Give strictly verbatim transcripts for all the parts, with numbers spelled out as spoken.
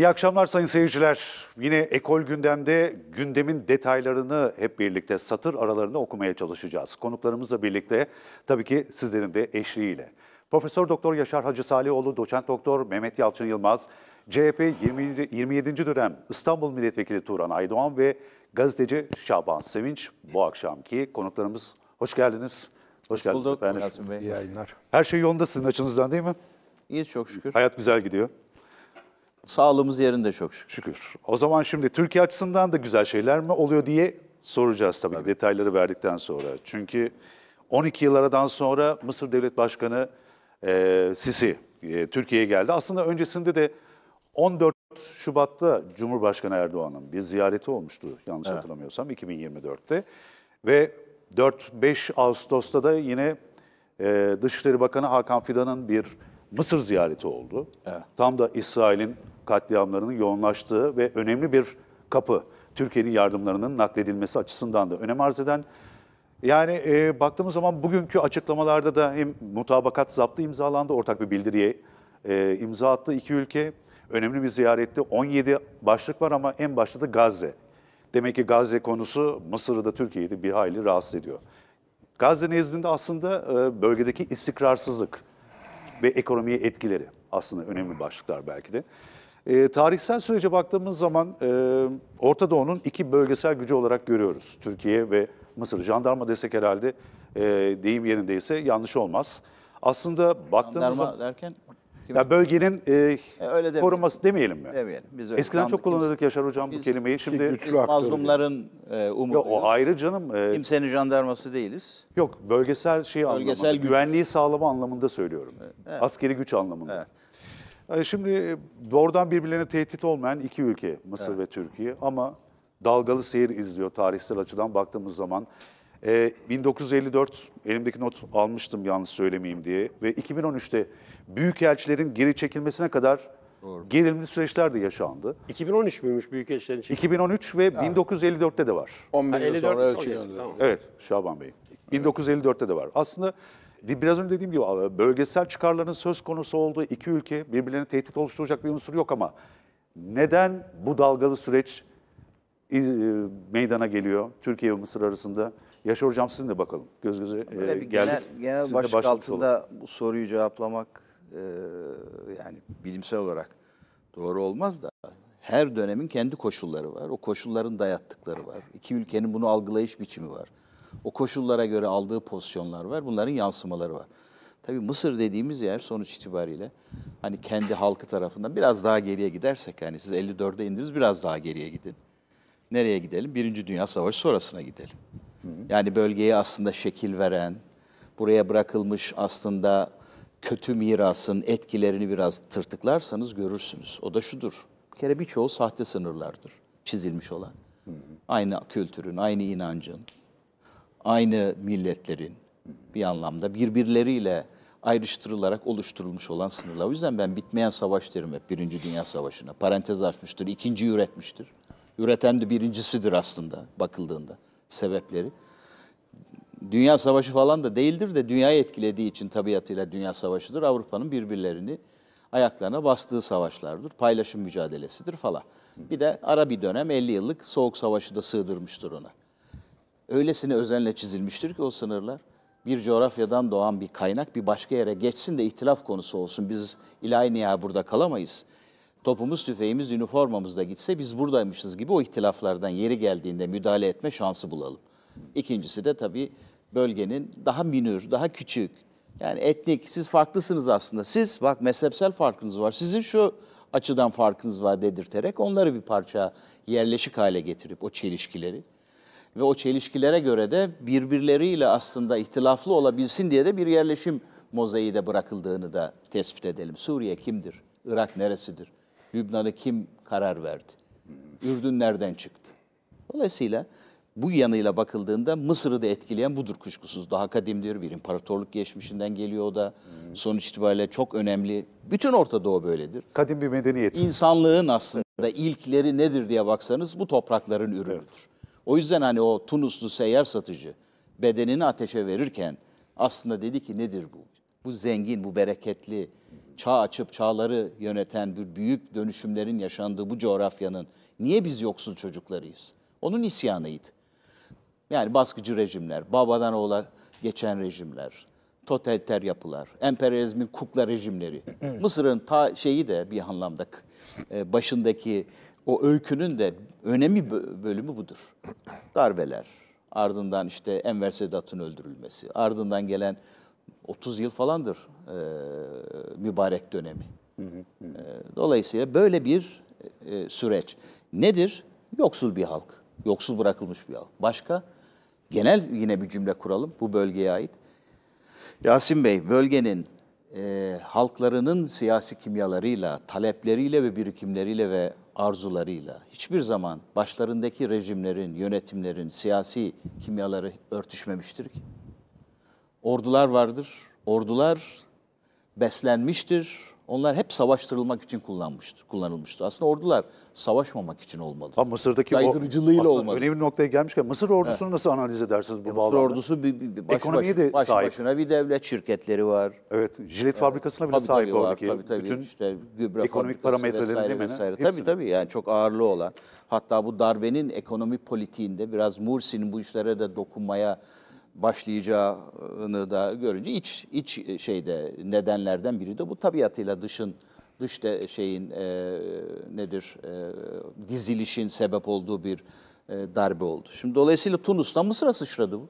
İyi akşamlar sayın seyirciler. Yine Ekol Gündem'de gündemin detaylarını hep birlikte satır aralarında okumaya çalışacağız. Konuklarımızla birlikte tabii ki sizlerin de eşliğiyle. Profesör Doktor Yaşar Hacı Salihoğlu, Doçent Doktor Mehmet Yalçın Yılmaz, C H P yirmi yedinci dönem İstanbul Milletvekili Turan Aydoğan ve gazeteci Şaban Sevinç bu akşamki konuklarımız. Hoş geldiniz. Hoş, Hoş geldiniz bulduk efendim. Yasin Bey. İyi yayınlar. Her şey yolunda sizin açınızdan değil mi? İyi, çok şükür. Hayat güzel gidiyor. Sağlığımız yerinde, çok şükür. Şükür. O zaman şimdi Türkiye açısından da güzel şeyler mi oluyor diye soracağız tabii, tabii. ki detayları verdikten sonra. Çünkü on iki yıllardan sonra Mısır Devlet Başkanı e, Sisi e, Türkiye'ye geldi. Aslında öncesinde de on dört Şubat'ta Cumhurbaşkanı Erdoğan'ın bir ziyareti olmuştu yanlış evet. hatırlamıyorsam iki bin yirmi dört'te. Ve dört beş Ağustos'ta da yine e, Dışişleri Bakanı Hakan Fidan'ın bir Mısır ziyareti oldu. Evet. Tam da İsrail'in katliamlarının yoğunlaştığı ve önemli bir kapı. Türkiye'nin yardımlarının nakledilmesi açısından da önem arz eden. Yani e, baktığımız zaman bugünkü açıklamalarda da hem mutabakat zaptı imzalandı, ortak bir bildiriye e, imza attı iki ülke. Önemli bir ziyarette on yedi başlık var ama en başta da Gazze. Demek ki Gazze konusu Mısır'ı da Türkiye'yi de bir hayli rahatsız ediyor. Gazze nezdinde aslında e, bölgedeki istikrarsızlık ve ekonomiye etkileri aslında önemli başlıklar belki de. E, tarihsel sürece baktığımız zaman e, Orta Doğu'nun iki bölgesel gücü olarak görüyoruz. Türkiye ve Mısır. Jandarma desek herhalde e, deyim yerindeyse yanlış olmaz. Aslında baktığımız Jandarma zaman... derken? Ya bölgenin e, e, öyle koruması demeyelim mi? Demeyelim. Biz öyle Eskiden çok kullanırdık kimse... Yaşar Hocam biz, bu kelimeyi. Şimdi biz mazlumların e, umuduyuz. O ayrı canım. E, Kimsenin jandarması değiliz. Yok, bölgesel şeyi bölgesel anlamında, güvenliği sağlama anlamında söylüyorum. Evet. Askeri güç anlamında. Evet. Yani şimdi doğrudan birbirlerine tehdit olmayan iki ülke Mısır evet. ve Türkiye ama dalgalı seyir izliyor tarihsel açıdan baktığımız zaman. bin dokuz yüz elli dört, elimdeki not almıştım yanlış söylemeyeyim diye ve iki bin on üç'te büyükelçilerin geri çekilmesine kadar Doğru. gerilimli süreçler de yaşandı. iki bin on üç müymüş büyükelçilerin çekilmesi? iki bin on üç ve yani. bin dokuz yüz elli dört'te de var. on beş yıl sonra ölçüyordu. Tamam. Evet, Şaban Bey. Evet. bin dokuz yüz elli dört'te de var. Aslında biraz önce dediğim gibi bölgesel çıkarların söz konusu olduğu iki ülke birbirlerine tehdit oluşturacak bir unsur yok ama neden bu dalgalı süreç meydana geliyor Türkiye ve Mısır arasında? Yaşar Hocam sizin de bakalım. Göz göze e, geldik. Genel, genel başlık altında bu soruyu cevaplamak e, yani bilimsel olarak doğru olmaz da her dönemin kendi koşulları var. O koşulların dayattıkları var. İki ülkenin bunu algılayış biçimi var. O koşullara göre aldığı pozisyonlar var. Bunların yansımaları var. Tabii Mısır dediğimiz yer sonuç itibariyle hani kendi halkı tarafından biraz daha geriye gidersek yani siz elli dört'e indiniz biraz daha geriye gidin. Nereye gidelim? Birinci Dünya Savaşı sonrasına gidelim. Yani bölgeye aslında şekil veren, buraya bırakılmış aslında kötü mirasın etkilerini biraz tırtıklarsanız görürsünüz. O da şudur, bir kere birçoğu sahte sınırlardır çizilmiş olan. Hı hı. Aynı kültürün, aynı inancın, aynı milletlerin bir anlamda birbirleriyle ayrıştırılarak oluşturulmuş olan sınırlar. O yüzden ben bitmeyen savaş derim hep Birinci Dünya Savaşı'na. Parantez açmıştır, ikinciyi üretmiştir. Üreten de birincisidir aslında bakıldığında. Sebepleri. Dünya Savaşı falan da değildir de dünyayı etkilediği için tabiatıyla Dünya Savaşı'dır. Avrupa'nın birbirlerini ayaklarına bastığı savaşlardır. Paylaşım mücadelesidir falan. Bir de ara bir dönem elli yıllık Soğuk Savaşı da sığdırmıştır ona. Öylesine özenle çizilmiştir ki o sınırlar bir coğrafyadan doğan bir kaynak bir başka yere geçsin de ihtilaf konusu olsun. Biz ilahi nihayet burada kalamayız. Topumuz, tüfeğimiz, üniformamız da gitse biz buradaymışız gibi o ihtilaflardan yeri geldiğinde müdahale etme şansı bulalım. İkincisi de tabii bölgenin daha minör, daha küçük. Yani etnik, siz farklısınız aslında. Siz bak mezhepsel farkınız var, sizin şu açıdan farkınız var dedirterek onları bir parça yerleşik hale getirip o çelişkileri. Ve o çelişkilere göre de birbirleriyle aslında ihtilaflı olabilsin diye de bir yerleşim mozaiği de bırakıldığını da tespit edelim. Suriye kimdir? Irak neresidir? Lübnan'ı kim karar verdi? Ürdün nereden çıktı? Dolayısıyla bu yanıyla bakıldığında Mısır'ı da etkileyen budur kuşkusuz. Daha kadimdir, bir imparatorluk geçmişinden geliyor o da. Sonuç itibariyle çok önemli. Bütün Orta Doğu böyledir. Kadim bir medeniyet. İnsanlığın aslında evet. ilkleri nedir diye baksanız bu toprakların ürünüdür. Evet. O yüzden hani o Tunuslu seyyar satıcı bedenini ateşe verirken aslında dedi ki nedir bu? Bu zengin, bu bereketli, çağ açıp çağları yöneten bir büyük dönüşümlerin yaşandığı bu coğrafyanın niye biz yoksul çocuklarıyız? Onun isyanıydı. Yani baskıcı rejimler, babadan oğula geçen rejimler, totaliter yapılar, emperyalizmin kukla rejimleri. Mısır'ın ta şeyi de bir anlamda başındaki o öykünün de önemli bölümü budur. Darbeler, ardından işte Enver Sedat'ın öldürülmesi, ardından gelen otuz yıl falandır e, mübarek dönemi. Hı hı hı. E, dolayısıyla böyle bir e, süreç. Nedir? Yoksul bir halk, yoksul bırakılmış bir halk. Başka? Genel yine bir cümle kuralım bu bölgeye ait. Yasin Bey, bölgenin e, halklarının siyasi kimyalarıyla, talepleriyle ve birikimleriyle ve arzularıyla hiçbir zaman başlarındaki rejimlerin, yönetimlerin siyasi kimyaları örtüşmemiştir ki. Ordular vardır, ordular beslenmiştir. Onlar hep savaştırılmak için kullanmıştır, kullanılmıştır. Aslında ordular savaşmamak için olmalı. Ha, Mısır'daki yaydırıcılığıyla olmalı. Önemli bir noktaya gelmişken Mısır ordusunu evet. nasıl analiz edersiniz bu ya, bağlamda? Mısır ordusu bir, bir, bir baş, ekonomiye baş, de baş sahip. Başına bir devlet, şirketleri var. Evet, jilet evet. fabrikasına bile tabii, sahip tabii, oradaki. Tabii tabii. Bütün işte, gübre ekonomik parametreleri değil mi? Vesaire. Tabii tabii yani çok ağırlığı olan. Hatta bu darbenin ekonomi politiğinde biraz Mursi'nin bu işlere de dokunmaya başlayacağını da görünce iç iç şeyde nedenlerden biri de bu tabiatıyla dışın dış de şeyin e, nedir e, dizilişin sebep olduğu bir e, darbe oldu. Şimdi dolayısıyla Tunus'tan Mısır'a sıçradı bu.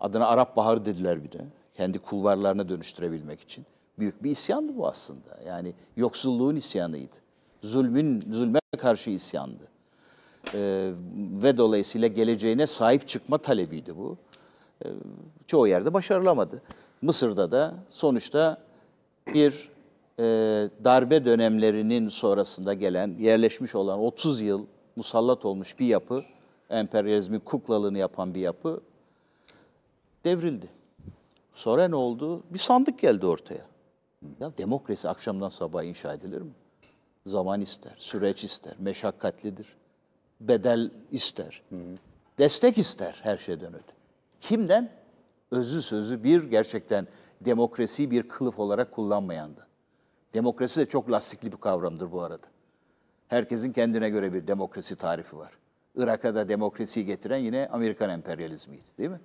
Adına Arap Baharı dediler bir de. Kendi kulvarlarına dönüştürebilmek için. Büyük bir isyandı bu aslında. Yani yoksulluğun isyanıydı. Zulmün zulme karşı isyandı. E, ve dolayısıyla geleceğine sahip çıkma talebiydi bu. Çoğu yerde başarılamadı. Mısır'da da sonuçta bir e, darbe dönemlerinin sonrasında gelen, yerleşmiş olan otuz yıl musallat olmuş bir yapı, emperyalizmin kuklalığını yapan bir yapı devrildi. Sonra ne oldu? Bir sandık geldi ortaya. Ya demokrasi akşamdan sabaha inşa edilir mi? Zaman ister, süreç ister, meşakkatlidir, bedel ister, hı hı. destek ister her şeyden öte. Kimden? Özü sözü bir gerçekten demokrasiyi bir kılıf olarak kullanmayandı. Demokrasi de çok lastikli bir kavramdır bu arada. Herkesin kendine göre bir demokrasi tarifi var. Irak'a da demokrasiyi getiren yine Amerikan emperyalizmiydi, değil mi?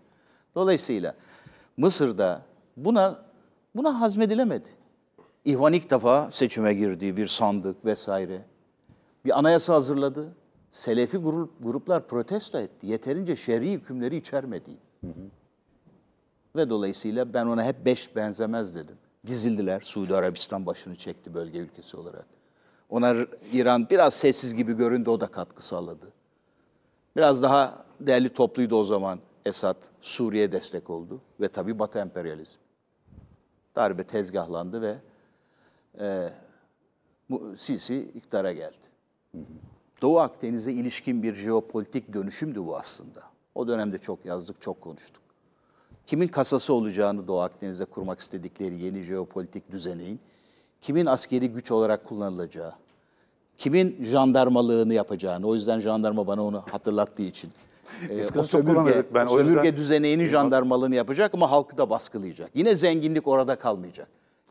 Dolayısıyla Mısır'da buna buna hazmedilemedi. İhvan ilk defa seçime girdiği bir sandık vesaire. Bir anayasa hazırladı. Selefi grup, gruplar protesto etti. Yeterince şer'i hükümleri içermediği. Hı hı. Ve dolayısıyla ben ona hep beş benzemez dedim. Dizildiler. Suudi Arabistan başını çekti bölge ülkesi olarak. Ona İran biraz sessiz gibi göründü, o da katkı sağladı. Biraz daha değerli topluydu o zaman Esad. Suriye destek oldu ve tabii Batı emperyalizm. Darbe tezgahlandı ve e, Sisi iktidara geldi. Hı hı. Doğu Akdeniz'e ilişkin bir jeopolitik dönüşümdü bu aslında. O dönemde çok yazdık, çok konuştuk. Kimin kasası olacağını Doğu Akdeniz'de kurmak istedikleri yeni jeopolitik düzeneğin, kimin askeri güç olarak kullanılacağı, kimin jandarmalığını yapacağını, o yüzden jandarma bana onu hatırlattığı için. e, o sömürge, ben o sömürge yüzden... düzeneyinin jandarmalığını yapacak ama halkı da baskılayacak. Yine zenginlik orada kalmayacak.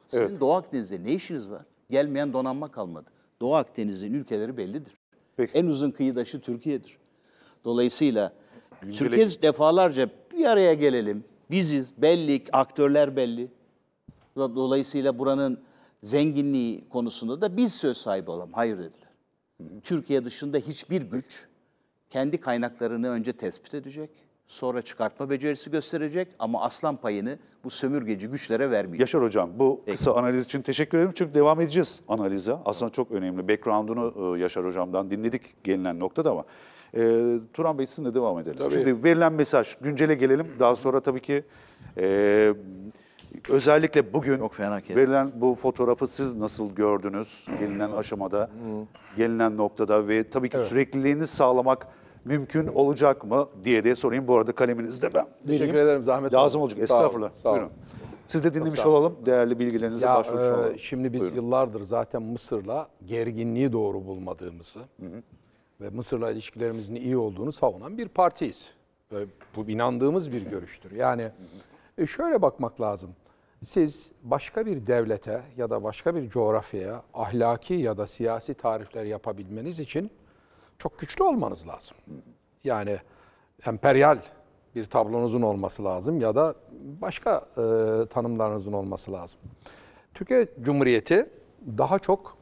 Sizin evet. Doğu Akdeniz'de ne işiniz var? Gelmeyen donanma kalmadı. Doğu Akdeniz'in ülkeleri bellidir. Peki. En uzun kıyıdaşı Türkiye'dir. Dolayısıyla... Türkiye defalarca bir araya gelelim. Biziz, belli, aktörler belli. Dolayısıyla buranın zenginliği konusunda da biz söz sahibi olalım. Hayır dediler. Hı hı. Türkiye dışında hiçbir güç kendi kaynaklarını önce tespit edecek, sonra çıkartma becerisi gösterecek ama aslan payını bu sömürgeci güçlere vermeyecek. Yaşar Hocam, bu Peki. kısa analiz için teşekkür ederim. Çünkü devam edeceğiz analize. Aslında çok önemli. Background'unu Yaşar Hocam'dan dinledik gelinen noktada ama. E, Turan Bey sizinle devam edelim. Tabii. Şimdi verilen mesaj, güncele gelelim. Daha sonra tabii ki e, özellikle bugün verilen bu fotoğrafı siz nasıl gördünüz? Gelinen aşamada, gelinen noktada ve tabii ki evet. sürekliliğini sağlamak mümkün olacak mı diye de sorayım. Bu arada kaleminizde ben. Teşekkür vereyim. ederim. Zahmet Lazım olacak. Estağfurullah. Sağ olun. Siz de dinlemiş Çok olalım. Değerli bilgilerinize başvurmuş e, olalım. Şimdi biz Buyurun. yıllardır zaten Mısır'la gerginliği doğru bulmadığımızı... Hı hı. ve Mısır'la ilişkilerimizin iyi olduğunu savunan bir partiyiz. Ve bu inandığımız bir görüştür. Yani şöyle bakmak lazım. Siz başka bir devlete ya da başka bir coğrafyaya ahlaki ya da siyasi tarifler yapabilmeniz için çok güçlü olmanız lazım. Yani emperyal bir tablonuzun olması lazım ya da başka e, tanımlarınızın olması lazım. Türkiye Cumhuriyeti daha çok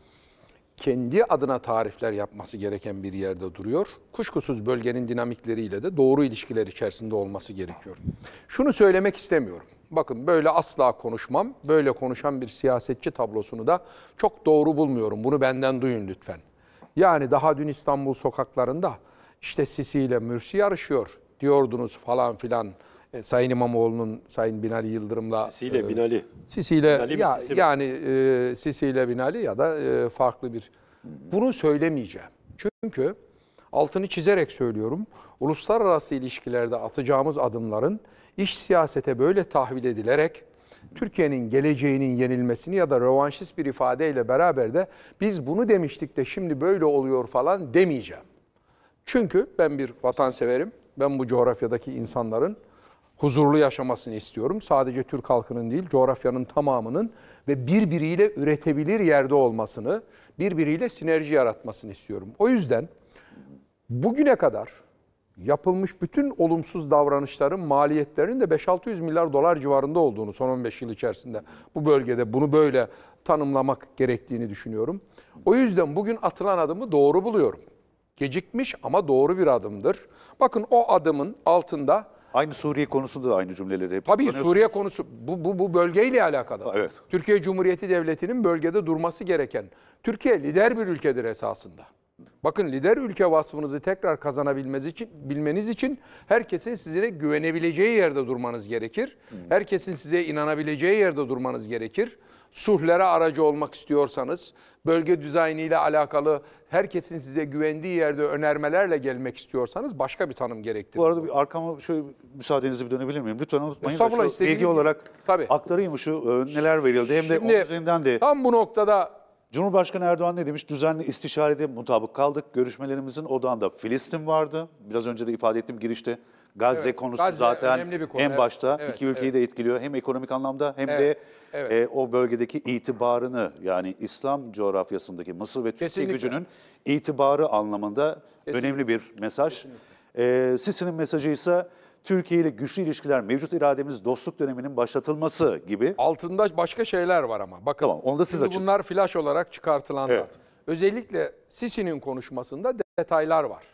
kendi adına tarifler yapması gereken bir yerde duruyor. Kuşkusuz bölgenin dinamikleriyle de doğru ilişkiler içerisinde olması gerekiyor. Şunu söylemek istemiyorum. Bakın böyle asla konuşmam, böyle konuşan bir siyasetçi tablosunu da çok doğru bulmuyorum. Bunu benden duyun lütfen. Yani daha dün İstanbul sokaklarında işte Sisi ile Mürsi yarışıyor diyordunuz falan filan. E, Sayın İmamoğlu'nun Sayın Binali Yıldırım'la... Sisi ile e, Binali. Sisi ile Binali ya, Sisi yani e, Sisi ile Binali ya da e, farklı bir... Bunu söylemeyeceğim. Çünkü altını çizerek söylüyorum. Uluslararası ilişkilerde atacağımız adımların iş siyasete böyle tahvil edilerek Türkiye'nin geleceğinin yenilmesini ya da rövanşist bir ifadeyle beraber de biz bunu demiştik de şimdi böyle oluyor falan demeyeceğim. Çünkü ben bir vatanseverim. Ben bu coğrafyadaki insanların huzurlu yaşamasını istiyorum. Sadece Türk halkının değil, coğrafyanın tamamının ve birbiriyle üretebilir yerde olmasını, birbiriyle sinerji yaratmasını istiyorum. O yüzden bugüne kadar yapılmış bütün olumsuz davranışların maliyetlerinin de beş altı yüz milyar dolar civarında olduğunu son on beş yıl içerisinde bu bölgede bunu böyle tanımlamak gerektiğini düşünüyorum. O yüzden bugün atılan adımı doğru buluyorum. Gecikmiş ama doğru bir adımdır. Bakın o adımın altında... Aynı Suriye konusu da aynı cümleleri. Tabii Suriye konusu bu, bu, bu bölgeyle alakalı. Evet. Türkiye Cumhuriyeti Devleti'nin bölgede durması gereken. Türkiye lider bir ülkedir esasında. Bakın lider ülke vasfınızı tekrar kazanabilmeniz için, bilmeniz için herkesin size güvenebileceği yerde durmanız gerekir. Herkesin size inanabileceği yerde durmanız gerekir. Suhlere aracı olmak istiyorsanız, bölge düzeyniyle alakalı herkesin size güvendiği yerde önermelerle gelmek istiyorsanız başka bir tanım gerektirir. Bu arada bir arkama şöyle müsaadenizle bir dönebilir miyim? Lütfen unutmayın da şu bilgi olarak tabii aktarayım şu neler verildi. Hem şimdi, de onun üzerinden de. Tam bu noktada. Cumhurbaşkanı Erdoğan ne demiş? Düzenli istişarede mutabık kaldık. Görüşmelerimizin odağında Filistin vardı. Biraz önce de ifade ettim girişte. Gazze evet, konusu Gazze zaten konu, en başta evet, iki ülkeyi evet. de etkiliyor. Hem ekonomik anlamda hem evet, de evet. E, o bölgedeki itibarını yani İslam coğrafyasındaki Mısır ve Türkiye kesinlikle. Gücünün itibarı anlamında kesinlikle. Önemli bir mesaj. E, Sisi'nin mesajı ise... Türkiye ile güçlü ilişkiler, mevcut irademiz dostluk döneminin başlatılması gibi. Altında başka şeyler var ama. Bakın, tamam, onu da siz açın. Bunlar flaş olarak çıkartılanlar. Evet. Özellikle Sisi'nin konuşmasında detaylar var.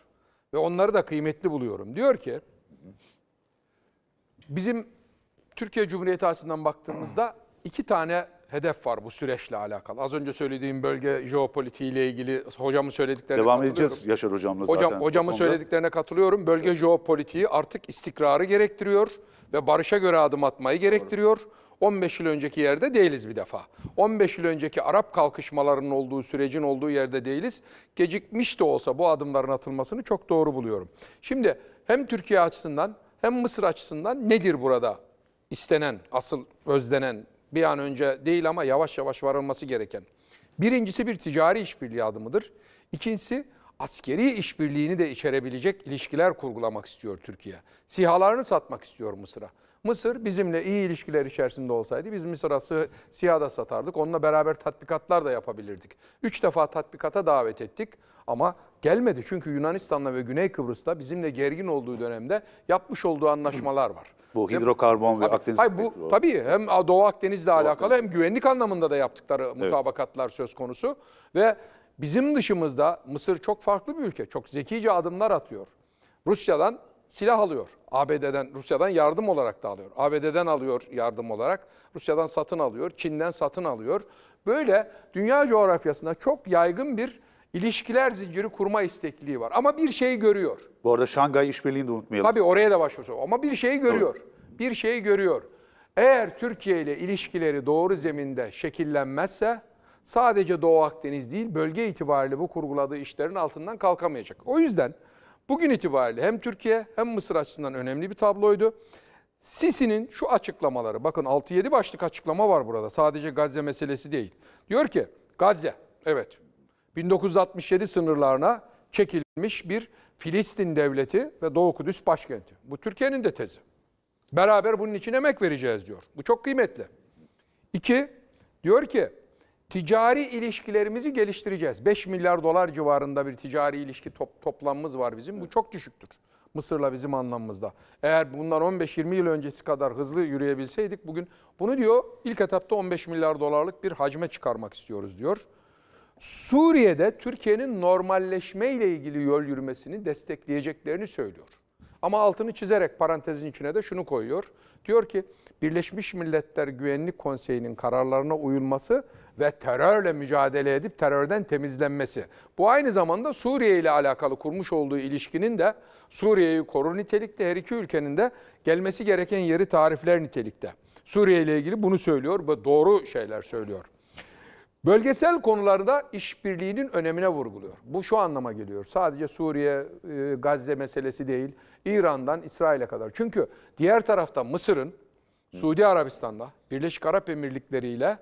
Ve onları da kıymetli buluyorum. Diyor ki, bizim Türkiye Cumhuriyeti açısından baktığımızda iki tane hedef var bu süreçle alakalı. Az önce söylediğim bölge jeopolitiğiyle ilgili hocamın söylediklerine devam edeceğiz Yaşar hocamla zaten. Hocam, hocamın söylediklerine katılıyorum. Bölge evet. jeopolitiği artık istikrarı gerektiriyor ve barışa göre adım atmayı gerektiriyor. Doğru. on beş yıl önceki yerde değiliz bir defa. on beş yıl önceki Arap kalkışmalarının olduğu sürecin olduğu yerde değiliz. Gecikmiş de olsa bu adımların atılmasını çok doğru buluyorum. Şimdi hem Türkiye açısından hem Mısır açısından nedir burada istenen, asıl özlenen bir an önce değil ama yavaş yavaş varılması gereken. Birincisi bir ticari işbirliği adımıdır. İkincisi askeri işbirliğini de içerebilecek ilişkiler kurgulamak istiyor Türkiye. SİHA'larını satmak istiyor Mısır'a. Mısır bizimle iyi ilişkiler içerisinde olsaydı biz Mısır'a SİHA da satardık. Onunla beraber tatbikatlar da yapabilirdik. Üç defa tatbikata davet ettik ama gelmedi. Çünkü Yunanistan'la ve Güney Kıbrıs'ta bizimle gergin olduğu dönemde yapmış olduğu anlaşmalar var. Bu hidrokarbon ve Akdeniz... Hayır, bu, tabii hem Doğu Akdeniz'le Doğu alakalı Akdeniz. Hem güvenlik anlamında da yaptıkları mutabakatlar evet. söz konusu. Ve bizim dışımızda Mısır çok farklı bir ülke. Çok zekice adımlar atıyor. Rusya'dan silah alıyor. A B D'den, Rusya'dan yardım olarak da alıyor. A B D'den alıyor yardım olarak. Rusya'dan satın alıyor. Çin'den satın alıyor. Böyle dünya coğrafyasında çok yaygın bir İlişkiler zinciri kurma istekliği var. Ama bir şeyi görüyor. Bu arada Şangay işbirliğini de unutmayalım. Tabii oraya da başvuruyor. Ama bir şeyi görüyor. Doğru. Bir şeyi görüyor. Eğer Türkiye ile ilişkileri doğru zeminde şekillenmezse sadece Doğu Akdeniz değil bölge itibariyle bu kurguladığı işlerin altından kalkamayacak. O yüzden bugün itibariyle hem Türkiye hem Mısır açısından önemli bir tabloydu. Sisi'nin şu açıklamaları. Bakın altı yedi başlık açıklama var burada. Sadece Gazze meselesi değil. Diyor ki Gazze evet. bin dokuz yüz altmış yedi sınırlarına çekilmiş bir Filistin devleti ve Doğu Kudüs başkenti. Bu Türkiye'nin de tezi. Beraber bunun için emek vereceğiz diyor. Bu çok kıymetli. İki, diyor ki ticari ilişkilerimizi geliştireceğiz. beş milyar dolar civarında bir ticari ilişki top, toplamımız var bizim. Bu çok düşüktür Mısır'la bizim anlamımızda. Eğer bundan on beş yirmi yıl öncesi kadar hızlı yürüyebilseydik bugün bunu diyor ilk etapta on beş milyar dolarlık bir hacme çıkarmak istiyoruz diyor. Suriye'de Türkiye'nin normalleşme ile ilgili yol yürümesini destekleyeceklerini söylüyor. Ama altını çizerek parantezin içine de şunu koyuyor. Diyor ki Birleşmiş Milletler Güvenlik Konseyi'nin kararlarına uyulması ve terörle mücadele edip terörden temizlenmesi. Bu aynı zamanda Suriye ile alakalı kurmuş olduğu ilişkinin de Suriye'yi korur nitelikte, her iki ülkenin de gelmesi gereken yeri tarifler nitelikte. Suriye ile ilgili bunu söylüyor ve doğru şeyler söylüyor. Bölgesel konularda işbirliğinin önemine vurguluyor. Bu şu anlama geliyor. Sadece Suriye, Gazze meselesi değil, İran'dan İsrail'e kadar. Çünkü diğer tarafta Mısır'ın, Suudi Arabistan'da, Birleşik Arap Emirlikleri ile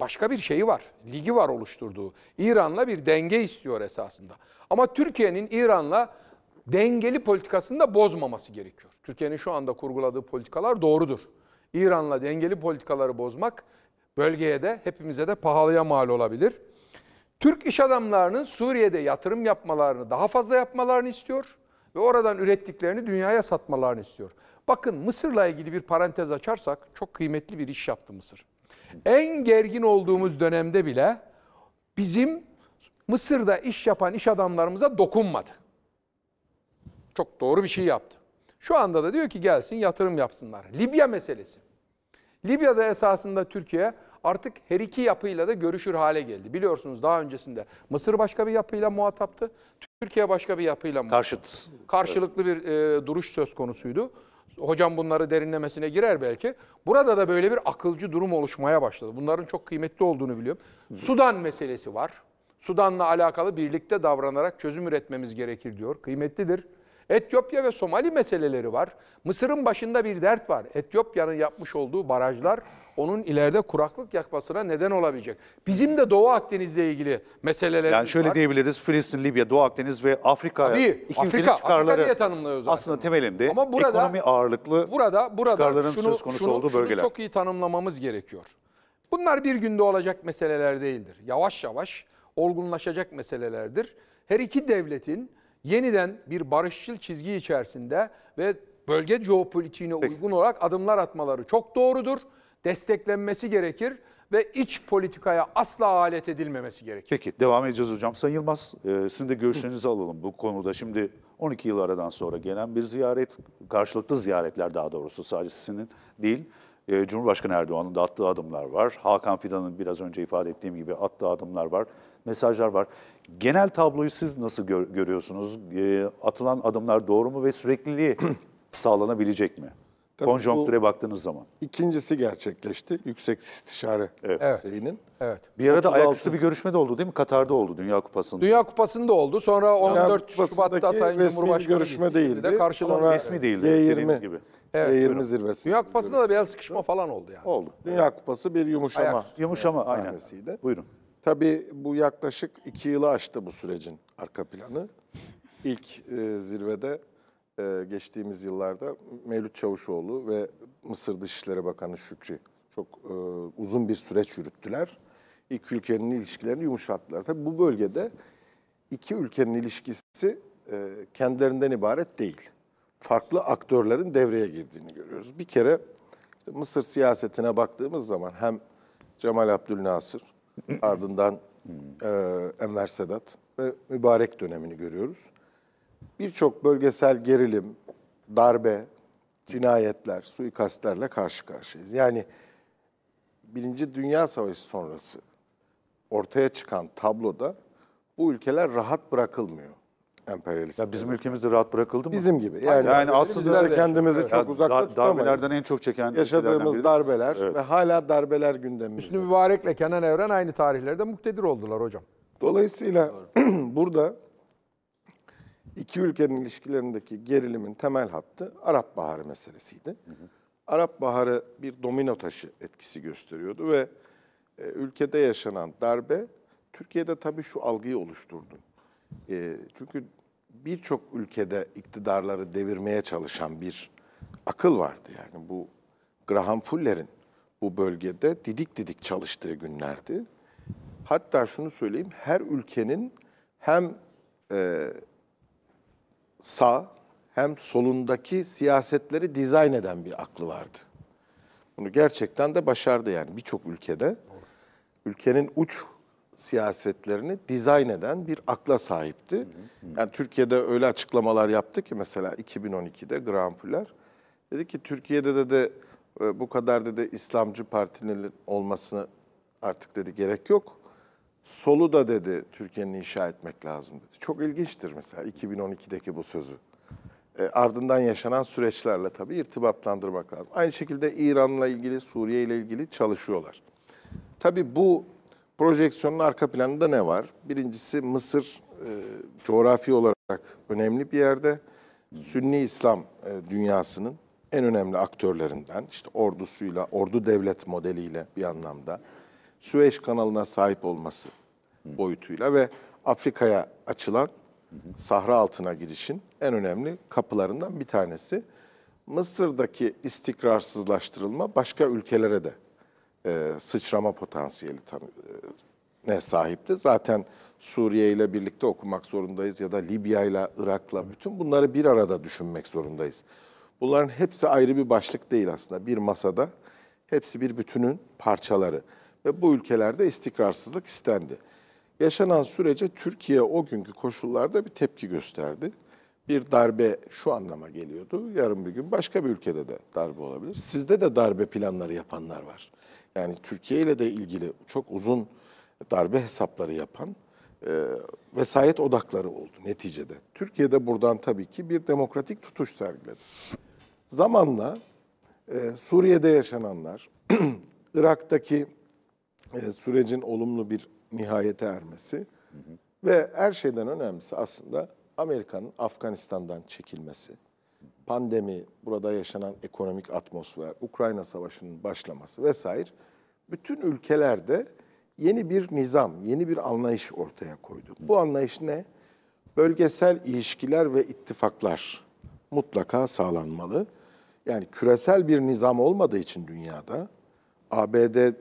başka bir şeyi var, ligi var oluşturduğu. İran'la bir denge istiyor esasında. Ama Türkiye'nin İran'la dengeli politikasını da bozmaması gerekiyor. Türkiye'nin şu anda kurguladığı politikalar doğrudur. İran'la dengeli politikaları bozmak bölgeye de hepimize de pahalıya mal olabilir. Türk iş adamlarının Suriye'de yatırım yapmalarını, daha fazla yapmalarını istiyor ve oradan ürettiklerini dünyaya satmalarını istiyor. Bakın Mısır'la ilgili bir parantez açarsak çok kıymetli bir iş yaptı Mısır. En gergin olduğumuz dönemde bile bizim Mısır'da iş yapan iş adamlarımıza dokunmadı. Çok doğru bir şey yaptı. Şu anda da diyor ki gelsin yatırım yapsınlar. Libya meselesi. Libya'da esasında Türkiye artık her iki yapıyla da görüşür hale geldi. Biliyorsunuz daha öncesinde Mısır başka bir yapıyla muhataptı. Türkiye başka bir yapıyla muhataptı. Karşıt. Karşılıklı bir e, duruş söz konusuydu. Hocam bunları derinlemesine girer belki. Burada da böyle bir akılcı durum oluşmaya başladı. Bunların çok kıymetli olduğunu biliyorum. Sudan meselesi var. Sudan'la alakalı birlikte davranarak çözüm üretmemiz gerekir diyor. Kıymetlidir. Etiyopya ve Somali meseleleri var. Mısır'ın başında bir dert var. Etiyopya'nın yapmış olduğu barajlar onun ileride kuraklık yakmasına neden olabilecek. Bizim de Doğu Akdeniz'le ilgili meselelerimiz var. Yani şöyle var. Diyebiliriz, Filistin, Libya, Doğu Akdeniz ve Afrika. Tabii, iki Afrika, Afrika diye tanımlıyoruz zaten. Aslında temelinde ama burada, ekonomi ağırlıklı burada, burada, çıkarların şunu, söz konusu şunu, olduğu bölgeler. Şunu çok iyi tanımlamamız gerekiyor. Bunlar bir günde olacak meseleler değildir. Yavaş yavaş olgunlaşacak meselelerdir. Her iki devletin yeniden bir barışçıl çizgi içerisinde ve bölge jeopolitiğine uygun olarak adımlar atmaları çok doğrudur. Desteklenmesi gerekir ve iç politikaya asla alet edilmemesi gerekir. Peki devam edeceğiz hocam. Sayın Yılmaz, e, sizin de görüşlerinizi alalım bu konuda. Şimdi on iki yıl aradan sonra gelen bir ziyaret, karşılıklı ziyaretler daha doğrusu sadece sizin değil. E, Cumhurbaşkanı Erdoğan'ın da attığı adımlar var. Hakan Fidan'ın biraz önce ifade ettiğim gibi attığı adımlar var. Mesajlar var. Genel tabloyu siz nasıl gör, görüyorsunuz? E, atılan adımlar doğru mu ve sürekliliği sağlanabilecek mi? Tabii konjonktüre baktığınız zaman. İkincisi gerçekleşti. Yüksek istişare meselesinin. Evet. Evet. Bir arada ayaküstü bir görüşme de oldu değil mi? Katar'da oldu Dünya Kupası'nda. Dünya Kupası'nda oldu. Sonra on dört Şubat'ta Sayın Cumhurbaşkanı görüşme değildi. De Karşılan resmi değildi. G yirmi, gibi. Evet, G yirmi zirvesi. Dünya Kupası'nda da biraz sıkışma falan oldu yani. Oldu. Dünya Kupası bir yumuşama. Ayaküstü. Yumuşama evet, aynen. Buyurun. Tabii bu yaklaşık iki yılı aştı bu sürecin arka planı. İlk e, zirvede e, geçtiğimiz yıllarda Mevlüt Çavuşoğlu ve Mısır Dışişleri Bakanı Şükrü çok e, uzun bir süreç yürüttüler. İki ülkenin ilişkilerini yumuşattılar. Tabii bu bölgede iki ülkenin ilişkisi e, kendilerinden ibaret değil. Farklı aktörlerin devreye girdiğini görüyoruz. Bir kere işte Mısır siyasetine baktığımız zaman hem Cemal Abdülnasır, ardından e, Enver Sedat ve Mübarek dönemini görüyoruz. Birçok bölgesel gerilim, darbe, cinayetler, suikastlerle karşı karşıyayız. Yani Birinci Dünya Savaşı sonrası ortaya çıkan tabloda bu ülkeler rahat bırakılmıyor. Ya bizim ülkemizde rahat bırakıldı mı? Bizim gibi. Yani, yani aslında biz de kendimizi evet, çok uzakta dar, tutamayız. Darbelerden en çok çeken yaşadığımız darbeler evet. Ve hala darbeler gündemimizde. Hüsnü Mübarek'le Kenan Evren aynı tarihlerde muktedir oldular hocam. Dolayısıyla burada iki ülkenin ilişkilerindeki gerilimin temel hattı Arap Baharı meselesiydi. Hı hı. Arap Baharı bir domino taşı etkisi gösteriyordu ve e, ülkede yaşanan darbe Türkiye'de tabii şu algıyı oluşturdu. E, çünkü birçok ülkede iktidarları devirmeye çalışan bir akıl vardı. Yani bu Graham Fuller'in bu bölgede didik didik çalıştığı günlerdi. Hatta şunu söyleyeyim, her ülkenin hem e, sağ hem solundaki siyasetleri dizayn eden bir aklı vardı. Bunu gerçekten de başardı yani birçok ülkede. Ülkenin uç siyasetlerini dizayn eden bir akla sahipti. Yani Türkiye'de öyle açıklamalar yaptı ki mesela iki bin on iki'de Grand Prix'ler. Dedi ki Türkiye'de de, de bu kadar dedi İslamcı partinin olmasına artık dedi gerek yok. Solu da dedi Türkiye'nin inşa etmek lazım dedi. Çok ilginçtir mesela iki bin on iki'deki bu sözü. E, ardından yaşanan süreçlerle tabii irtibatlandırmak lazım. Aynı şekilde İran'la ilgili, Suriye ile ilgili çalışıyorlar. Tabii bu projeksiyonun arka planında ne var? Birincisi Mısır e, coğrafi olarak önemli bir yerde. Sünni İslam e, dünyasının en önemli aktörlerinden, işte ordusuyla, ordu devlet modeliyle bir anlamda, Süveyş kanalına sahip olması boyutuyla ve Afrika'ya açılan Sahra altına girişin en önemli kapılarından bir tanesi. Mısır'daki istikrarsızlaştırılma başka ülkelere de e, sıçrama potansiyeli ne sahipti. Zaten Suriye ile birlikte okumak zorundayız ya da Libya ile Irak'la bütün bunları bir arada düşünmek zorundayız. Bunların hepsi ayrı bir başlık değil aslında. Bir masada hepsi bir bütünün parçaları. Ve bu ülkelerde istikrarsızlık istendi. Yaşanan sürece Türkiye o günkü koşullarda bir tepki gösterdi. Bir darbe şu anlama geliyordu. Yarın bir gün başka bir ülkede de darbe olabilir. Sizde de darbe planları yapanlar var. Yani Türkiye ile de ilgili çok uzun darbe hesapları yapan e, vesayet odakları oldu neticede. Türkiye'de buradan tabii ki bir demokratik tutuş sergiledi. Zamanla e, Suriye'de yaşananlar, Irak'taki e, sürecin olumlu bir nihayete ermesi hı hı. ve her şeyden önemlisi aslında Amerika'nın Afganistan'dan çekilmesi, pandemi, burada yaşanan ekonomik atmosfer, Ukrayna Savaşı'nın başlaması vesaire bütün ülkelerde yeni bir nizam, yeni bir anlayış ortaya koydu. Bu anlayış ne? Bölgesel ilişkiler ve ittifaklar mutlaka sağlanmalı. Yani küresel bir nizam olmadığı için dünyada, A B D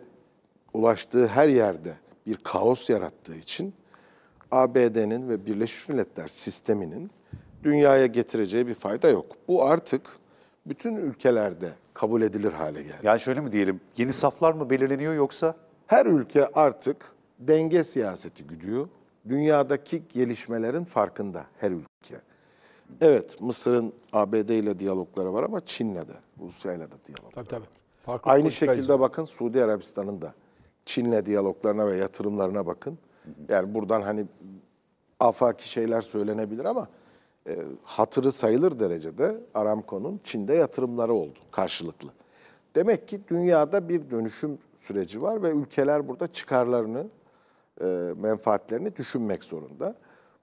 ulaştığı her yerde bir kaos yarattığı için A B D'nin ve Birleşmiş Milletler sisteminin dünyaya getireceği bir fayda yok. Bu artık bütün ülkelerde kabul edilir hale geldi. Yani şöyle mi diyelim, yeni saflar mı belirleniyor yoksa? Her ülke artık denge siyaseti güdüyor. Dünyadaki gelişmelerin farkında her ülke. Evet, Mısır'ın A B D ile diyalogları var ama Çin'le de, Rusya'yla da diyalogları tabii, tabii. var. Aynı şekilde var. Bakın Suudi Arabistan'ın da Çin'le diyaloglarına ve yatırımlarına bakın. Yani buradan hani afaki şeyler söylenebilir ama e, hatırı sayılır derecede Aramco'nun Çin'de yatırımları oldu karşılıklı. Demek ki dünyada bir dönüşüm süreci var ve ülkeler burada çıkarlarını, e, menfaatlerini düşünmek zorunda.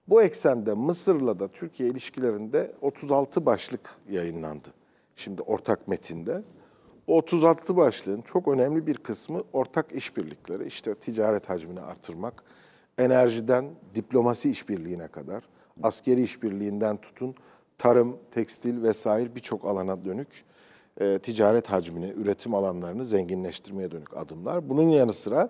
Bu eksende Mısır'la da Türkiye ilişkilerinde otuz altı başlık yayınlandı. Şimdi ortak metinde. O otuz altı başlığın çok önemli bir kısmı ortak işbirlikleri, işte ticaret hacmini artırmak, enerjiden diplomasi işbirliğine kadar, askeri işbirliğinden tutun, tarım, tekstil vesaire birçok alana dönük e, ticaret hacmini, üretim alanlarını zenginleştirmeye dönük adımlar. Bunun yanı sıra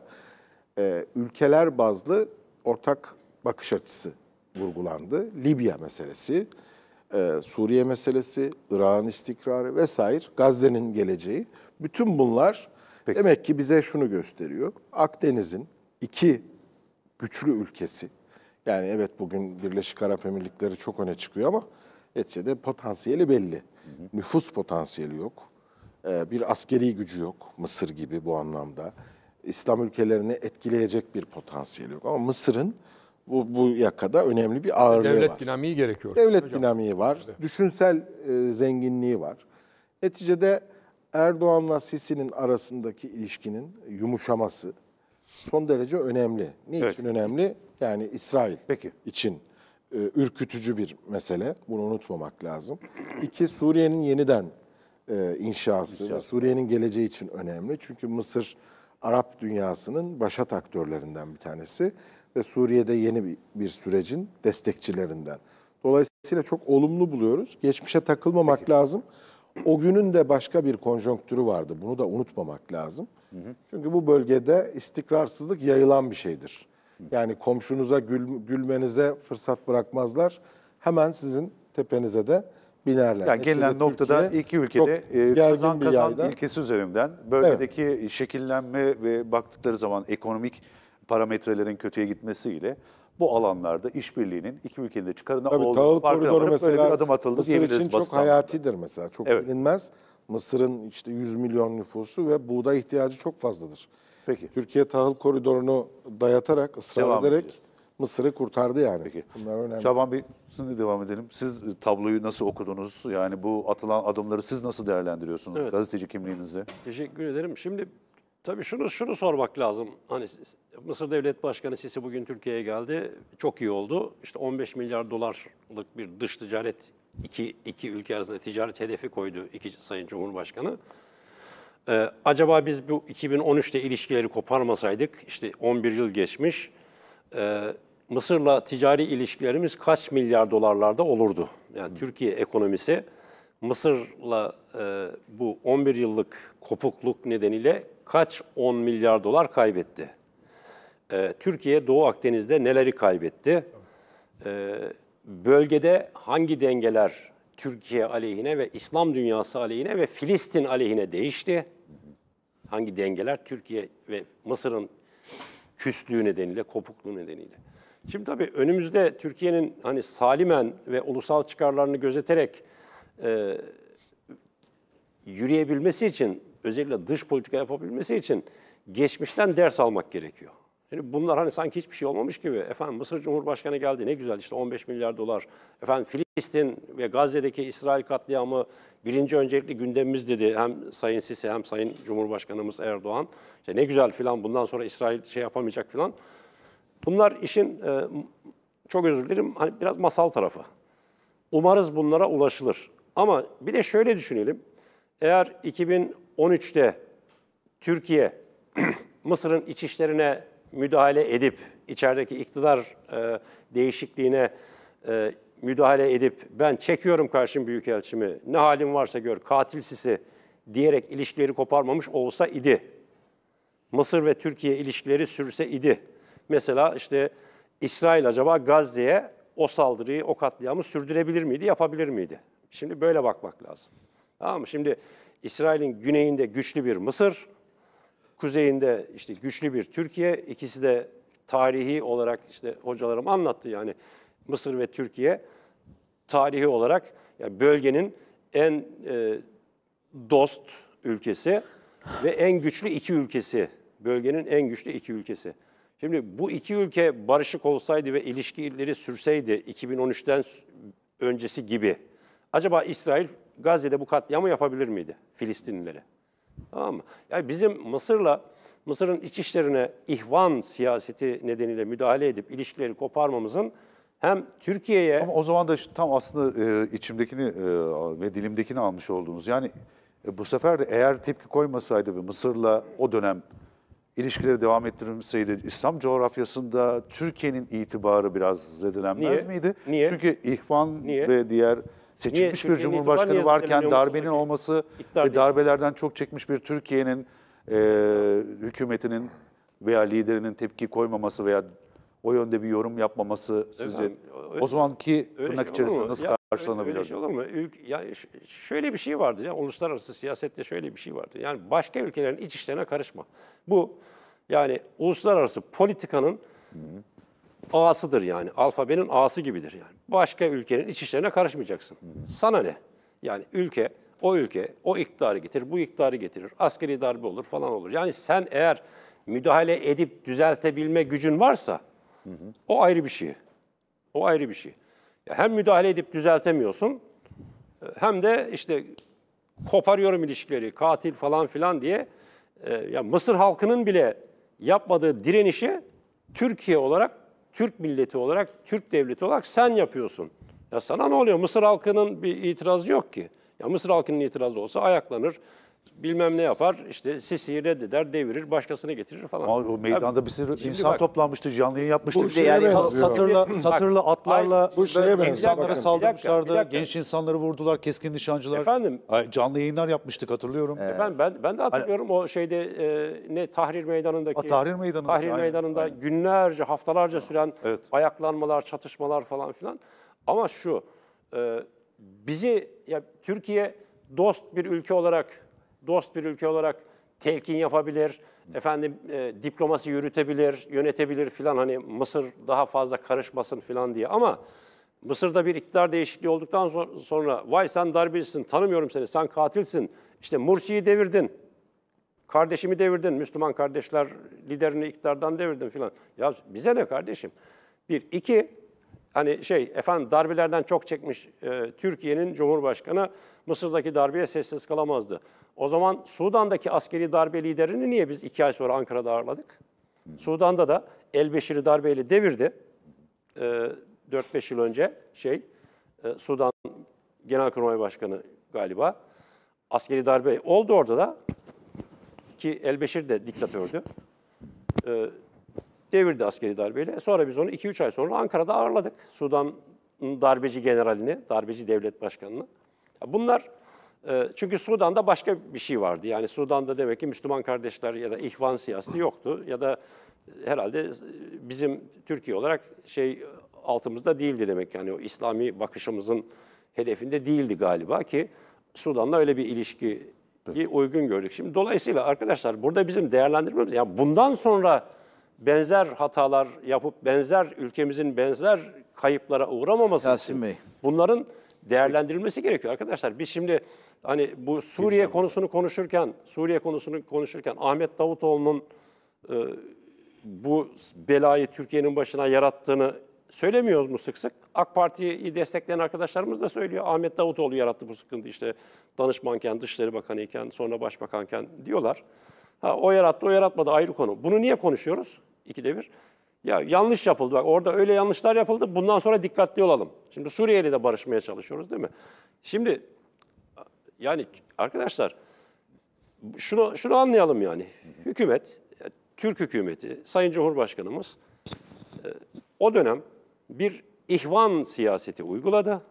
e, ülkeler bazlı ortak bakış açısı vurgulandı. Libya meselesi. Ee, Suriye meselesi, İran'ın istikrarı vesaire, Gazze'nin geleceği. Bütün bunlar Peki. demek ki bize şunu gösteriyor. Akdeniz'in iki güçlü ülkesi, yani evet bugün Birleşik Arap Emirlikleri çok öne çıkıyor ama neticede potansiyeli belli. Hı hı. Nüfus potansiyeli yok, ee, bir askeri gücü yok Mısır gibi bu anlamda. İslam ülkelerini etkileyecek bir potansiyeli yok ama Mısır'ın Bu, bu yakada önemli bir ağırlığı Devlet var. Devlet dinamiği gerekiyor. Devlet hocam. dinamiği var, evet. düşünsel e, zenginliği var. Neticede Erdoğan'la Sisi'nin arasındaki ilişkinin yumuşaması son derece önemli. Niçin evet. önemli? Yani İsrail Peki. için e, ürkütücü bir mesele. Bunu unutmamak lazım. İki, Suriye'nin yeniden e, inşası, inşası. Suriye'nin geleceği için önemli. Çünkü Mısır, Arap dünyasının başat aktörlerinden bir tanesi. Ve Suriye'de yeni bir, bir sürecin destekçilerinden. Dolayısıyla çok olumlu buluyoruz. Geçmişe takılmamak Peki. lazım. O günün de başka bir konjonktürü vardı. Bunu da unutmamak lazım. Hı hı. Çünkü bu bölgede istikrarsızlık yayılan bir şeydir. Hı hı. Yani komşunuza gül, gülmenize fırsat bırakmazlar. Hemen sizin tepenize de binerler. Yani gelinen Türkiye, noktada iki ülkede e, kazan kazan yayda. ilkesi üzerinden bölgedeki evet. şekillenme ve baktıkları zaman ekonomik parametrelerin kötüye gitmesiyle bu alanlarda işbirliğinin iki ülkenin de çıkarına Tabii, olduğu farkına varıp mesela, böyle bir adım atıldı Mısır diyebiliriz. Mısır için çok hayatidir mesela. Çok evet. bilinmez. Mısır'ın işte yüz milyon nüfusu ve buğday ihtiyacı çok fazladır. Peki. Türkiye tahıl koridorunu dayatarak, ısrar devam ederek edeceğiz. Mısır'ı kurtardı yani. Peki. Bunlar önemli. Şaban Bey, sizinle devam edelim. Siz tabloyu nasıl okudunuz? Yani bu atılan adımları siz nasıl değerlendiriyorsunuz evet. gazeteci kimliğinizi? Teşekkür ederim. Şimdi tabii şunu şunu sormak lazım. Hani Mısır Devlet Başkanı Sisi bugün Türkiye'ye geldi. Çok iyi oldu. İşte on beş milyar dolarlık bir dış ticaret, iki, iki ülke arasında ticaret hedefi koydu iki Sayın Cumhurbaşkanı. Ee, acaba biz bu iki bin on üçte ilişkileri koparmasaydık, işte on bir yıl geçmiş, e, Mısır'la ticari ilişkilerimiz kaç milyar dolarlarda olurdu? Yani hmm. Türkiye ekonomisi Mısır'la e, bu on bir yıllık kopukluk nedeniyle kaç on milyar dolar kaybetti? Ee, Türkiye Doğu Akdeniz'de neleri kaybetti? Ee, bölgede hangi dengeler Türkiye aleyhine ve İslam dünyası aleyhine ve Filistin aleyhine değişti? Hangi dengeler Türkiye ve Mısır'ın küslüğü nedeniyle, kopukluğu nedeniyle? Şimdi tabii önümüzde Türkiye'nin hani salimen ve ulusal çıkarlarını gözeterek e, yürüyebilmesi için, özellikle dış politika yapabilmesi için geçmişten ders almak gerekiyor. Şimdi bunlar hani sanki hiçbir şey olmamış gibi, efendim Mısır Cumhurbaşkanı geldi ne güzel işte on beş milyar dolar, efendim Filistin ve Gazze'deki İsrail katliamı birinci öncelikli gündemimiz dedi hem Sayın Sisi hem Sayın Cumhurbaşkanımız Erdoğan. İşte ne güzel filan, bundan sonra İsrail şey yapamayacak filan. Bunlar işin çok özür dilerim hani biraz masal tarafı. Umarız bunlara ulaşılır. Ama bir de şöyle düşünelim, eğer iki bin on üçte Türkiye Mısır'ın iç işlerine müdahale edip, içerideki iktidar e, değişikliğine e, müdahale edip, ben çekiyorum karşım büyükelçimi, ne halin varsa gör, katil Sisi diyerek ilişkileri koparmamış olsa idi, Mısır ve Türkiye ilişkileri sürse idi, mesela işte İsrail acaba Gazze'ye o saldırıyı, o katliamı sürdürebilir miydi, yapabilir miydi? Şimdi böyle bakmak lazım. Tamam mı? Şimdi İsrail'in güneyinde güçlü bir Mısır, kuzeyinde işte güçlü bir Türkiye, ikisi de tarihi olarak işte hocalarım anlattı yani Mısır ve Türkiye tarihi olarak yani bölgenin en e, dost ülkesi ve en güçlü iki ülkesi. Bölgenin en güçlü iki ülkesi. Şimdi bu iki ülke barışık olsaydı ve ilişkileri sürseydi iki bin on üçten öncesi gibi, acaba İsrail Gazze'de bu katliamı yapabilir miydi Filistinlilere? Tamam mı? Yani bizim Mısır'la, Mısır'ın iç işlerine ihvan siyaseti nedeniyle müdahale edip ilişkileri koparmamızın hem Türkiye'ye... Ama o zaman da tam aslında e, içimdekini e, ve dilimdekini almış oldunuz. Yani e, bu sefer de eğer tepki koymasaydı ve Mısır'la o dönem ilişkileri devam ettirilseydi, İslam coğrafyasında Türkiye'nin itibarı biraz zedelenmez Niye? miydi? Niye? Çünkü ihvan Niye? ve diğer... Seçilmiş Niye? bir Cumhurbaşkanı varken darbenin olması ve darbelerden çok çekmiş bir Türkiye'nin, e, hükümetinin veya liderinin tepki koymaması veya o yönde bir yorum yapmaması sizce öyle, o zamanki tırnak şey içerisinde nasıl ya, karşılanabilir? Öyle, öyle şey olur mu? Ya, şöyle bir şey vardır. Yani, uluslararası siyasette şöyle bir şey vardır. Yani başka ülkelerin iç işlerine karışma. Bu yani uluslararası politikanın... Hı. A'sıdır yani. Alfabenin A'sı gibidir yani. Başka ülkenin iç işlerine karışmayacaksın. Sana ne? Yani ülke, o ülke, o iktidarı getirir, bu iktidarı getirir. Askeri darbe olur falan olur. Yani sen eğer müdahale edip düzeltebilme gücün varsa hı hı. o ayrı bir şey. O ayrı bir şey. Ya hem müdahale edip düzeltemiyorsun hem de işte koparıyorum ilişkileri, katil falan filan diye ya Mısır halkının bile yapmadığı direnişi Türkiye olarak, Türk milleti olarak, Türk devleti olarak sen yapıyorsun. Ya sana ne oluyor? Mısır halkının bir itirazı yok ki. Ya Mısır halkının itirazı olsa ayaklanır, bilmem ne yapar, işte Sisi'yi reddeder, devirir, başkasını getirir falan. Abi, o meydanda bir sürü insan bak, toplanmıştı, canlı yayın yapmıştı. Yani satırla, satırla atlarla insanlara saldırmışlardı, bir dakika, bir dakika. genç insanları vurdular, keskin nişancılar. Efendim, Ay, canlı yayınlar yapmıştık, hatırlıyorum. Evet. Efendim ben ben de hatırlıyorum hani, o şeyde e, ne Tahrir Meydanı'ndaki, a, Tahrir Meydanı'nda, Tahrir Meydanı'nda aynen, günlerce, haftalarca süren evet. ayaklanmalar, çatışmalar falan filan. Ama şu, e, bizi ya, Türkiye dost bir ülke olarak dost bir ülke olarak telkin yapabilir, efendim e, diplomasi yürütebilir, yönetebilir filan, hani Mısır daha fazla karışmasın filan diye. Ama Mısır'da bir iktidar değişikliği olduktan sonra vay sen darbecisin, tanımıyorum seni, sen katilsin, işte Mursi'yi devirdin, kardeşimi devirdin, Müslüman kardeşler liderini iktidardan devirdin filan. Ya bize ne kardeşim? Bir, iki, hani şey efendim darbelerden çok çekmiş e, Türkiye'nin Cumhurbaşkanı Mısır'daki darbeye sessiz kalamazdı. O zaman Sudan'daki askeri darbe liderini niye biz iki ay sonra Ankara'da ağırladık? Sudan'da da El-Beşir'i darbeyle devirdi e, dört beş yıl önce şey e, Sudan Genelkurmay Başkanı galiba. Askeri darbe oldu orada da, ki El-Beşir de diktatördü. E, devirdi askeri darbeyle. Sonra biz onu iki üç ay sonra Ankara'da ağırladık. Sudan darbeci generalini, darbeci devlet başkanını. Bunlar çünkü Sudan'da başka bir şey vardı. Yani Sudan'da demek ki Müslüman kardeşler ya da ihvan siyaseti yoktu. Ya da herhalde bizim Türkiye olarak şey altımızda değildi demek. Yani o İslami bakışımızın hedefinde değildi galiba, ki Sudan'la öyle bir ilişkiyi uygun gördük. Şimdi dolayısıyla arkadaşlar burada bizim değerlendirmemiz, yani bundan sonra benzer hatalar yapıp benzer ülkemizin benzer kayıplara uğramaması Yasin Bey, bunların değerlendirilmesi gerekiyor arkadaşlar. Biz şimdi hani bu Suriye konusunu konuşurken, Suriye konusunu konuşurken Ahmet Davutoğlu'nun e, bu belayı Türkiye'nin başına yarattığını söylemiyoruz mu sık sık? AK Parti'yi destekleyen arkadaşlarımız da söylüyor. Ahmet Davutoğlu yarattı bu sıkıntı, işte danışmanken, Dışişleri Bakanıyken, sonra başbakanken diyorlar. Ha, o yarattı, o yaratmadı ayrı konu. Bunu niye konuşuyoruz? İkide bir. Ya yanlış yapıldı. Bak orada öyle yanlışlar yapıldı. Bundan sonra dikkatli olalım. Şimdi Suriye'yle de barışmaya çalışıyoruz değil mi? Şimdi yani arkadaşlar şunu şunu anlayalım yani. Hükümet, Türk hükümeti, Sayın Cumhurbaşkanımız o dönem bir ihvan siyaseti uyguladı.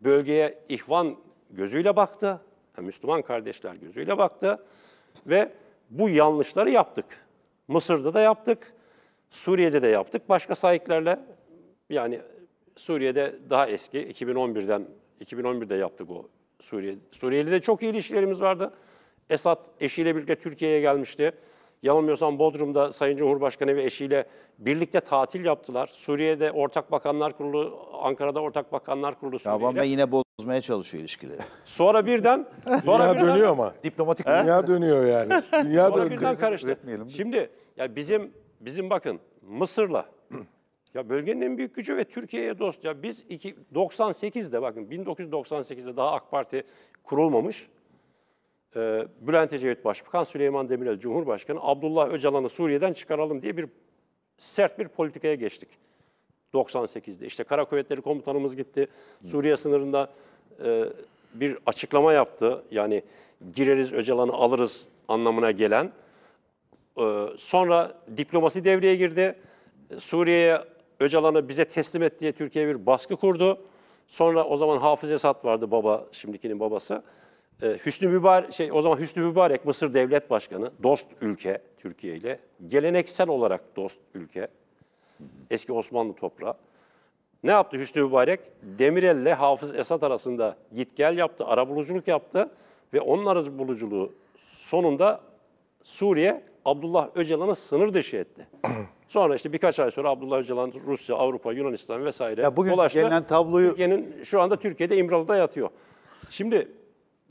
Bölgeye ihvan gözüyle baktı. Yani Müslüman kardeşler gözüyle baktı ve bu yanlışları yaptık. Mısır'da da yaptık. Suriye'de de yaptık. Başka sahiplerle, yani Suriye'de daha eski iki bin on birden iki bin on birde yaptık o Suriye. Suriyeli de çok iyi ilişkilerimiz vardı. Esad eşiyle birlikte Türkiye'ye gelmişti. Yanılmıyorsam Bodrum'da Sayın Cumhurbaşkanı ve eşiyle birlikte tatil yaptılar. Suriye'de Ortak Bakanlar Kurulu, Ankara'da Ortak Bakanlar Kurulu Suriye'yle. Babam da yine bozmaya çalışıyor ilişkileri. Sonra birden... Sonra dünya birden, dönüyor ama. Diplomatik dünya dönüyor yani. Dünya sonra dönüyor. Birden karıştı. Şimdi ya bizim bizim bakın Mısır'la, ya bölgenin en büyük gücü ve Türkiye'ye dost. Ya biz iki, doksan sekizde bakın bin dokuz yüz doksan sekizde daha AK Parti kurulmamış. Bülent Ecevit Başbakan, Süleyman Demirel Cumhurbaşkanı, Abdullah Öcalan'ı Suriye'den çıkaralım diye bir sert bir politikaya geçtik doksan sekizde. İşte Kara Kuvvetleri Komutanımız gitti, Suriye sınırında bir açıklama yaptı. Yani gireriz Öcalan'ı alırız anlamına gelen. Sonra diplomasi devreye girdi. Suriye'ye Öcalan'ı bize teslim et diye Türkiye bir baskı kurdu. Sonra o zaman Hafız Esad vardı, baba, şimdikinin babası. Hüsnü Mübarek, şey, o zaman Hüsnü Mübarek Mısır Devlet Başkanı, dost ülke Türkiye ile, geleneksel olarak dost ülke, eski Osmanlı toprağı. Ne yaptı Hüsnü Mübarek? Demirel ile Hafız Esad arasında git gel yaptı, arabuluculuk yaptı ve onun arabuluculuğu sonunda Suriye Abdullah Öcalan'ı sınır dışı etti. Sonra işte birkaç ay sonra Abdullah Öcalan Rusya, Avrupa, Yunanistan vesaire ya bugün dolaştı. Gelen tabloyu... Türkiye'nin şu anda Türkiye'de İmralı'da yatıyor. Şimdi...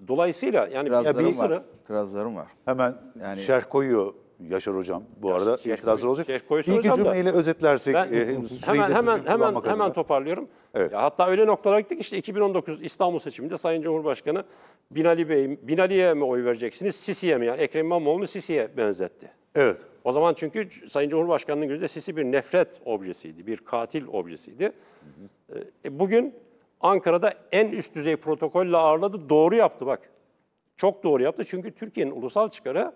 Dolayısıyla yani itirazlarım ya var. itirazlarım var. Hemen yani, şerh koyuyor Yaşar Hocam bu Yaşar, arada. İtirazlar olacak. İlk cümleyle da, özetlersek. Ben, e, hemen hemen hemen, hemen toparlıyorum. Evet. Ya, hatta öyle noktalara gittik işte iki bin on dokuz İstanbul seçiminde Sayın Cumhurbaşkanı Binali Bey, Binali'ye mi oy vereceksiniz, Sisi'ye mi? Yani Ekrem İmamoğlu'nu Sisi'ye benzetti. Evet. O zaman çünkü Sayın Cumhurbaşkanı'nın gözünde Sisi bir nefret objesiydi, bir katil objesiydi. Hı hı. E, bugün Ankara'da en üst düzey protokolle ağırladı. Doğru yaptı bak. Çok doğru yaptı çünkü Türkiye'nin ulusal çıkarı,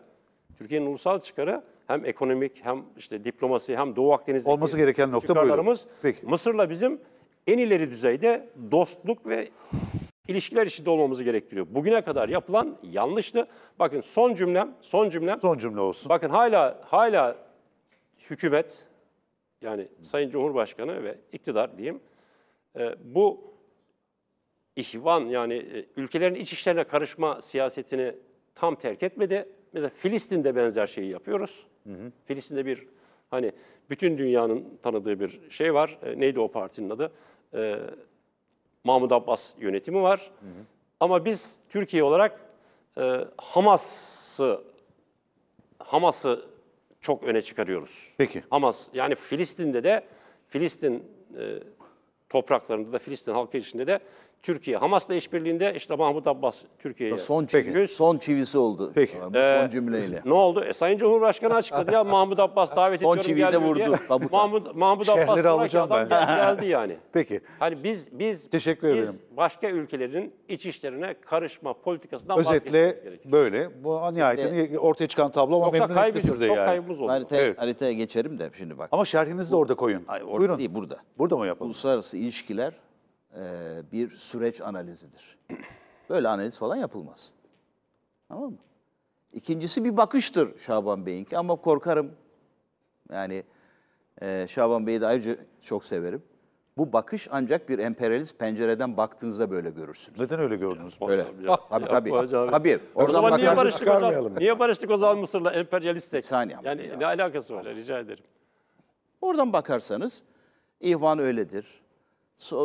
Türkiye'nin ulusal çıkarı hem ekonomik hem işte diplomasi hem Doğu Akdeniz'deki olması gereken nokta çıkarlarımız. Peki. Mısır'la bizim en ileri düzeyde dostluk ve ilişkiler içinde olmamızı gerektiriyor. Bugüne kadar yapılan yanlıştı. Bakın son cümlem, son cümlem. Son cümle olsun. Bakın hala hala hükümet yani Sayın Cumhurbaşkanı ve iktidar diyeyim bu ihvan yani ülkelerin iç işlerine karışma siyasetini tam terk etmedi. Mesela Filistin'de benzer şeyi yapıyoruz. Hı hı. Filistin'de bir hani bütün dünyanın tanıdığı bir şey var. E, neydi o partinin adı? E, Mahmud Abbas yönetimi var. Hı hı. Ama biz Türkiye olarak e, Hamas'ı Hamas'ı çok öne çıkarıyoruz. Peki. Hamas yani Filistin'de de Filistin e, topraklarında da Filistin halkı içinde de Türkiye Hamas'la işbirliğinde işte Mahmut Abbas Türkiye'ye son göz son çivisi oldu. Peki. Yani ee, son cümleyle. Ne oldu? E, Sayın Cumhurbaşkanı açıkladı ya Mahmut Abbas davet ediyorum geldi. Son çiviyi de vurdu. Mahmut Mahmut Abbas alacağım ben. Geldi, geldi yani. Peki. Hani biz biz Teşekkür biz ederim. başka ülkelerin iç işlerine karışma politikasından özetle böyle. Bu nihayetinde ortaya çıkan tablo ama memnun etti sizi yani. Çok kaybımız oldu. Harita, evet. Haritaya geçelim de şimdi bak. Ama şerhinizi de orada koyun. Hayır, orada Buyurun. değil burada. Burada mı yapalım? Uluslararası ilişkiler bir süreç analizidir. Böyle analiz falan yapılmaz. Tamam mı? İkincisi bir bakıştır Şaban Bey'inki ama korkarım. Yani Şaban Bey'i de ayrıca çok severim. Bu bakış ancak bir emperyalist pencereden baktığınızda böyle görürsünüz. Neden öyle gördünüz? Öyle. Tabii tabii. Tabii. Oradan o niye barıştık o zaman? Niye barıştık o zaman Mısır'la emperyalistsek? Saniye. Yani ya. ne alakası var? Rica ederim. Oradan bakarsanız ihvan öyledir.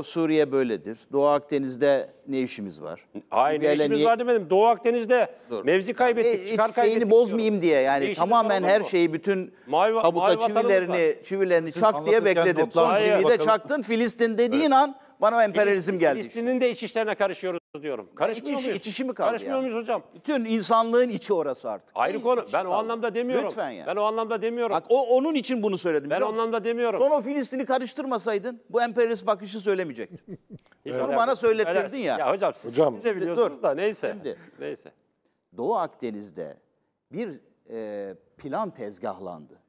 Suriye böyledir. Doğu Akdeniz'de ne işimiz var? Hayır ne işimiz niye... var demedim. Doğu Akdeniz'de Dur. mevzi kaybettik, e, çıkar kaybettik. Şeyini bozmayayım diye yani ne tamamen her şeyi bütün mavi, tabuta mavi çivilerini, çivilerini çak diye bekledim. Son Hayır, çiviyi bakalım. de çaktın Filistin dediğin evet. an bana emperyalizm geldi. Filistin'in işte. de iç işlerine karışıyoruz diyorum. Karışmıyor iç, muyuz? İç işi mi kaldı Karışmıyor yani? muyuz hocam? Bütün insanlığın içi orası artık. Ayrı konu. Ben kaldı. o anlamda demiyorum. Lütfen yani. Ben o anlamda demiyorum. Bak o, onun için bunu söyledim. Ben o anlamda demiyorum. Son o Filistin'i karıştırmasaydın bu emperyalist bakışı söylemeyecektin. Bunu evet. bana söylettirdin ya. Ya hocam siz, hocam. siz de biliyorsunuz Dur. da neyse. Şimdi, neyse. Doğu Akdeniz'de bir e, plan tezgahlandı.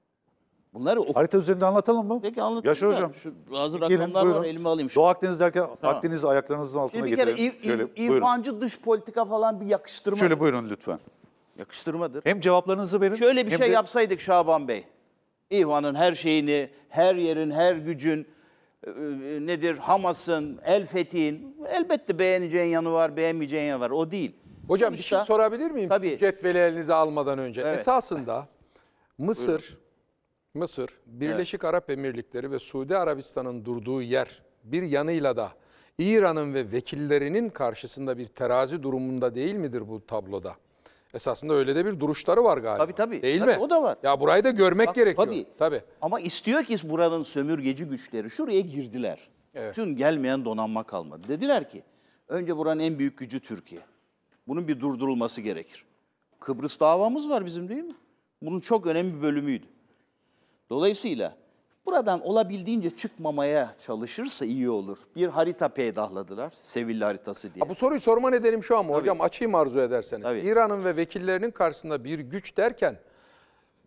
Bunları ok harita üzerinde anlatalım mı? Peki anlatalım. Yaşa hocam. Şu hazır rakamlar var, elime alayım. Şu Doğu Akdeniz derken tamam. Akdeniz ayaklarınızın altına getirelim. Bir kere irfancı dış politika falan bir yakıştırma. Şöyle buyurun lütfen. Yakıştırmadır. Hem cevaplarınızı verin. Şöyle bir şey de... yapsaydık Şaban Bey. İhvan'ın her şeyini, her yerin, her gücün, e, nedir Hamas'ın, El Fethi'nin elbette beğeneceğin yanı var, beğenmeyeceğin yanı var. O değil. Hocam Sonuçta, bir şey sorabilir miyim? Tabii. Cetveli elinize almadan önce. Evet. Esasında Mısır... Buyurun. Mısır, Birleşik evet. Arap Emirlikleri ve Suudi Arabistan'ın durduğu yer bir yanıyla da İran'ın ve vekillerinin karşısında bir terazi durumunda değil midir bu tabloda? Esasında öyle de bir duruşları var galiba. Tabii tabii. Değil tabii, mi? O da var. Ya burayı da görmek Bak, gerekiyor. Tabii. tabii. Ama istiyor ki buranın sömürgeci güçleri şuraya girdiler. Evet. Tüm gelmeyen donanma kalmadı. Dediler ki önce buranın en büyük gücü Türkiye. Bunun bir durdurulması gerekir. Kıbrıs davamız var bizim değil mi? Bunun çok önemli bir bölümüydü. Dolayısıyla buradan olabildiğince çıkmamaya çalışırsa iyi olur. Bir harita peydahladılar, Sevilla haritası diye. Ha, bu soruyu sorma nedenim şu an mı? Hocam açayım arzu ederseniz. İran'ın ve vekillerinin karşısında bir güç derken,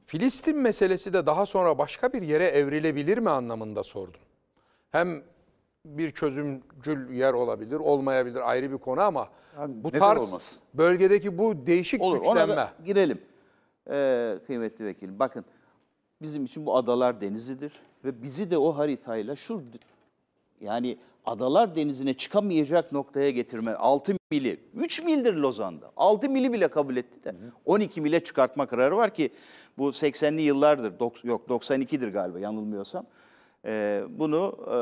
Filistin meselesi de daha sonra başka bir yere evrilebilir mi anlamında sordum. Hem bir çözümcül yer olabilir, olmayabilir ayrı bir konu ama yani bu tarz olmaz? bölgedeki bu değişik olur, güçlenme. Ona da girelim ee, kıymetli vekilim. Bakın. Bizim için bu Adalar Denizi'dir ve bizi de o haritayla şu yani Adalar Denizi'ne çıkamayacak noktaya getirme altı mili, üç mildir Lozan'da. altı mili bile kabul etti de on iki mile çıkartma kararı var ki bu seksenli yıllardır, dok, yok doksan ikidir galiba yanılmıyorsam. Ee, bunu e,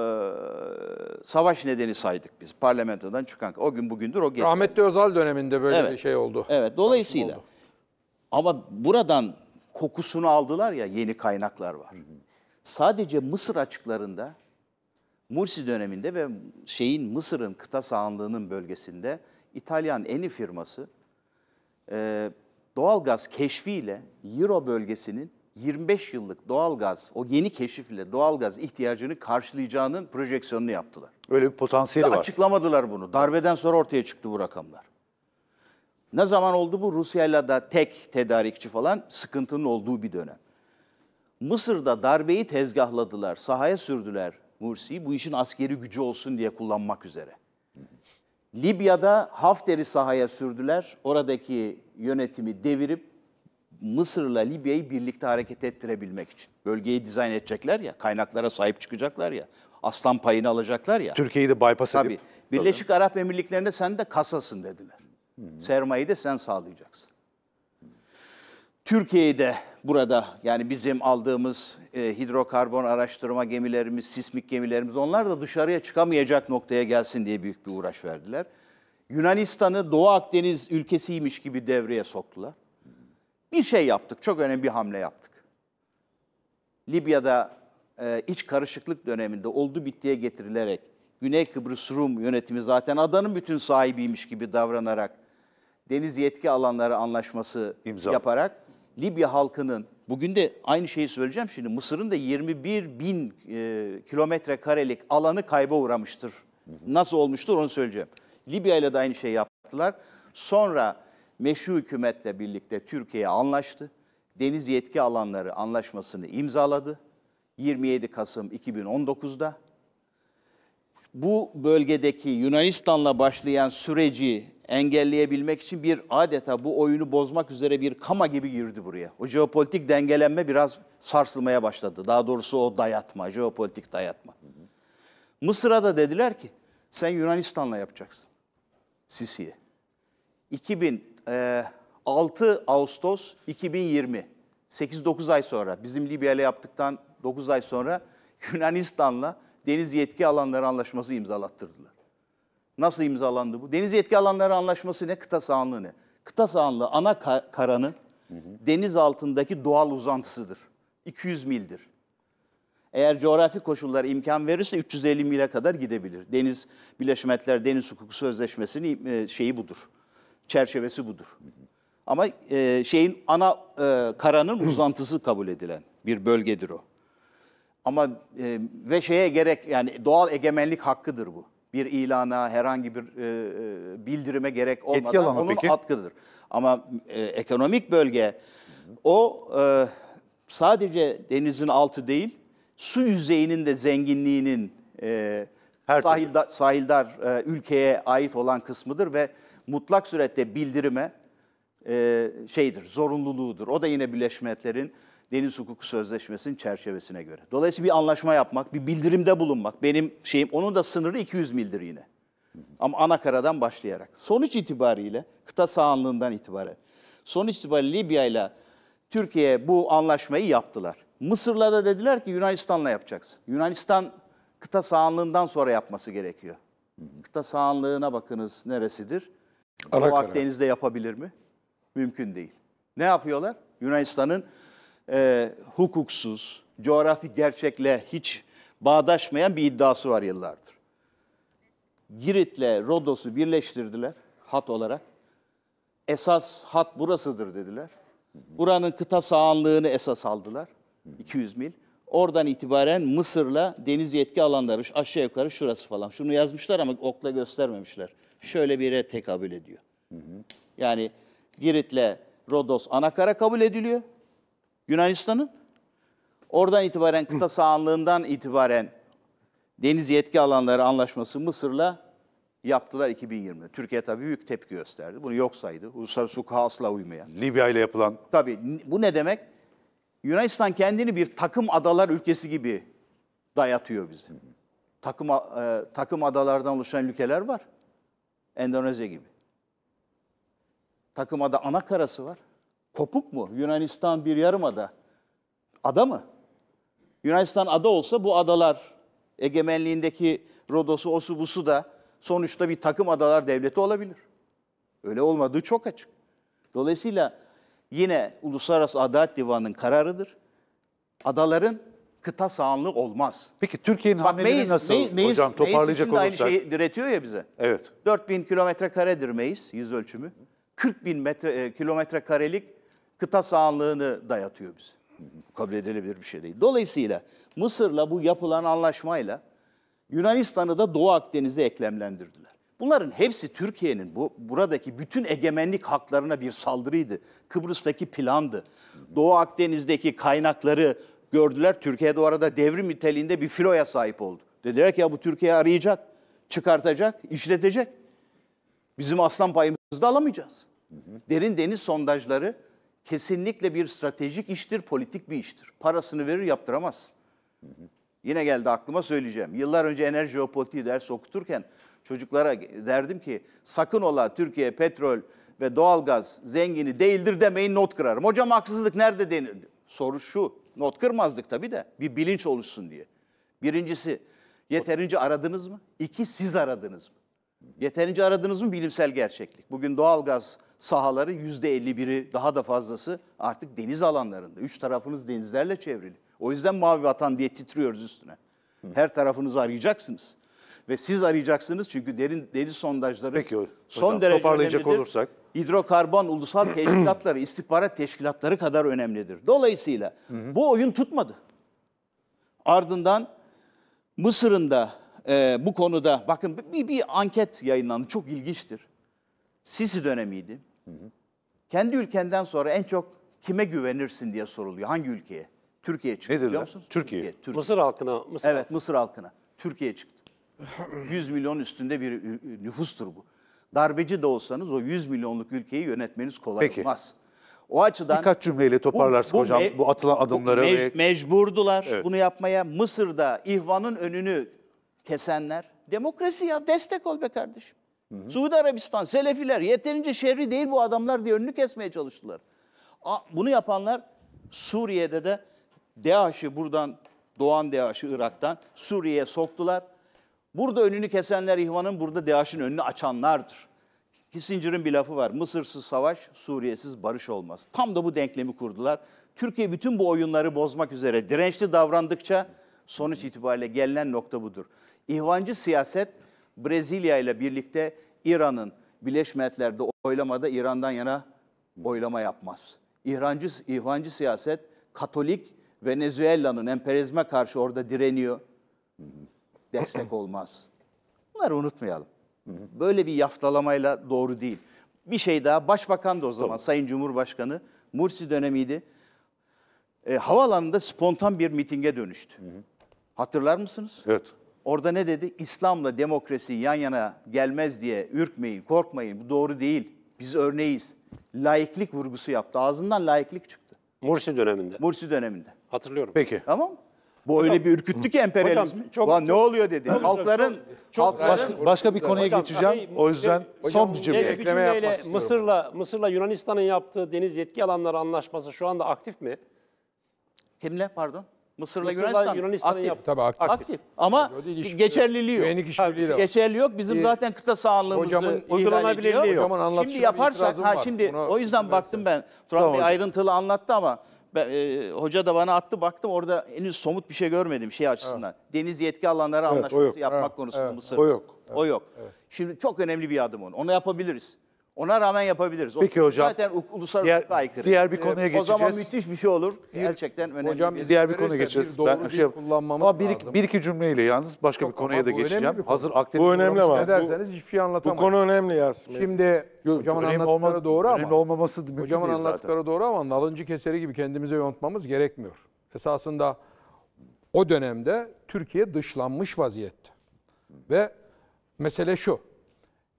savaş nedeni saydık biz parlamentodan çıkan. O gün bugündür o geçti. Rahmetli Özal döneminde böyle evet. bir şey oldu. Evet dolayısıyla oldu. ama buradan... Kokusunu aldılar ya yeni kaynaklar var. Hı hı. Sadece Mısır açıklarında, Mursi döneminde ve şeyin Mısır'ın kıta sahanlığının bölgesinde İtalyan Eni firması e, doğalgaz keşfiyle Euro bölgesinin yirmi beş yıllık doğalgaz, o yeni keşifle doğalgaz ihtiyacını karşılayacağının projeksiyonunu yaptılar. Öyle bir potansiyeli var. Açıklamadılar bunu. Darbeden sonra ortaya çıktı bu rakamlar. Ne zaman oldu bu? Rusya'yla da tek tedarikçi falan sıkıntının olduğu bir dönem. Mısır'da darbeyi tezgahladılar, sahaya sürdüler Mursi'yi, bu işin askeri gücü olsun diye kullanmak üzere. Libya'da Hafter'i sahaya sürdüler, oradaki yönetimi devirip Mısır'la Libya'yı birlikte hareket ettirebilmek için. Bölgeyi dizayn edecekler ya, kaynaklara sahip çıkacaklar ya, aslan payını alacaklar ya. Türkiye'yi de bypass tabii, edip. Birleşik tabii. Arap Emirlikleri'ne sen de kasasın dediler. Hmm. Sermayeyi de sen sağlayacaksın. Hmm. Türkiye'yi de burada, yani bizim aldığımız e, hidrokarbon araştırma gemilerimiz, sismik gemilerimiz, onlar da dışarıya çıkamayacak noktaya gelsin diye büyük bir uğraş verdiler. Yunanistan'ı Doğu Akdeniz ülkesiymiş gibi devreye soktular. Bir şey yaptık, çok önemli bir hamle yaptık. Libya'da e, iç karışıklık döneminde oldu bittiye getirilerek, Güney Kıbrıs Rum yönetimi zaten adanın bütün sahibiymiş gibi davranarak, deniz yetki alanları anlaşması İmza. yaparak, Libya halkının, bugün de aynı şeyi söyleyeceğim şimdi, Mısır'ın da yirmi bir bin e, kilometre karelik alanı kayba uğramıştır. Hı hı. Nasıl olmuştur onu söyleyeceğim. Libya ile de aynı şey yaptılar. Sonra meşru hükümetle birlikte Türkiye anlaştı. Deniz yetki alanları anlaşmasını imzaladı. yirmi yedi Kasım iki bin on dokuz'da. Bu bölgedeki Yunanistan'la başlayan süreci engelleyebilmek için bir adeta bu oyunu bozmak üzere bir kama gibi girdi buraya. O jeopolitik dengelenme biraz sarsılmaya başladı. Daha doğrusu o dayatma, jeopolitik dayatma. Mısır'a da dediler ki sen Yunanistan'la yapacaksın. Sisi'ye. altı Ağustos iki bin yirmi, sekiz dokuz ay sonra, bizim Libya ile yaptıktan dokuz ay sonra Yunanistan'la deniz yetki alanları anlaşması imzalattırdılar. Nasıl imzalandı bu? Deniz yetki alanları anlaşması ne? Kıta sahanlığı ne? Kıta sahanlığı ana karanın hı hı. deniz altındaki doğal uzantısıdır. iki yüz mildir. Eğer coğrafi koşullar imkan verirse üç yüz elli mile kadar gidebilir. Deniz Birleşmiş Milletler Deniz Hukuku Sözleşmesi'nin şeyi budur. Çerçevesi budur. Hı hı. Ama e, şeyin ana e, karanın uzantısı kabul edilen bir bölgedir o. Ama e, ve şeye gerek, yani doğal egemenlik hakkıdır bu. Bir ilana, herhangi bir e, bildirime gerek olmadan onun peki. hakkıdır. Ama e, ekonomik bölge hı hı. o e, sadece denizin altı değil, su yüzeyinin de zenginliğinin e, sahilda, sahildar e, ülkeye ait olan kısmıdır ve mutlak surette bildirime e, şeydir, zorunluluğudur. O da yine Birleşmiş Milletler'in Deniz Hukuku Sözleşmesi'nin çerçevesine göre. Dolayısıyla bir anlaşma yapmak, bir bildirimde bulunmak, benim şeyim, onun da sınırı iki yüz mildir yine. Hı hı. Ama Anakara'dan başlayarak. Sonuç itibariyle, kıta sahanlığından itibaren, sonuç itibariyle Libya ile Türkiye bu anlaşmayı yaptılar. Mısır'la da dediler ki Yunanistan'la yapacaksın. Yunanistan kıta sahanlığından sonra yapması gerekiyor. Hı hı. Kıta sahanlığına bakınız neresidir? Ama Akdeniz'de yapabilir mi? Mümkün değil. Ne yapıyorlar? Yunanistan'ın e, hukuksuz, coğrafi gerçekle hiç bağdaşmayan bir iddiası var yıllardır. Girit'le Rodos'u birleştirdiler hat olarak. Esas hat burasıdır dediler. Buranın kıta sahanlığını esas aldılar. iki yüz mil. Oradan itibaren Mısır'la deniz yetki alanları aşağı yukarı şurası falan. Şunu yazmışlar ama okla göstermemişler. Şöyle bir yere tekabül ediyor. Hı hı. Yani Girit'le Rodos anakara kabul ediliyor Yunanistan'ın. Oradan itibaren kıta sahanlığından itibaren deniz yetki alanları anlaşması Mısır'la yaptılar iki bin yirmi'de. Türkiye tabii büyük tepki gösterdi. Bunu yok saydı. Uluslararası hukuka asla uymayan. Libya ile yapılan. Tabii bu ne demek? Yunanistan kendini bir takım adalar ülkesi gibi dayatıyor bize. Hı hı. Takım, e, takım adalardan oluşan ülkeler var. Endonezya gibi. Takım ada anakarası var. Kopuk mu? Yunanistan bir yarım ada. Ada mı? Yunanistan ada olsa bu adalar egemenliğindeki Rodos'u, osu, busu da sonuçta bir takım adalar devleti olabilir. Öyle olmadığı çok açık. Dolayısıyla yine Uluslararası Adalet Divanı'nın kararıdır. Adaların kıta sahanlığı olmaz. Peki Türkiye'nin hamleleri nasıl Meis, hocam toparlayacak olursak? Meis için de aynı şeyi diretiyor ya bize. Evet. dört bin kilometre karedir Meis yüz ölçümü. kırk bin kilometre karelik kıta sahanlığını dayatıyor bize. Kabul edilebilir bir şey değil. Dolayısıyla Mısır'la bu yapılan anlaşmayla Yunanistan'ı da Doğu Akdeniz'e eklemlendirdiler. Bunların hepsi Türkiye'nin bu buradaki bütün egemenlik haklarına bir saldırıydı. Kıbrıs'taki plandı. Doğu Akdeniz'deki kaynakları gördüler. Türkiye de o arada devrim niteliğinde bir filoya sahip oldu. Dediler ki ya bu Türkiye arayacak, çıkartacak, işletecek. Bizim aslan payımızı da alamayacağız. Hı hı. Derin deniz sondajları kesinlikle bir stratejik iştir, politik bir iştir. Parasını verir yaptıramaz. Hı hı. Yine geldi aklıma söyleyeceğim. Yıllar önce enerji jeopolitiği dersi okuturken çocuklara derdim ki sakın ola Türkiye petrol ve doğalgaz zengini değildir demeyin, not kırarım. Hocam haksızlık nerede denir? Soru şu, not kırmazdık tabii de bir bilinç oluşsun diye. Birincisi yeterince aradınız mı? İki, siz aradınız mı? Yeterince aradınız mı bilimsel gerçeklik? Bugün doğalgaz sahaları yüzde elli biri daha da fazlası artık deniz alanlarında. Üç tarafınız denizlerle çevrili. O yüzden mavi vatan diye titriyoruz üstüne. Her tarafınızı arayacaksınız. Ve siz arayacaksınız çünkü derin deniz sondajları Peki, hocam, son derece toparlayacak olursak hidrokarbon ulusal teşkilatları, istihbarat teşkilatları kadar önemlidir. Dolayısıyla hı hı. bu oyun tutmadı. Ardından Mısır'ın da e, bu konuda bakın bir, bir anket yayınlandı. Çok ilginçtir. Sisi dönemiydi. Hı hı. Kendi ülkenden sonra en çok kime güvenirsin diye soruluyor. Hangi ülkeye? Türkiye çıktı. Nedir biliyor musunuz? Türkiye. Türkiye, Türkiye. Mısır halkına. Mısır evet Mısır halkına. Türkiye çıktı. yüz milyon üstünde bir nüfustur bu. Darbeci de olsanız o yüz milyonluk ülkeyi yönetmeniz kolay Peki. olmaz. O açıdan birkaç cümleyle toparlarsak bu, bu hocam bu atılan adımları. Bu mec ve... Mecburdular evet. bunu yapmaya. Mısır'da ihvanın önünü kesenler demokrasi ya destek ol be kardeşim. Hı hı. Suudi Arabistan, Selefiler yeterince şerri değil bu adamlar diye önünü kesmeye çalıştılar. Bunu yapanlar Suriye'de de DEAŞ'ı buradan doğan DEAŞ'ı Irak'tan Suriye'ye soktular. Burada önünü kesenler ihvanın, burada DEAŞ'ın önünü açanlardır. Kissinger'ın bir lafı var. Mısırsız savaş, Suriye'siz barış olmaz. Tam da bu denklemi kurdular. Türkiye bütün bu oyunları bozmak üzere dirençli davrandıkça sonuç itibariyle gelinen nokta budur. İhvancı siyaset Brezilya ile birlikte İran'ın Birleşmiş Milletler'de oylamada İran'dan yana oylama yapmaz. İhvancı, ihvancı siyaset Katolik Venezuela'nın emperyalizme karşı orada direniyor. Destek olmaz. Bunları unutmayalım. Böyle bir yaftalamayla doğru değil. Bir şey daha, başbakan da o zaman tamam. Sayın Cumhurbaşkanı Mursi dönemiydi. E, havaalanında spontan bir mitinge dönüştü. Hı hı. Hatırlar mısınız? Evet. Orada ne dedi? İslam'la demokrasi yan yana gelmez diye ürkmeyin, korkmayın. Bu doğru değil. Biz örneğiz. Laiklik vurgusu yaptı. Ağzından laiklik çıktı. Mursi döneminde. Mursi döneminde. Hatırlıyorum. Peki. Tamam mı? Bu hocam, öyle bir ürküttü ki emperyalizm. Ne oluyor dedi. Hocam, halkların çok, halkların başka, başka bir konuya hocam, geçeceğim. O yüzden hocam, son bir cümle ekleme yapmak istiyorum. Mısır'la Mısır'la Yunanistan'ın yaptığı deniz yetki alanları anlaşması şu anda aktif mi? Kimle pardon? Mısır'la Yunanistan Yunanistan'ın aktif. Tabii aktif. Aktif. Ama geçerliliği yok. Geçerli yok. Bizim ee, zaten kıta sahanlığımızı ihlal ediyor. Şimdi yaparsak ha şimdi Buna o yüzden baktım ben. Turan Bey ayrıntılı anlattı ama Ben, e, hoca da bana attı baktım orada henüz somut bir şey görmedim şey açısından. Evet. Deniz yetki alanları evet, anlaşması yapmak evet, konusunda evet, Mısır. O yok. Evet, o yok. Evet. Şimdi çok önemli bir adım onu. Onu yapabiliriz. Ona rağmen yapabiliriz. O Peki hocam. Zaten uluslararası aykırı. Diğer bir konuya ee, geçeceğiz. O zaman müthiş bir şey olur. Gerçekten önemli. Hocam bir diğer bir konuya geçeceğiz. Bir ben bir şey kullanmamız ama bir, lazım. Bir iki cümleyle yalnız başka yok, bir konuya da geçeceğim. Hazır Akdeniz olmuş ne derseniz hiçbir şey anlatamayız. Bu konu önemli Yasemin. Şimdi hocamın anlattıkları doğru ama. Önemli olmaması mümkün değil zaten. Hocamın anlattıkları doğru ama nalıncı keseri gibi kendimize yontmamız gerekmiyor. Esasında o dönemde Türkiye dışlanmış vaziyette. Ve mesele şu.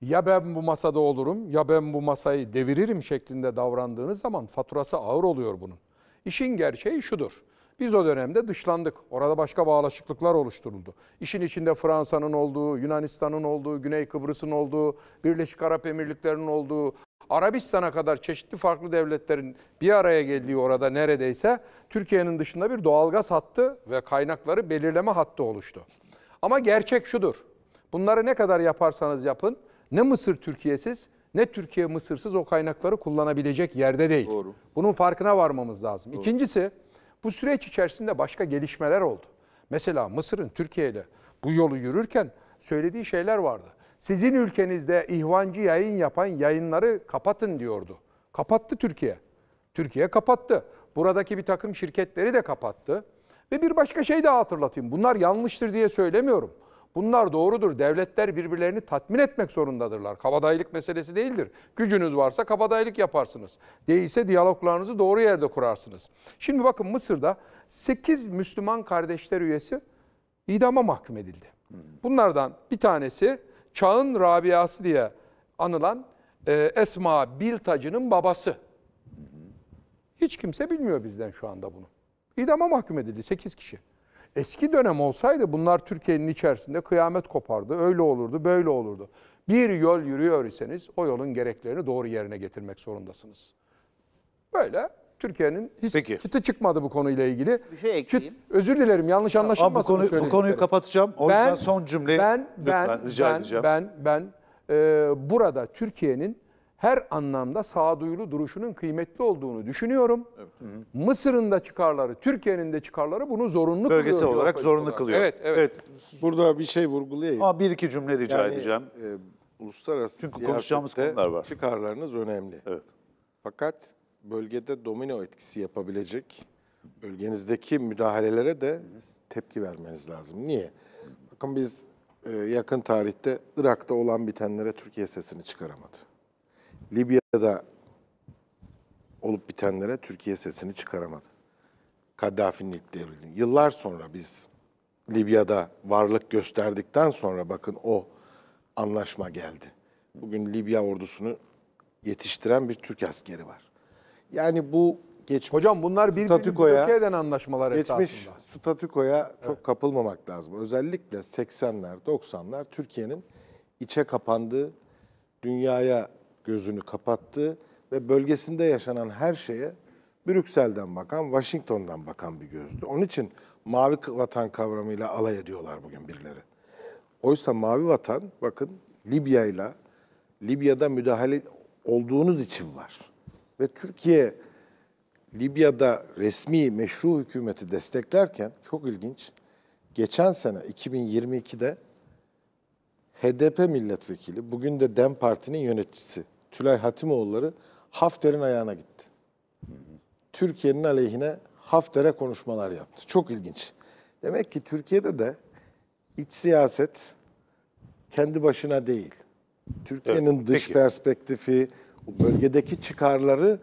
Ya ben bu masada olurum ya ben bu masayı deviririm şeklinde davrandığınız zaman faturası ağır oluyor bunun. İşin gerçeği şudur. Biz o dönemde dışlandık. Orada başka bağlaşıklıklar oluşturuldu. İşin içinde Fransa'nın olduğu, Yunanistan'ın olduğu, Güney Kıbrıs'ın olduğu, Birleşik Arap Emirlikleri'nin olduğu, Arabistan'a kadar çeşitli farklı devletlerin bir araya geldiği orada neredeyse Türkiye'nin dışında bir doğalgaz hattı ve kaynakları belirleme hattı oluştu. Ama gerçek şudur. Bunları ne kadar yaparsanız yapın, ne Mısır Türkiye'siz ne Türkiye Mısır'sız o kaynakları kullanabilecek yerde değil. Doğru. Bunun farkına varmamız lazım. Doğru. İkincisi bu süreç içerisinde başka gelişmeler oldu. Mesela Mısır'ın Türkiye ile bu yolu yürürken söylediği şeyler vardı. Sizin ülkenizde ihvancı yayın yapan yayınları kapatın diyordu. Kapattı Türkiye. Türkiye kapattı. Buradaki bir takım şirketleri de kapattı. Ve bir başka şey daha hatırlatayım. Bunlar yanlıştır diye söylemiyorum. Bunlar doğrudur. Devletler birbirlerini tatmin etmek zorundadırlar. Kabadayılık meselesi değildir. Gücünüz varsa kabadayılık yaparsınız. Değilse diyaloglarınızı doğru yerde kurarsınız. Şimdi bakın, Mısır'da sekiz Müslüman kardeşler üyesi idama mahkum edildi. Bunlardan bir tanesi Çağ'ın Rabiası diye anılan Esma Biltacı'nın babası. Hiç kimse bilmiyor bizden şu anda bunu. İdama mahkum edildi sekiz kişi. Eski dönem olsaydı bunlar Türkiye'nin içerisinde kıyamet kopardı, öyle olurdu, böyle olurdu. Bir yol yürüyor iseniz o yolun gereklerini doğru yerine getirmek zorundasınız. Böyle Türkiye'nin hiç Peki. çıtı çıkmadı bu konuyla ilgili. Bir şey ekleyeyim. Çıt, özür dilerim, yanlış anlaşılmasını söyleyeyim. Bu, konu, bu konuyu isterim. kapatacağım. O ben, yüzden son cümleyi ben, lütfen ben, rica ben, edeceğim. Ben, ben, ben e, burada Türkiye'nin her anlamda sağduyulu duruşunun kıymetli olduğunu düşünüyorum. Evet. Mısır'ın da çıkarları, Türkiye'nin de çıkarları bunu zorunlu kılıyor. Bölgesel olarak zorunlu kılıyor. Evet, evet, evet. Burada bir şey vurgulayayım. Ama bir iki cümle rica yani, edeceğim. E, uluslararası Çünkü konuşacağımız konular var. Çıkarlarınız önemli. Evet. Fakat bölgede domino etkisi yapabilecek bölgenizdeki müdahalelere de tepki vermeniz lazım. Niye? Bakın biz e, yakın tarihte Irak'ta olan bitenlere Türkiye sesini çıkaramadı. Libya'da olup bitenlere Türkiye sesini çıkaramadı. Kaddafi'nin ilk devrildiği. Yıllar sonra biz Libya'da varlık gösterdikten sonra bakın o anlaşma geldi. Bugün Libya ordusunu yetiştiren bir Türk askeri var. Yani bu geçmiş Hocam bunlar statükoya, bir ülkeden anlaşmalar geçmiş esasında. statükoya çok evet. kapılmamak lazım. Özellikle seksenler, doksanlar Türkiye'nin içe kapandığı, dünyaya gözünü kapattı ve bölgesinde yaşanan her şeye Brüksel'den bakan, Washington'dan bakan bir gözdü. Onun için mavi vatan kavramıyla alay ediyorlar bugün birileri. Oysa mavi vatan, bakın Libya'yla, Libya'da müdahale olduğunuz için var. Ve Türkiye, Libya'da resmi, meşru hükümeti desteklerken, çok ilginç, geçen sene iki bin yirmi iki'de H D P milletvekili, bugün de DEM Parti'nin yöneticisi, Tülay Hatimoğulları Hafter'in ayağına gitti. Türkiye'nin aleyhine Hafter'e konuşmalar yaptı. Çok ilginç. Demek ki Türkiye'de de iç siyaset kendi başına değil. Türkiye'nin evet, dış peki. perspektifi, bölgedeki çıkarları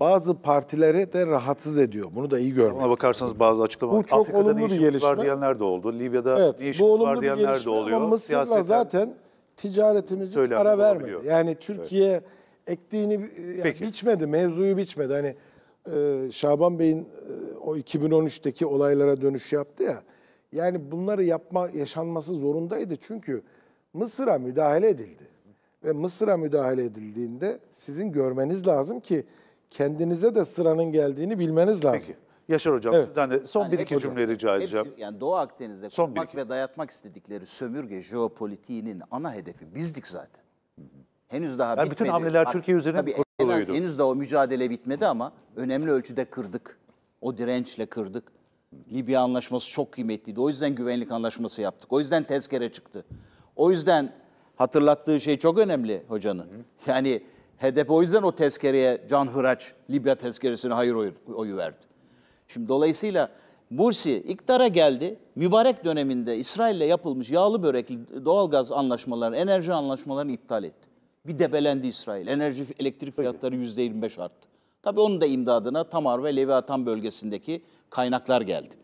bazı partilere de rahatsız ediyor. Bunu da iyi görmek. Ona bakarsanız bazı açıklamalar. Bu çok Afrika'da olumlu bir gelişme. Var diyenler de oldu. Libya'da evet, değişiklik var diyenler de oluyor. Ama Mısır'la Siyaseten zaten ticaretimiz hiç ara vermedi. Yani Türkiye evet. ektiğini yani biçmedi, mevzuyu biçmedi. Hani e, Şaban Bey'in e, o iki bin on üç'teki olaylara dönüş yaptı ya. Yani bunları yapma yaşanması zorundaydı. Çünkü Mısır'a müdahale edildi. Ve Mısır'a müdahale edildiğinde sizin görmeniz lazım ki kendinize de sıranın geldiğini bilmeniz lazım. Peki. Yaşar Hocam evet. sizden de son yani bir iki cümle rica edeceğim. Hepsi, yani Doğu Akdeniz'de kurmak ve dayatmak istedikleri sömürge jeopolitiğinin ana hedefi bizdik zaten. Hı hı. Henüz daha yani bitmedi. Bütün hamleler Bak, Türkiye üzerine kuruluydu. Henüz daha o mücadele bitmedi ama önemli ölçüde kırdık. O dirençle kırdık. Libya anlaşması çok kıymetliydi. O yüzden güvenlik anlaşması yaptık. O yüzden tezkere çıktı. O yüzden hatırlattığı şey çok önemli hocanın. Hı. Yani H D P o yüzden o tezkereye canhıraç, Libya tezkeresine hayır oyu, oyu verdi. Şimdi dolayısıyla Mursi iktidara geldi. Mübarek döneminde İsrail'le yapılmış yağlı börekli doğalgaz anlaşmalarını, enerji anlaşmalarını iptal etti. Bir debelendi İsrail. Enerji, elektrik fiyatları yüzde yirmi beş arttı. Tabii onun da imdadına Tamar ve Leviathan bölgesindeki kaynaklar geldi.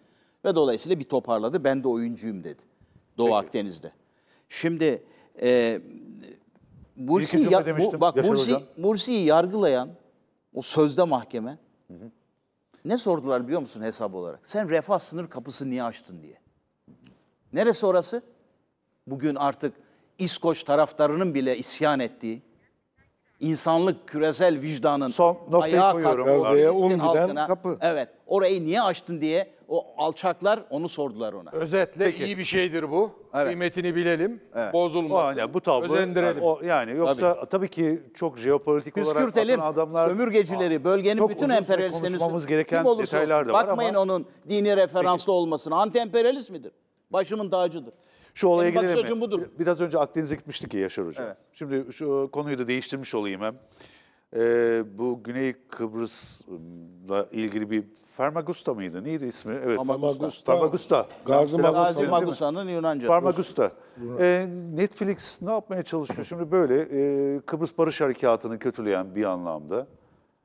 Ve dolayısıyla bir toparladı. Ben de oyuncuyum dedi. Doğu Peki. Akdeniz'de. Şimdi... E, Mursi'yi Mursi, Mursi yargılayan o sözde mahkeme hı hı. ne sordular biliyor musun hesap olarak? Sen refah sınır kapısı niye açtın diye. Neresi orası? Bugün artık İskoç taraftarının bile isyan ettiği, insanlık küresel vicdanın Son ayağa kalktığı kapı. Evet, orayı niye açtın diye o alçaklar onu sordular ona. Özetle Peki. iyi bir şeydir bu. Evet. Kıymetini bilelim, evet. bozulmasın. O, yani bu tablo, özendirelim. O, yani yoksa tabii. tabii ki çok jeopolitik Püskürtelim, olarak adamlar... sömürgecileri, aa, bölgenin bütün emperyalistlerini... Konuşmamız gereken detaylar da var Bakmayın ama... onun dini referanslı Peki. olmasına. Anti-emperyalist midir? Başımın tacıdır. Şu olaya yani gidelim mi? Biraz önce Akdeniz'e gitmiştik ya Yaşar Hocam. Evet. Şimdi şu konuyu da değiştirmiş olayım hem. Ee, bu Güney Kıbrıs'la ilgili bir Famagusta mıydı? Neydi ismi? Evet. Famagusta. Famagusta. Gazi Magusta'nın Yunanca. Famagusta. Ee, Netflix ne yapmaya çalışıyor şimdi böyle? E, Kıbrıs Barış Harekatı'nı kötüleyen bir anlamda.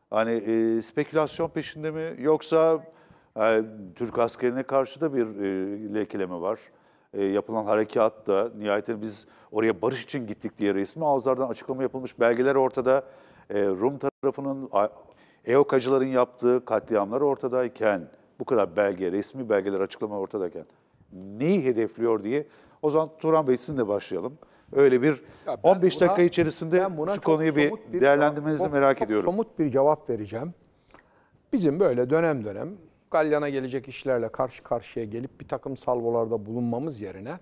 Hani e, spekülasyon peşinde mi? Yoksa e, Türk askerine karşı da bir e, lekeleme var. E, yapılan harekat da nihayetinde biz oraya barış için gittik diye resmi ağızlardan açıklama yapılmış. Belgeler ortada. Rum tarafının, E O K'cıların yaptığı katliamlar ortadayken, bu kadar belge, resmi belgeler, açıklama ortadayken neyi hedefliyor diye, o zaman Turan Bey sizinle başlayalım. Öyle bir on beş dakika içerisinde şu konuyu bir değerlendirmenizi merak ediyorum. Somut bir cevap vereceğim. Bizim böyle dönem dönem galyana gelecek işlerle karşı karşıya gelip bir takım salvolarda bulunmamız yerine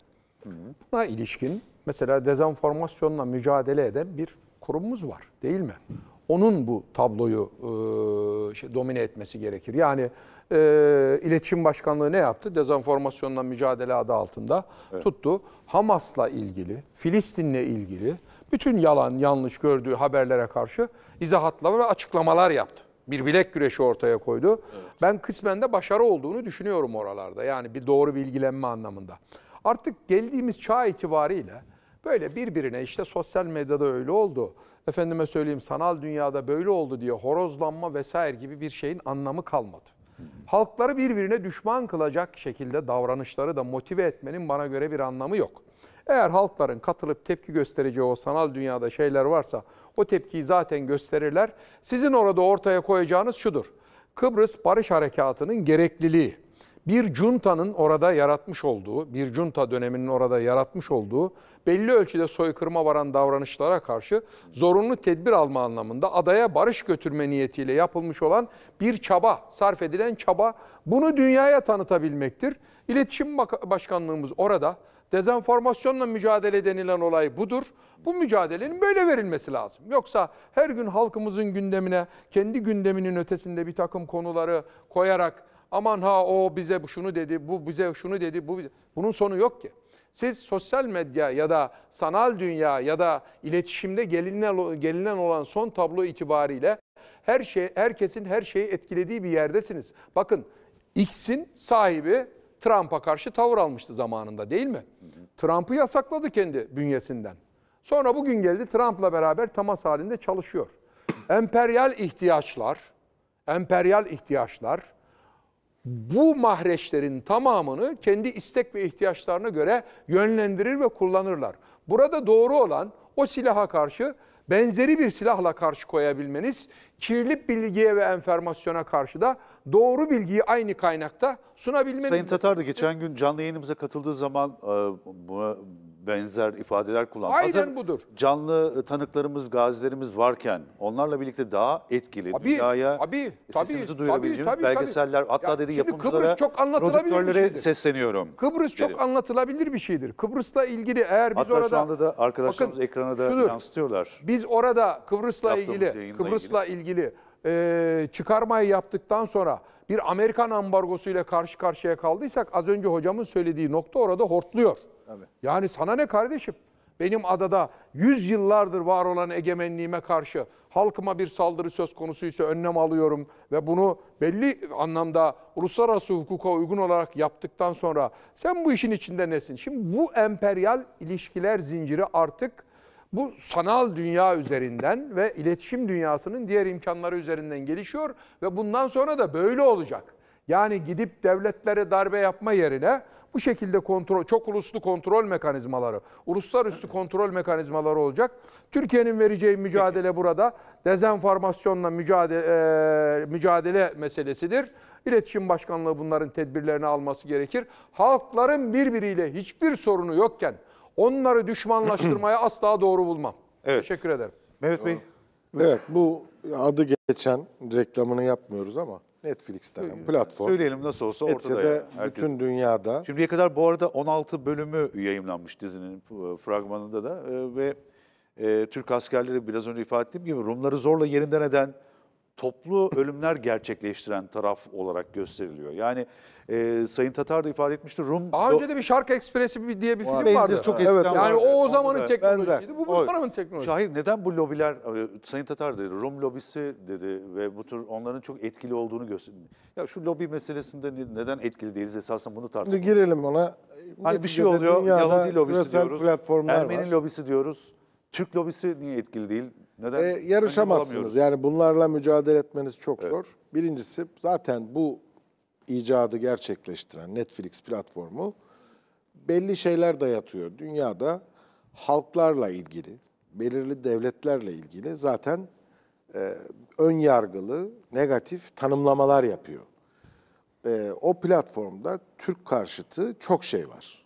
buna ilişkin mesela dezenformasyonla mücadele eden bir kurumumuz var, değil mi? Onun bu tabloyu e, şey, domine etmesi gerekir. Yani e, İletişim Başkanlığı ne yaptı? Dezenformasyonla mücadele adı altında evet. tuttu. Hamas'la ilgili, Filistin'le ilgili bütün yalan, yanlış gördüğü haberlere karşı izahatlar ve açıklamalar yaptı. Bir bilek güreşi ortaya koydu. Evet. Ben kısmen de başarı olduğunu düşünüyorum oralarda. Yani bir doğru bilgilenme anlamında. Artık geldiğimiz çağ itibariyle böyle birbirine işte sosyal medyada öyle oldu, efendime söyleyeyim sanal dünyada böyle oldu diye horozlanma vesaire gibi bir şeyin anlamı kalmadı. Halkları birbirine düşman kılacak şekilde davranışları da motive etmenin bana göre bir anlamı yok. Eğer halkların katılıp tepki göstereceği o sanal dünyada şeyler varsa o tepkiyi zaten gösterirler. Sizin orada ortaya koyacağınız şudur: Kıbrıs Barış Harekatı'nın gerekliliği. Bir cuntanın orada yaratmış olduğu, bir cunta döneminin orada yaratmış olduğu belli ölçüde soykırıma varan davranışlara karşı zorunlu tedbir alma anlamında adaya barış götürme niyetiyle yapılmış olan bir çaba, sarf edilen çaba, bunu dünyaya tanıtabilmektir. İletişim Başkanlığımız orada. Dezenformasyonla mücadele denilen olay budur. Bu mücadelenin böyle verilmesi lazım. Yoksa her gün halkımızın gündemine, kendi gündeminin ötesinde bir takım konuları koyarak aman ha o bize şunu dedi, bu bize şunu dedi, bu bize. Bunun sonu yok ki. Siz sosyal medya ya da sanal dünya ya da iletişimde gelinen, gelinen olan son tablo itibariyle her şey, herkesin her şeyi etkilediği bir yerdesiniz. Bakın X'in sahibi Trump'a karşı tavır almıştı zamanında, değil mi? Trump'ı yasakladı kendi bünyesinden. Sonra bugün geldi Trump'la beraber temas halinde çalışıyor. Emperyal ihtiyaçlar, emperyal ihtiyaçlar, bu mahreçlerin tamamını kendi istek ve ihtiyaçlarına göre yönlendirir ve kullanırlar. Burada doğru olan o silaha karşı benzeri bir silahla karşı koyabilmeniz, kirli bilgiye ve enformasyona karşı da doğru bilgiyi aynı kaynakta sunabilmeniz. Sayın Tatar da geçen gün canlı yayınımıza katıldığı zaman buna benzer ifadeler kullandı. Aynen hazır budur. Canlı tanıklarımız, gazilerimiz varken onlarla birlikte daha etkili, abi, dünyaya abi, sesimizi tabii, duyurabileceğimiz tabii, belgeseller, tabii. hatta ya dedi yapımcılara, prodüktörlere sesleniyorum. Kıbrıs çok dedi. anlatılabilir bir şeydir. Kıbrıs'la ilgili eğer biz hatta orada... Hatta şu anda da arkadaşlarımız bakın, ekrana da şudur, yansıtıyorlar. Biz orada Kıbrıs'la ilgili, Kıbrıs'la ilgili, ilgili e, çıkarmayı yaptıktan sonra bir Amerikan ambargosuyla karşı karşıya kaldıysak az önce hocamın söylediği nokta orada hortluyor. Evet. Yani sana ne kardeşim? Benim adada yüz yıllardır var olan egemenliğime karşı halkıma bir saldırı söz konusuysa önlem alıyorum ve bunu belli anlamda uluslararası hukuka uygun olarak yaptıktan sonra sen bu işin içinde nesin? Şimdi bu emperyal ilişkiler zinciri artık bu sanal dünya üzerinden ve iletişim dünyasının diğer imkanları üzerinden gelişiyor ve bundan sonra da böyle olacak. Yani gidip devletlere darbe yapma yerine bu şekilde kontrol, çok uluslu kontrol mekanizmaları, uluslararası kontrol mekanizmaları olacak. Türkiye'nin vereceği mücadele Peki. burada dezenformasyonla mücadele, e, mücadele meselesidir. İletişim Başkanlığı bunların tedbirlerini alması gerekir. Halkların birbiriyle hiçbir sorunu yokken onları düşmanlaştırmaya asla doğru bulmam. Evet. Teşekkür ederim. Mehmet Bey. Evet, bu adı geçen, reklamını yapmıyoruz ama Netflix denen platform. Söyleyelim nasıl olsa ortada. Ya, bütün dünyada. Şimdiye kadar bu arada on altı bölümü yayımlanmış dizinin fragmanında da ve e, Türk askerleri biraz önce ifade ettiğim gibi Rumları zorla yerinden eden toplu ölümler gerçekleştiren taraf olarak gösteriliyor. Yani e, Sayın Tatar da ifade etmişti. Rum. Daha önce de bir Şark Ekspresi diye bir film benzer, vardı. Çok evet, yani vardı. O o zamanın evet, teknolojisiydi. Benzer. Bu bu zamanın teknolojisi. Hayır, neden bu lobiler, Sayın Tatar dedi, Rum lobisi dedi ve bu tür onların çok etkili olduğunu gösteriyor. Ya şu lobi meselesinde neden etkili değiliz esasında bunu tartışalım. Girelim ona. Hani bir şey oluyor, Yahudi lobisi diyoruz, Ermeni var. lobisi diyoruz, Türk lobisi niye etkili değil? Neden? E, yarışamazsınız. Yani bunlarla mücadele etmeniz çok evet. zor. Birincisi zaten bu icadı gerçekleştiren Netflix platformu belli şeyler dayatıyor. Dünyada halklarla ilgili, belirli devletlerle ilgili zaten e, ön yargılı, negatif tanımlamalar yapıyor. E, o platformda Türk karşıtı çok şey var.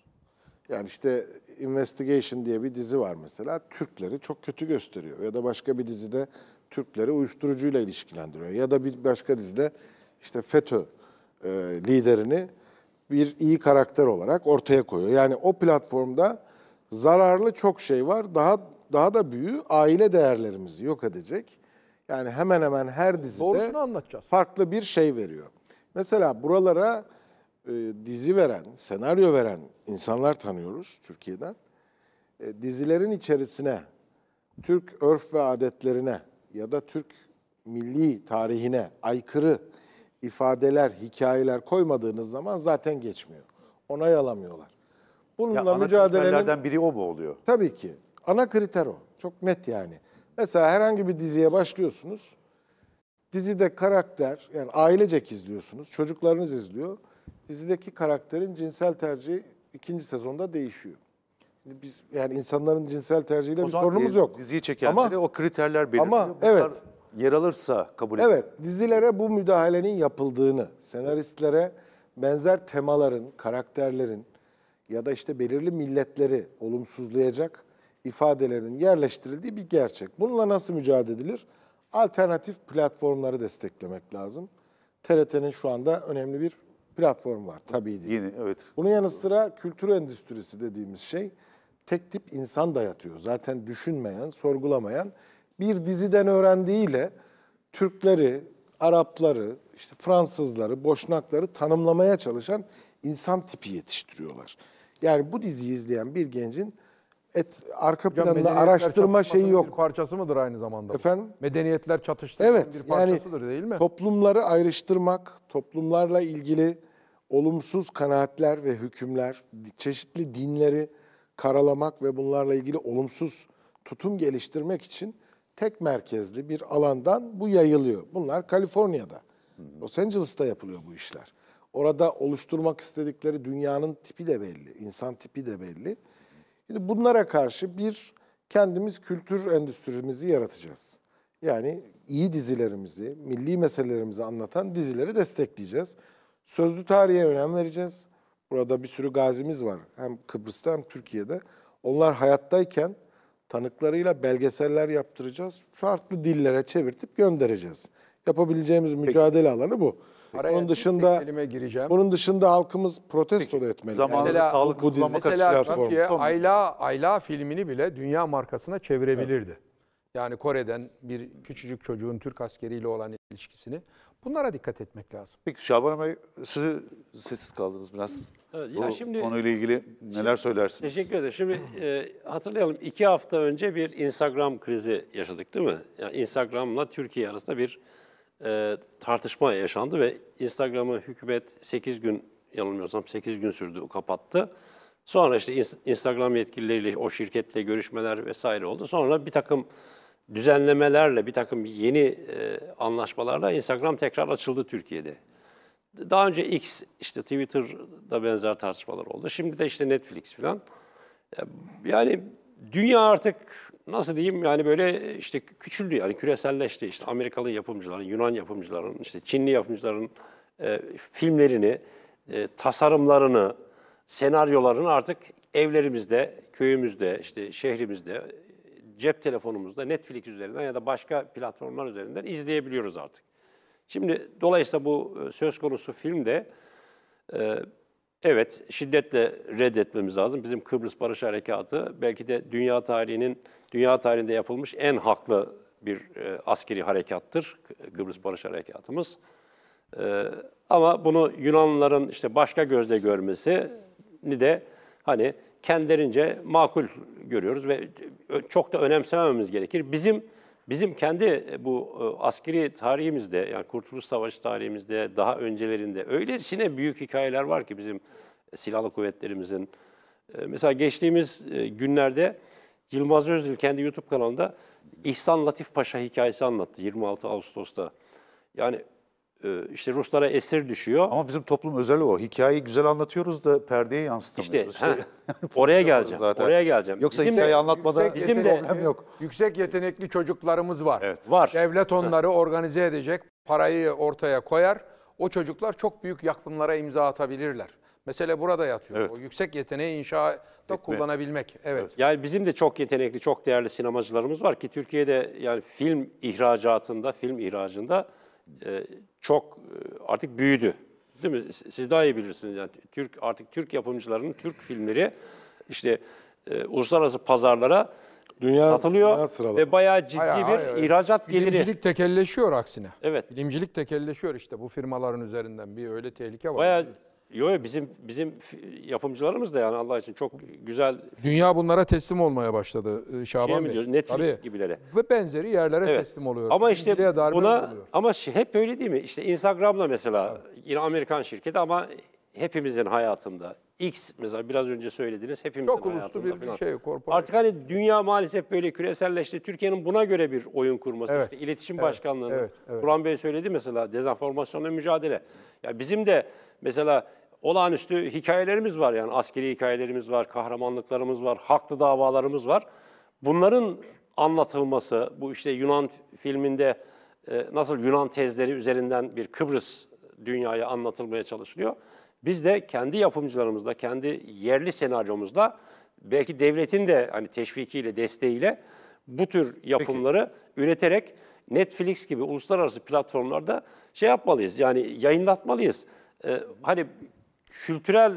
Yani işte Investigation diye bir dizi var mesela. Türkleri çok kötü gösteriyor. Ya da başka bir dizide Türkleri uyuşturucuyla ilişkilendiriyor. Ya da bir başka dizide işte FETÖ e, liderini bir iyi karakter olarak ortaya koyuyor. Yani o platformda zararlı çok şey var. Daha daha da büyüğü aile değerlerimizi yok edecek. Yani hemen hemen her dizide farklı bir şey veriyor. Mesela buralara E, dizi veren, senaryo veren insanlar tanıyoruz Türkiye'den. E, dizilerin içerisine, Türk örf ve adetlerine ya da Türk milli tarihine aykırı ifadeler, hikayeler koymadığınız zaman zaten geçmiyor. Onay alamıyorlar. Bununla mücadelenin... Kriterlerden biri o mu oluyor? Tabii ki. Ana kriter o. Çok net yani. Mesela herhangi bir diziye başlıyorsunuz. Dizide karakter, yani ailecek izliyorsunuz, çocuklarınız izliyor. Dizideki karakterin cinsel tercihi ikinci sezonda değişiyor. Biz yani insanların cinsel tercihiyle bir sorunumuz yok. Diziyi çekenlere o kriterler belirliyor. Ama evet, yer alırsa kabul edilir. Evet, dizilere bu müdahalenin yapıldığını, senaristlere benzer temaların, karakterlerin ya da işte belirli milletleri olumsuzlayacak ifadelerin yerleştirildiği bir gerçek. Bununla nasıl mücadele edilir? Alternatif platformları desteklemek lazım. T R T'nin şu anda önemli bir platform var tabii değil. Yeni, evet. Bunun yanı sıra kültür endüstrisi dediğimiz şey tek tip insan dayatıyor. Zaten düşünmeyen, sorgulamayan bir diziden öğrendiğiyle Türkleri, Arapları, işte Fransızları, Boşnakları tanımlamaya çalışan insan tipi yetiştiriyorlar. Yani bu diziyi izleyen bir gencin et, arka Hocam, planında araştırma şeyi yok. Bir parçası mıdır aynı zamanda? Efendim? Medeniyetler çatıştırmanın evet, bir parçasıdır yani, değil mi? Toplumları ayrıştırmak, toplumlarla ilgili olumsuz kanaatler ve hükümler, çeşitli dinleri karalamak ve bunlarla ilgili olumsuz tutum geliştirmek için tek merkezli bir alandan bu yayılıyor. Bunlar Kaliforniya'da, Los Angeles'ta yapılıyor bu işler. Orada oluşturmak istedikleri dünyanın tipi de belli, insan tipi de belli. Şimdi bunlara karşı bir kendimiz kültür endüstrimizi yaratacağız. Yani iyi dizilerimizi, milli meselelerimizi anlatan dizileri destekleyeceğiz. Sözlü tarihe önem vereceğiz. Burada bir sürü gazimiz var. Hem Kıbrıs'ta hem Türkiye'de. Onlar hayattayken tanıklarıyla belgeseller yaptıracağız. Farklı dillere çevirtip göndereceğiz. Yapabileceğimiz mücadele Peki. alanı bu. Araya bunun dışında bunun dışında halkımız protesto da etmeli. Zamanında mesela, sağlık bu dizisi mesela Türkiye Ayla Ayla filmini bile dünya markasına çevirebilirdi. Evet. Yani Kore'den bir küçücük çocuğun Türk askeriyle olan ilişkisini. Bunlara dikkat etmek lazım. Peki Şaban Bey, sizi sessiz kaldınız biraz. Evet, ya şimdi, konuyla ilgili neler söylersiniz? Teşekkür ederim. Şimdi e, hatırlayalım, iki hafta önce bir Instagram krizi yaşadık değil mi? Yani Instagram'la Türkiye arasında bir E, tartışma yaşandı ve Instagram'ı hükümet sekiz gün, yanılmıyorsam sekiz gün sürdü, kapattı. Sonra işte in, Instagram yetkilileriyle, o şirketle görüşmeler vesaire oldu. Sonra bir takım düzenlemelerle, bir takım yeni e, anlaşmalarla Instagram tekrar açıldı Türkiye'de. Daha önce X, işte Twitter'da benzer tartışmalar oldu. Şimdi de işte Netflix falan. Yani dünya artık... Nasıl diyeyim yani böyle işte küçüldü yani küreselleşti işte Amerikalı yapımcıların, Yunan yapımcıların, işte Çinli yapımcıların e, filmlerini, e, tasarımlarını, senaryolarını artık evlerimizde, köyümüzde, işte şehrimizde, cep telefonumuzda, Netflix üzerinden ya da başka platformlar üzerinden izleyebiliyoruz artık. Şimdi dolayısıyla bu söz konusu filmde... E, Evet, şiddetle reddetmemiz lazım. Bizim Kıbrıs Barış Harekatı belki de dünya tarihinin dünya tarihinde yapılmış en haklı bir e, askeri harekattır Kıbrıs Barış Harekatımız. E, ama bunu Yunanlıların işte başka gözle görmesini de hani kendilerince makul görüyoruz ve çok da önemsemememiz gerekir. Bizim bizim kendi bu e, askeri tarihimizde, yani Kurtuluş Savaşı tarihimizde, daha öncelerinde öylesine büyük hikayeler var ki bizim silahlı kuvvetlerimizin. E, mesela geçtiğimiz e, günlerde Yılmaz Özdil kendi YouTube kanalında İhsan Latif Paşa hikayesi anlattı yirmi altı Ağustos'ta. Yani işte Ruslara esir düşüyor. Ama bizim toplum özel o. Hikayeyi güzel anlatıyoruz da perdeye yansıtamıyoruz. İşte şey, oraya geleceğim. Zaten. Oraya geleceğim. Yoksa bizim hikayeyi de, anlatmadan yüksek, bizim de problem yok. Yüksek yetenekli çocuklarımız var. Evet, var. Devlet onları organize edecek, parayı ortaya koyar. O çocuklar çok büyük yakınlara imza atabilirler. Mesele burada yatıyor. Evet. O yüksek yeteneği inşaatta Etme. kullanabilmek. Evet. Yani bizim de çok yetenekli, çok değerli sinemacılarımız var ki Türkiye'de yani film ihracatında, film ihracında e, çok artık büyüdü. Değil mi? Siz daha iyi bilirsiniz. Yani Türk artık Türk yapımcılarının Türk filmleri işte e, uluslararası pazarlara dünya, satılıyor dünya ve bayağı ciddi hayır, bir hayır, ihracat filmcilik geliri. Filmcilik tekelleşiyor aksine. Evet. Filmcilik tekelleşiyor işte bu firmaların üzerinden bir öyle tehlike var. Bayağı Yok bizim bizim yapımcılarımız da yani Allah için çok güzel. Dünya bunlara teslim olmaya başladı Şaban şey mi diyor, Bey. Netflix Tabii. gibilere. Ve benzeri yerlere evet. teslim oluyor. Ama işte Bilgiye buna ama hep öyle değil mi? İşte Instagram'da mesela evet. yine Amerikan şirketi ama hepimizin hayatında. X mesela biraz önce söylediğiniz hepimizin çok hayatında. Çok uluslu bir falan. şey. Korporasyon. Artık hani dünya maalesef böyle küreselleşti. Türkiye'nin buna göre bir oyun kurması. Evet. İşte İletişim evet. Başkanlığı'nın. Evet. Evet. Kur'an Bey söyledi mesela dezenformasyonla mücadele. Ya yani bizim de mesela olağanüstü hikayelerimiz var yani askeri hikayelerimiz var, kahramanlıklarımız var, haklı davalarımız var. Bunların anlatılması, bu işte Yunan filminde nasıl Yunan tezleri üzerinden bir Kıbrıs dünyaya anlatılmaya çalışılıyor. Biz de kendi yapımcılarımızla, kendi yerli senaryomuzla, belki devletin de hani teşvikiyle, desteğiyle bu tür yapımları Peki. üreterek Netflix gibi uluslararası platformlarda şey yapmalıyız, yani yayınlatmalıyız. Ee, hani kültürel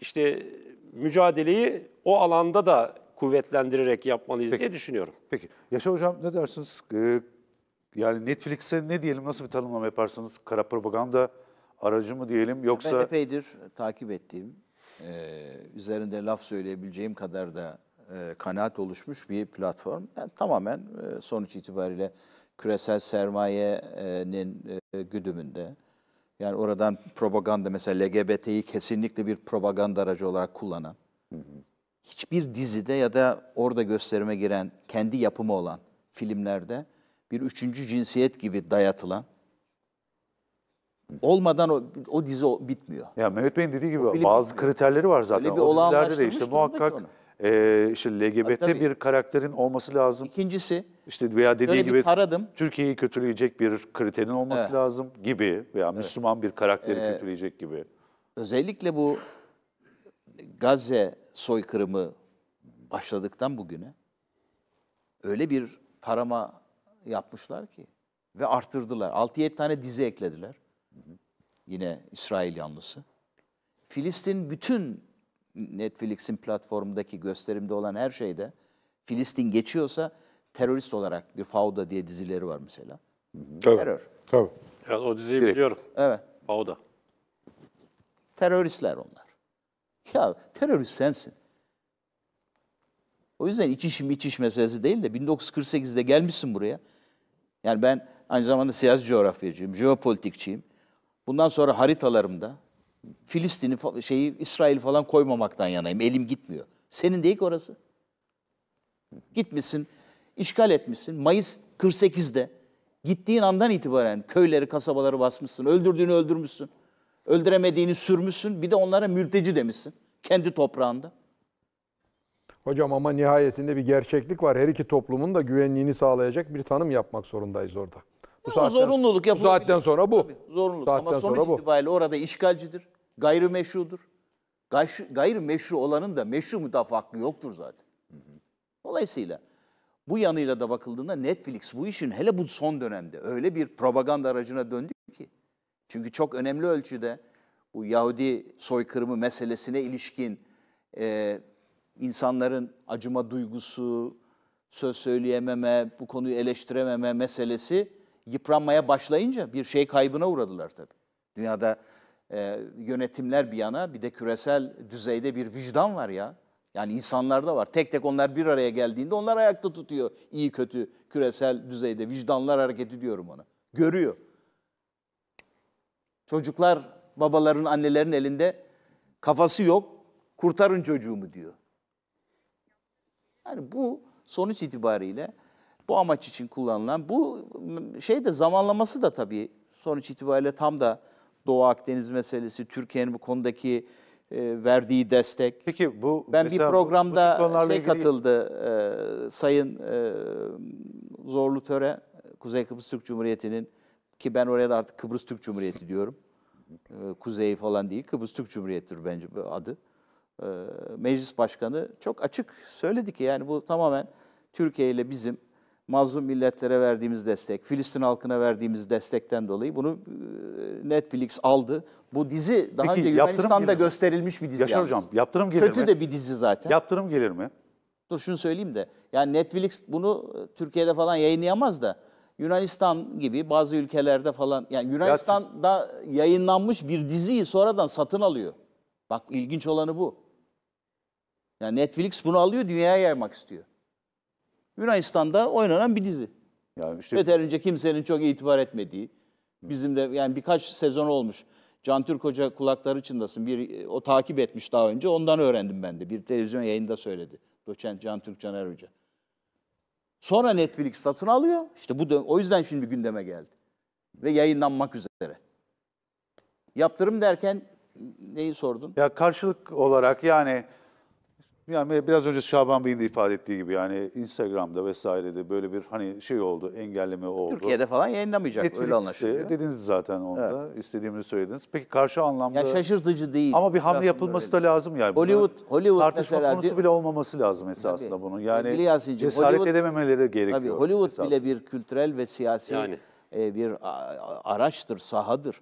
işte mücadeleyi o alanda da kuvvetlendirerek yapmalıyız Peki. diye düşünüyorum. Peki. Yaşar Hocam ne dersiniz? Ee, yani Netflix'e ne diyelim, nasıl bir tanımlama yaparsanız kara propaganda aracı mı diyelim yoksa... Ben epeydir takip ettiğim, e, üzerinde laf söyleyebileceğim kadar da e, kanaat oluşmuş bir platform. Yani tamamen e, sonuç itibariyle küresel sermayenin e, güdümünde. Yani oradan propaganda, mesela L G B T'yi kesinlikle bir propaganda aracı olarak kullanan, hı hı. hiçbir dizide ya da orada gösterime giren, kendi yapımı olan filmlerde bir üçüncü cinsiyet gibi dayatılan, olmadan o, o dizi bitmiyor. Ya Mehmet Bey'in dediği gibi o bazı film, kriterleri var zaten. O dizilerde de işte muhakkak e, işte L G B T ha, bir karakterin olması lazım. İkincisi, İşte veya dediği gibi Türkiye'yi kötüleyecek bir kriterin olması evet. lazım gibi veya Müslüman evet. bir karakteri ee, kötüleyecek gibi. Özellikle bu Gazze soykırımı başladıktan bugüne öyle bir tarama yapmışlar ki ve arttırdılar. altı yedi tane dizi eklediler. Hı hı. Yine İsrail yanlısı. Filistin bütün Netflix'in platformundaki gösterimde olan her şeyde Filistin geçiyorsa terörist olarak bir Fauda diye dizileri var mesela. Tabii. Terör. Tabii. Yani o diziyi Direkt. biliyorum. Evet. Fauda. Teröristler onlar. Ya terörist sensin. O yüzden iç iş mi iç iş meselesi değil de bin dokuz yüz kırk sekiz'de gelmişsin buraya. Yani ben aynı zamanda siyasi coğrafyacıyım, jeopolitikçiyim. Bundan sonra haritalarımda Filistin'i, şeyi, İsrail falan koymamaktan yanayım. Elim gitmiyor. Senin değil ki orası. Gitmişsin. İşgal etmişsin. Mayıs kırk sekiz'de gittiğin andan itibaren köyleri, kasabaları basmışsın. Öldürdüğünü öldürmüşsün. Öldüremediğini sürmüşsün. Bir de onlara mülteci demişsin. Kendi toprağında. Hocam ama nihayetinde bir gerçeklik var. Her iki toplumun da güvenliğini sağlayacak bir tanım yapmak zorundayız orada. Bu saatten, zorunluluk yapılabilir. Bu saatten sonra bu. Tabii, zorunluluk saatten ama sonuç itibariyle bu. Orada işgalcidir. Gayrimeşrudur. Gayrimeşru olanın da meşru müdafaa hakkı yoktur zaten. Dolayısıyla bu yanıyla da bakıldığında Netflix bu işin hele bu son dönemde öyle bir propaganda aracına döndü ki. Çünkü çok önemli ölçüde bu Yahudi soykırımı meselesine ilişkin e, insanların acıma duygusu, söz söyleyememe, bu konuyu eleştirememe meselesi yıpranmaya başlayınca bir şey kaybına uğradılar tabii. Dünyada e, yönetimler bir yana, bir de küresel düzeyde bir vicdan var ya. Yani insanlarda var. Tek tek onlar bir araya geldiğinde onlar ayakta tutuyor. İyi kötü küresel düzeyde vicdanlar hareket ediyorum ona. Görüyor. Çocuklar babaların, annelerin elinde kafası yok. Kurtarın çocuğumu diyor. Yani bu sonuç itibariyle bu amaç için kullanılan bu şey de zamanlaması da tabii sonuç itibariyle tam da Doğu Akdeniz meselesi, Türkiye'nin bu konudaki e, verdiği destek. Peki bu ben bir programda bu şey katıldı e, Sayın e, Zorlu Töre, Kuzey Kıbrıs Türk Cumhuriyeti'nin, ki ben oraya da artık Kıbrıs Türk Cumhuriyeti diyorum. E, Kuzey falan değil, Kıbrıs Türk Cumhuriyeti'dir bence bu adı. E, Meclis Başkanı çok açık söyledi ki yani bu tamamen Türkiye ile bizim mazlum milletlere verdiğimiz destek, Filistin halkına verdiğimiz destekten dolayı bunu Netflix aldı. Bu dizi daha Peki, önce Yunanistan'da gösterilmiş bir dizi. Yaşar Hocam, yaptırım gelir mi? Kötü de bir dizi zaten. Yaptırım gelir mi? Dur şunu söyleyeyim de. Yani Netflix bunu Türkiye'de falan yayınlayamaz da Yunanistan gibi bazı ülkelerde falan, yani Yunanistan'da yayınlanmış bir diziyi sonradan satın alıyor. Bak ilginç olanı bu. Yani Netflix bunu alıyor, dünyaya yaymak istiyor. Yunanistan'da oynanan bir dizi. Yani işte... Yeterince kimsenin çok itibar etmediği. Bizim de yani birkaç sezon olmuş. Can Türk Hoca, kulakları çınlasın. Bir, o takip etmiş daha önce. Ondan öğrendim ben de. Bir televizyon yayında söyledi. Doçent Can Türk Caner Hoca. Sonra Netflix satın alıyor. İşte bu da, o yüzden şimdi gündeme geldi. Ve yayınlanmak üzere. Yaptırım derken neyi sordun? Ya karşılık olarak yani... Yani biraz önce Şaban Bey'in de ifade ettiği gibi yani Instagram'da vesairede böyle bir hani şey oldu, engelleme oldu. Türkiye'de falan yayınlamayacak, Netflix öyle anlaşılıyor. Dediniz zaten onda, evet. İstediğimizi söylediniz. Peki karşı anlamda... Ya şaşırtıcı değil. Ama bir hamle yapılması da lazım yani. Hollywood, Hollywood tartışma mesela... Tartışma konusu bile olmaması lazım esasında tabii, bunun. Yani cesaret Hollywood, edememeleri gerekiyor. Tabii Hollywood esasında bile bir kültürel ve siyasi yani bir araçtır, sahadır.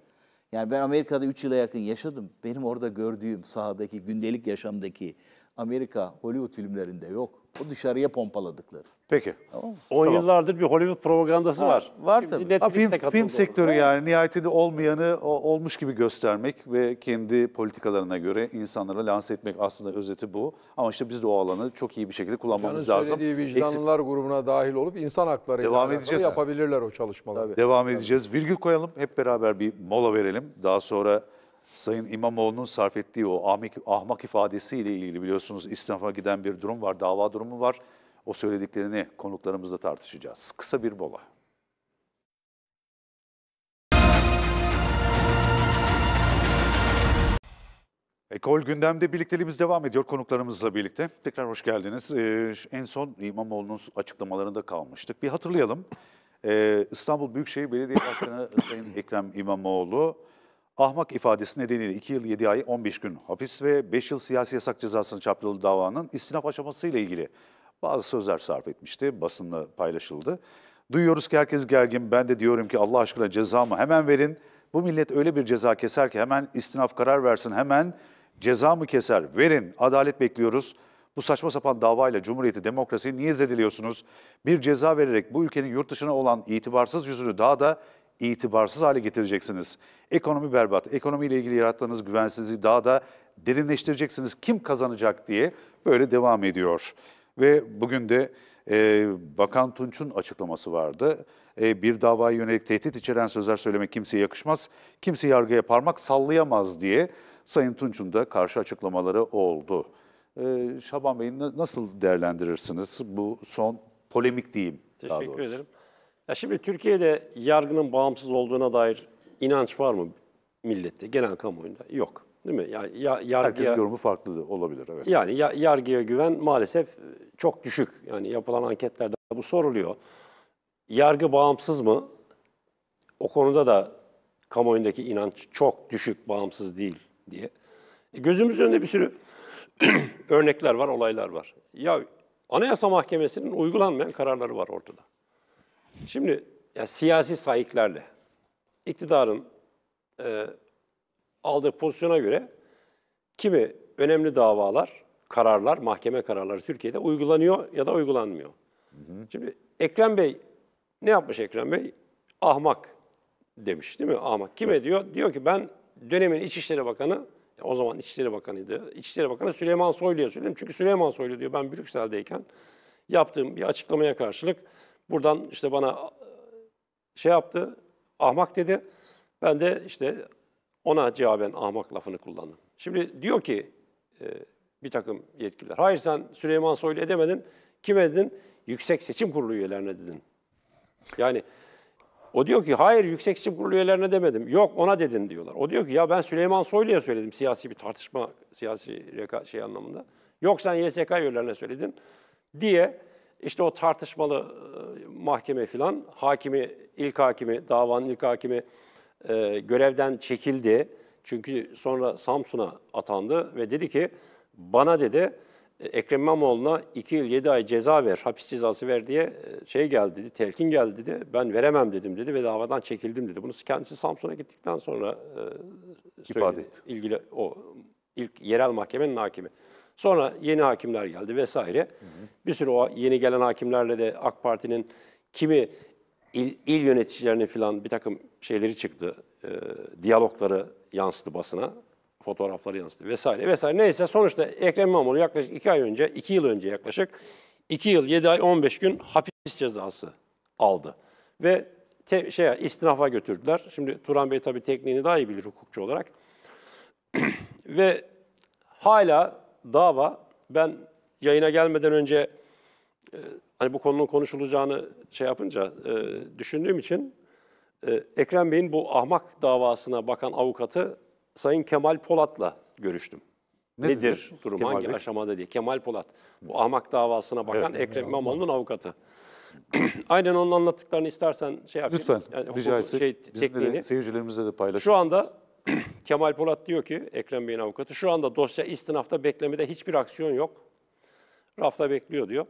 Yani ben Amerika'da üç yıla yakın yaşadım. Benim orada gördüğüm sahadaki, gündelik yaşamdaki... Amerika, Hollywood filmlerinde yok. O dışarıya pompaladıkları. Peki. on tamam. yıllardır bir Hollywood propagandası ha, var. Var tabii. Ha, film, film sektörü yani nihayetinde olmayanı o, olmuş gibi göstermek ve kendi politikalarına göre insanlara lanse etmek, aslında özeti bu. Ama işte biz de o alanı çok iyi bir şekilde kullanmamız yani lazım. Vicdanlılar Eksik... grubuna dahil olup insan hakları devam edeceğiz. Yapabilirler o çalışmaları. Tabii. Devam tabii. edeceğiz. Virgül koyalım. Hep beraber bir mola verelim. Daha sonra... Sayın İmamoğlu'nun sarf ettiği o ahmak ifadesiyle ilgili biliyorsunuz istinafa giden bir durum var, dava durumu var. O söylediklerini konuklarımızla tartışacağız. Kısa bir mola. Ekol gündemde birlikteliğimiz devam ediyor konuklarımızla birlikte. Tekrar hoş geldiniz. Ee, en son İmamoğlu'nun açıklamalarında kalmıştık. Bir hatırlayalım. Ee, İstanbul Büyükşehir Belediye Başkanı Sayın Ekrem İmamoğlu... Ahmak ifadesi nedeniyle iki yıl yedi ay on beş gün hapis ve beş yıl siyasi yasak cezasına çarptırıldığı davanın istinaf aşamasıyla ilgili bazı sözler sarf etmişti. Basınla paylaşıldı. Duyuyoruz ki herkes gergin. Ben de diyorum ki Allah aşkına cezamı hemen verin. Bu millet öyle bir ceza keser ki hemen istinaf karar versin. Hemen cezamı keser. Verin. Adalet bekliyoruz. Bu saçma sapan davayla Cumhuriyeti, demokrasiyi niye zediliyorsunuz? Bir ceza vererek bu ülkenin yurt dışına olan itibarsız yüzünü daha da itibarsız hale getireceksiniz. Ekonomi berbat, ekonomiyle ilgili yarattığınız güvensizliği daha da derinleştireceksiniz. Kim kazanacak diye böyle devam ediyor. Ve bugün de e, Bakan Tunç'un açıklaması vardı. E, bir davaya yönelik tehdit içeren sözler söylemek kimseye yakışmaz, kimse yargıya parmak sallayamaz diye Sayın Tunç'un da karşı açıklamaları oldu. E, Şaban Bey, nasıl değerlendirirsiniz bu son polemik diyeyim? Teşekkür ederim. Ya şimdi Türkiye'de yargının bağımsız olduğuna dair inanç var mı millette, genel kamuoyunda? Yok. Değil mi? Yani ya, yargıya, herkesin yorumu farklı olabilir. Evet. Yani ya, yargıya güven maalesef çok düşük. Yani yapılan anketlerde bu soruluyor. Yargı bağımsız mı? O konuda da kamuoyundaki inanç çok düşük, bağımsız değil diye. E gözümüzün önünde bir sürü örnekler var, olaylar var. Ya Anayasa Mahkemesi'nin uygulanmayan kararları var ortada. Şimdi ya siyasi sayıklarla iktidarın e, aldığı pozisyona göre kimi önemli davalar, kararlar, mahkeme kararları Türkiye'de uygulanıyor ya da uygulanmıyor. Hı hı. Şimdi Ekrem Bey, ne yapmış Ekrem Bey? Ahmak demiş, değil mi? Ahmak. Kime evet. diyor? Diyor ki ben dönemin İçişleri Bakanı, o zaman İçişleri Bakanı'ydı, İçişleri Bakanı Süleyman Soylu'ya söyleyeyim. Çünkü Süleyman Soylu diyor, ben Brüksel'deyken yaptığım bir açıklamaya karşılık buradan işte bana şey yaptı, ahmak dedi. Ben de işte ona cevaben ahmak lafını kullandım. Şimdi diyor ki e, bir takım yetkililer, hayır sen Süleyman Soylu'ya demedin, kime dedin? Yüksek Seçim Kurulu üyelerine dedin. Yani o diyor ki hayır Yüksek Seçim Kurulu üyelerine demedim, yok ona dedin diyorlar. O diyor ki ya ben Süleyman Soylu'ya söyledim, siyasi bir tartışma, siyasi şey anlamında. Yok sen Y S K üyelerine söyledin diye işte o tartışmalı mahkeme filan, hakimi, ilk hakimi, davanın ilk hakimi e, görevden çekildi. Çünkü sonra Samsun'a atandı ve dedi ki bana dedi Ekrem İmamoğlu'na iki yıl yedi ay ceza ver, hapis cezası ver diye şey geldi dedi, telkin geldi dedi. Ben veremem dedim dedi ve davadan çekildim dedi. Bunu kendisi Samsun'a gittikten sonra e, ifade etti. İlgili o ilk yerel mahkemenin hakimi. Sonra yeni hakimler geldi vesaire. Hı hı. Bir sürü o yeni gelen hakimlerle de AK Parti'nin kimi il, il yöneticilerinin filan bir takım şeyleri çıktı. E, diyalogları yansıdı basına. Fotoğrafları yansıdı vesaire vesaire. Neyse sonuçta Ekrem İmamoğlu yaklaşık iki ay önce, iki yıl önce yaklaşık iki yıl yedi ay on beş gün hapis cezası aldı. Ve te, şey, istinafa götürdüler. Şimdi Turan Bey tabii tekniğini daha iyi bilir hukukçu olarak. Ve hala dava, ben yayına gelmeden önce e, hani bu konunun konuşulacağını şey yapınca e, düşündüğüm için e, Ekrem Bey'in bu ahmak davasına bakan avukatı Sayın Kemal Polat'la görüştüm. Nedir, Nedir durum, Kemal hangi Bey? Aşamada diye. Kemal Polat, bu ahmak davasına bakan evet, Ekrem İmamoğlu'nun avukatı. Aynen onun anlattıklarını istersen şey yapayım. Lütfen, yani rica etsin. Şey, tekniğini. De, seyircilerimizle de paylaşın. Şu anda Kemal Polat diyor ki, Ekrem Bey'in avukatı, şu anda dosya istinafta beklemede hiçbir aksiyon yok. Rafta bekliyor diyor.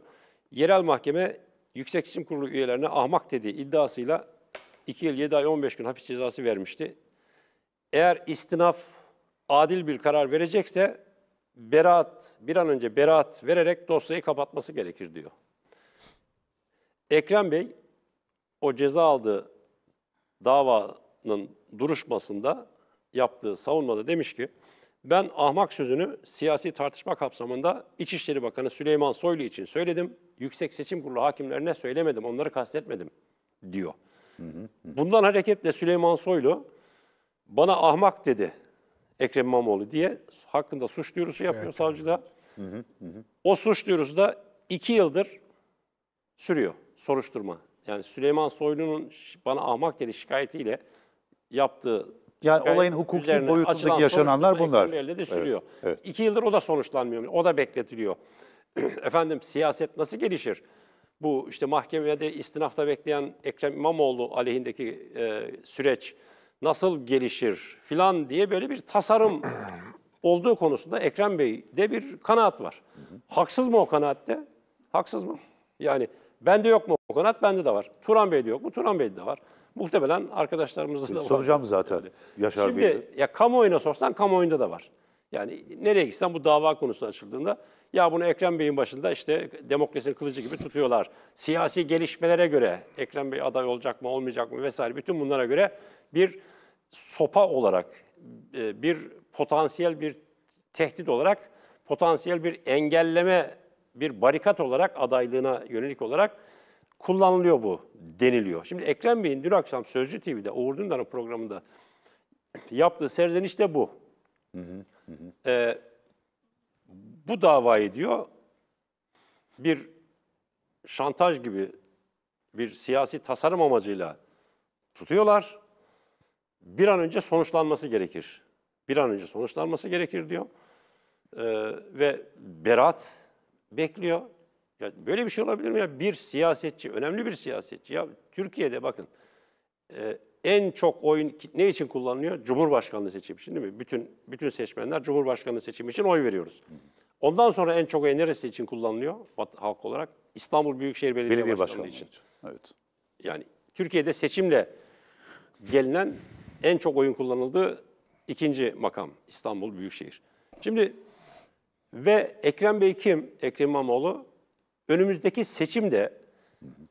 Yerel mahkeme Yüksek İşim Kurulu üyelerine ahmak dediği iddiasıyla iki yıl yedi ay on beş gün hapis cezası vermişti. Eğer istinaf adil bir karar verecekse beraat, bir an önce beraat vererek dosyayı kapatması gerekir diyor. Ekrem Bey o ceza aldığı davanın duruşmasında yaptığı savunmada demiş ki ben ahmak sözünü siyasi tartışma kapsamında İçişleri Bakanı Süleyman Soylu için söyledim. Yüksek Seçim Kurulu hakimlerine söylemedim, onları kastetmedim diyor. Hı hı hı. Bundan hareketle Süleyman Soylu bana ahmak dedi Ekrem İmamoğlu diye hakkında suç duyurusu yapıyor evet, savcıda. Hı hı, hı. O suç duyurusu da iki yıldır sürüyor soruşturma. Yani Süleyman Soylu'nun bana ahmak dedi şikayetiyle yaptığı... Yani şikayet olayın hukuki boyutundaki yaşananlar bunlar. Elde de sürüyor. Evet, evet. İki yıldır o da sonuçlanmıyor. O da bekletiliyor. Efendim siyaset nasıl gelişir? Bu işte mahkemede istinafta bekleyen Ekrem İmamoğlu aleyhindeki e, süreç... nasıl gelişir filan diye böyle bir tasarım olduğu konusunda Ekrem Bey'de bir kanaat var. Haksız mı o kanaatte? Haksız mı? Yani bende yok mu o kanaat? Bende de var. Turan Bey'de yok mu? Turan Bey'de de var. Muhtemelen arkadaşlarımızda da var. Soracağım zaten. Yaşar Şimdi Bey'de. Ya kamuoyuna sorsan kamuoyunda da var. Yani nereye gitsen bu dava konusu açıldığında ya bunu Ekrem Bey'in başında işte demokrasinin kılıcı gibi tutuyorlar. Siyasi gelişmelere göre Ekrem Bey aday olacak mı olmayacak mı vesaire bütün bunlara göre bir sopa olarak, bir potansiyel bir tehdit olarak, potansiyel bir engelleme, bir barikat olarak adaylığına yönelik olarak kullanılıyor bu deniliyor. Şimdi Ekrem Bey'in dün akşam Sözcü T V'de Uğur Dündar'ın programında yaptığı serzeniş de bu. Hı hı, hı. Ee, bu davayı diyor bir şantaj gibi bir siyasi tasarım amacıyla tutuyorlar. Bir an önce sonuçlanması gerekir. Bir an önce sonuçlanması gerekir diyor. Ee, ve beraat bekliyor. Ya böyle bir şey olabilir mi ya? Bir siyasetçi, önemli bir siyasetçi. Ya Türkiye'de bakın e, en çok oyun ne için kullanılıyor? Cumhurbaşkanlığı seçimi için değil mi? Bütün, bütün seçmenler Cumhurbaşkanlığı seçimi için oy veriyoruz. Ondan sonra en çok oy neresi için kullanılıyor halk olarak? İstanbul Büyükşehir Belediye, Belediye Başkanlığı, Başkanlığı için. için. Evet. Yani Türkiye'de seçimle gelinen... en çok oyun kullanıldığı ikinci makam İstanbul Büyükşehir. Şimdi ve Ekrem Bey kim? Ekrem İmamoğlu önümüzdeki seçimde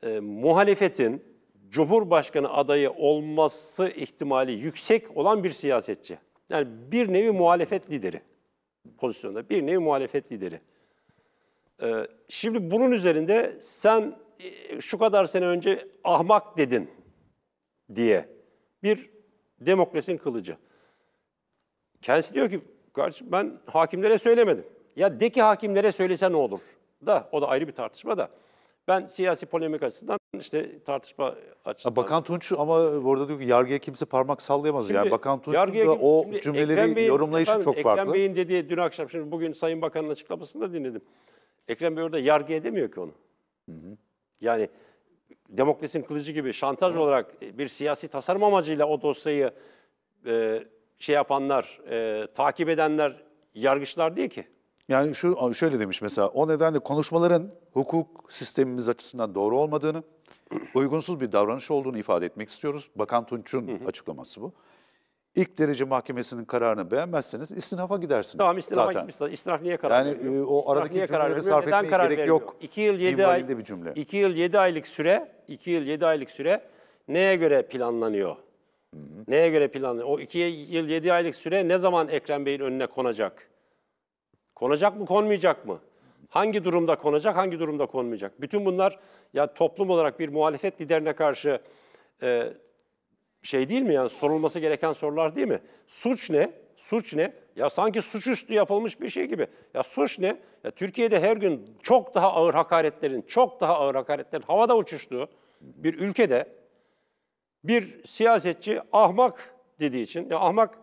e, muhalefetin Cumhurbaşkanı adayı olması ihtimali yüksek olan bir siyasetçi. Yani bir nevi muhalefet lideri pozisyonda, bir nevi muhalefet lideri. E, şimdi bunun üzerinde sen e, şu kadar sene önce ahmak dedin diye bir demokrasinin kılıcı. Kendisi diyor ki, ben hakimlere söylemedim. Ya de ki hakimlere söylese ne olur? Da, o da ayrı bir tartışma da. Ben siyasi polemik açısından, işte tartışma açısından... Bakan Tunç ama orada diyor ki yargıya kimse parmak sallayamaz. Şimdi, yani Bakan Tunç'un da o cümleleri Bey'in, yorumlayışı efendim, çok farklı. Ekrem Bey'in dediği dün akşam, şimdi bugün Sayın Bakan'ın açıklamasını da dinledim. Ekrem Bey orada yargıya demiyor ki onu. Hı hı. Yani demokrasinin kılıcı gibi şantaj hı. olarak bir siyasi tasarım amacıyla o dosyayı e, şey yapanlar, e, takip edenler yargıçlar diye ki. Yani şu şöyle demiş mesela, o nedenle konuşmaların hukuk sistemimiz açısından doğru olmadığını, uygunsuz bir davranış olduğunu ifade etmek istiyoruz. Bakan Tunç'un hı hı. açıklaması bu. İlk derece mahkemesinin kararını beğenmezseniz istinafa gidersiniz. Tamam, istinafa gitmişsiniz. İstinaf niye karar yani, veriyor? O aradaki cümleleri sarf etmeye gerek vermiyor? Yok. İki yıl yedi ay, bir cümle. İki yıl yedi aylık süre, iki yıl yedi aylık süre neye göre planlanıyor? Hı hı. Neye göre planlanıyor? O iki yıl yedi aylık süre ne zaman Ekrem Bey'in önüne konacak? Konacak mı, konmayacak mı? Hangi durumda konacak, hangi durumda konmayacak? Bütün bunlar ya toplum olarak bir muhalefet liderine karşı e, şey değil mi? Yani sorulması gereken sorular değil mi? Suç ne? Suç ne? Ya sanki suçüstü yapılmış bir şey gibi. Ya suç ne? Ya Türkiye'de her gün çok daha ağır hakaretlerin, çok daha ağır hakaretlerin havada uçuştuğu bir ülkede bir siyasetçi ahmak dediği için, ya ahmak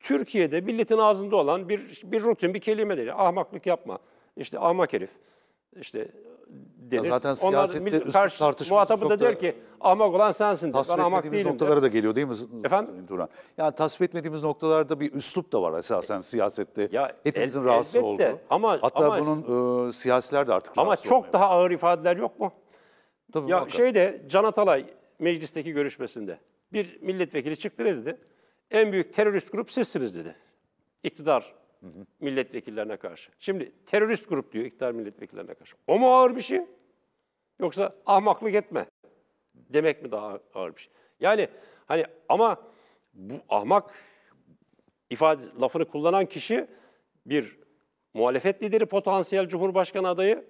Türkiye'de milletin ağzında olan bir bir rutin bir kelime değil. Ahmaklık yapma. İşte ahmak herif. İşte denir. Zaten siyasette ıslık tartışması muhatabı da der ki ahmak olan sensin. Tasvip etmediğimiz noktalara der. Da geliyor değil mi? Efendim? Yani tasvip etmediğimiz noktalarda bir üslup da var esasen siyasette. Ya, hepimizin el, rahatsız olduğu. Ama, hatta ama, bunun e, siyasiler de artık ama çok olmuyor. Daha ağır ifadeler yok mu? Tabii ya muhakkak. Şeyde Can Atalay meclisteki görüşmesinde bir milletvekili çıktı ne dedi? En büyük terörist grup sizsiniz dedi. İktidar hı hı. milletvekillerine karşı. Şimdi terörist grup diyor iktidar milletvekillerine karşı. O mu ağır bir şey? Yoksa ahmaklık etme demek mi daha ağır bir şey? Yani hani ama bu ahmak ifade lafını kullanan kişi bir muhalefet lideri, potansiyel cumhurbaşkanı adayı,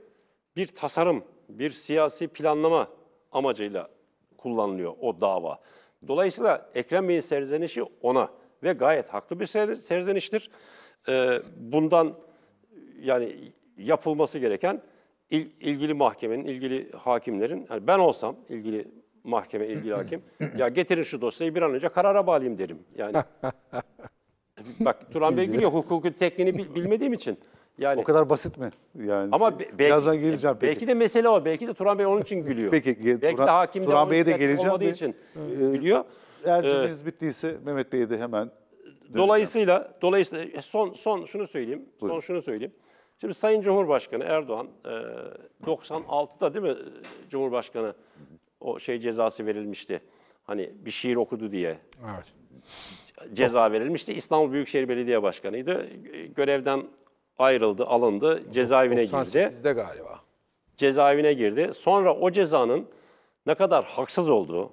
bir tasarım, bir siyasi planlama amacıyla kullanılıyor o dava. Dolayısıyla Ekrem Bey'in serzenişi ona ve gayet haklı bir serzeniştir. Ee, bundan yani yapılması gereken il, ilgili mahkemenin, ilgili hakimlerin, yani ben olsam ilgili mahkeme, ilgili hakim, ya getirin şu dosyayı bir an önce karara bağlayayım derim. Yani bak Turan Bey gülüyor, hukukun tekniğini bil, bilmediğim için. Yani, o kadar basit mi? Yani, ama be, birazdan geleceğim. Peki. Belki de mesele o. Belki de Turan Bey onun için gülüyor. Peki, belki Turan, de hakim Turan Bey'e de geleceğim olmadığı için e, gülüyor. Eğer cümleniz ee, bittiyse Mehmet Bey'e de hemen döneceğim. Dolayısıyla, dolayısıyla son, son şunu söyleyeyim. Buyurun. Son şunu söyleyeyim. Şimdi Sayın Cumhurbaşkanı Erdoğan e, doksan altıda değil mi Cumhurbaşkanı o şey cezası verilmişti. Hani bir şiir okudu diye. Evet. Ceza verilmişti. İstanbul Büyükşehir Belediye Başkanı'ydı. Görevden ayrıldı, alındı, cezaevine girdi. doksan sekizde galiba. Cezaevine girdi. Sonra o cezanın ne kadar haksız olduğu,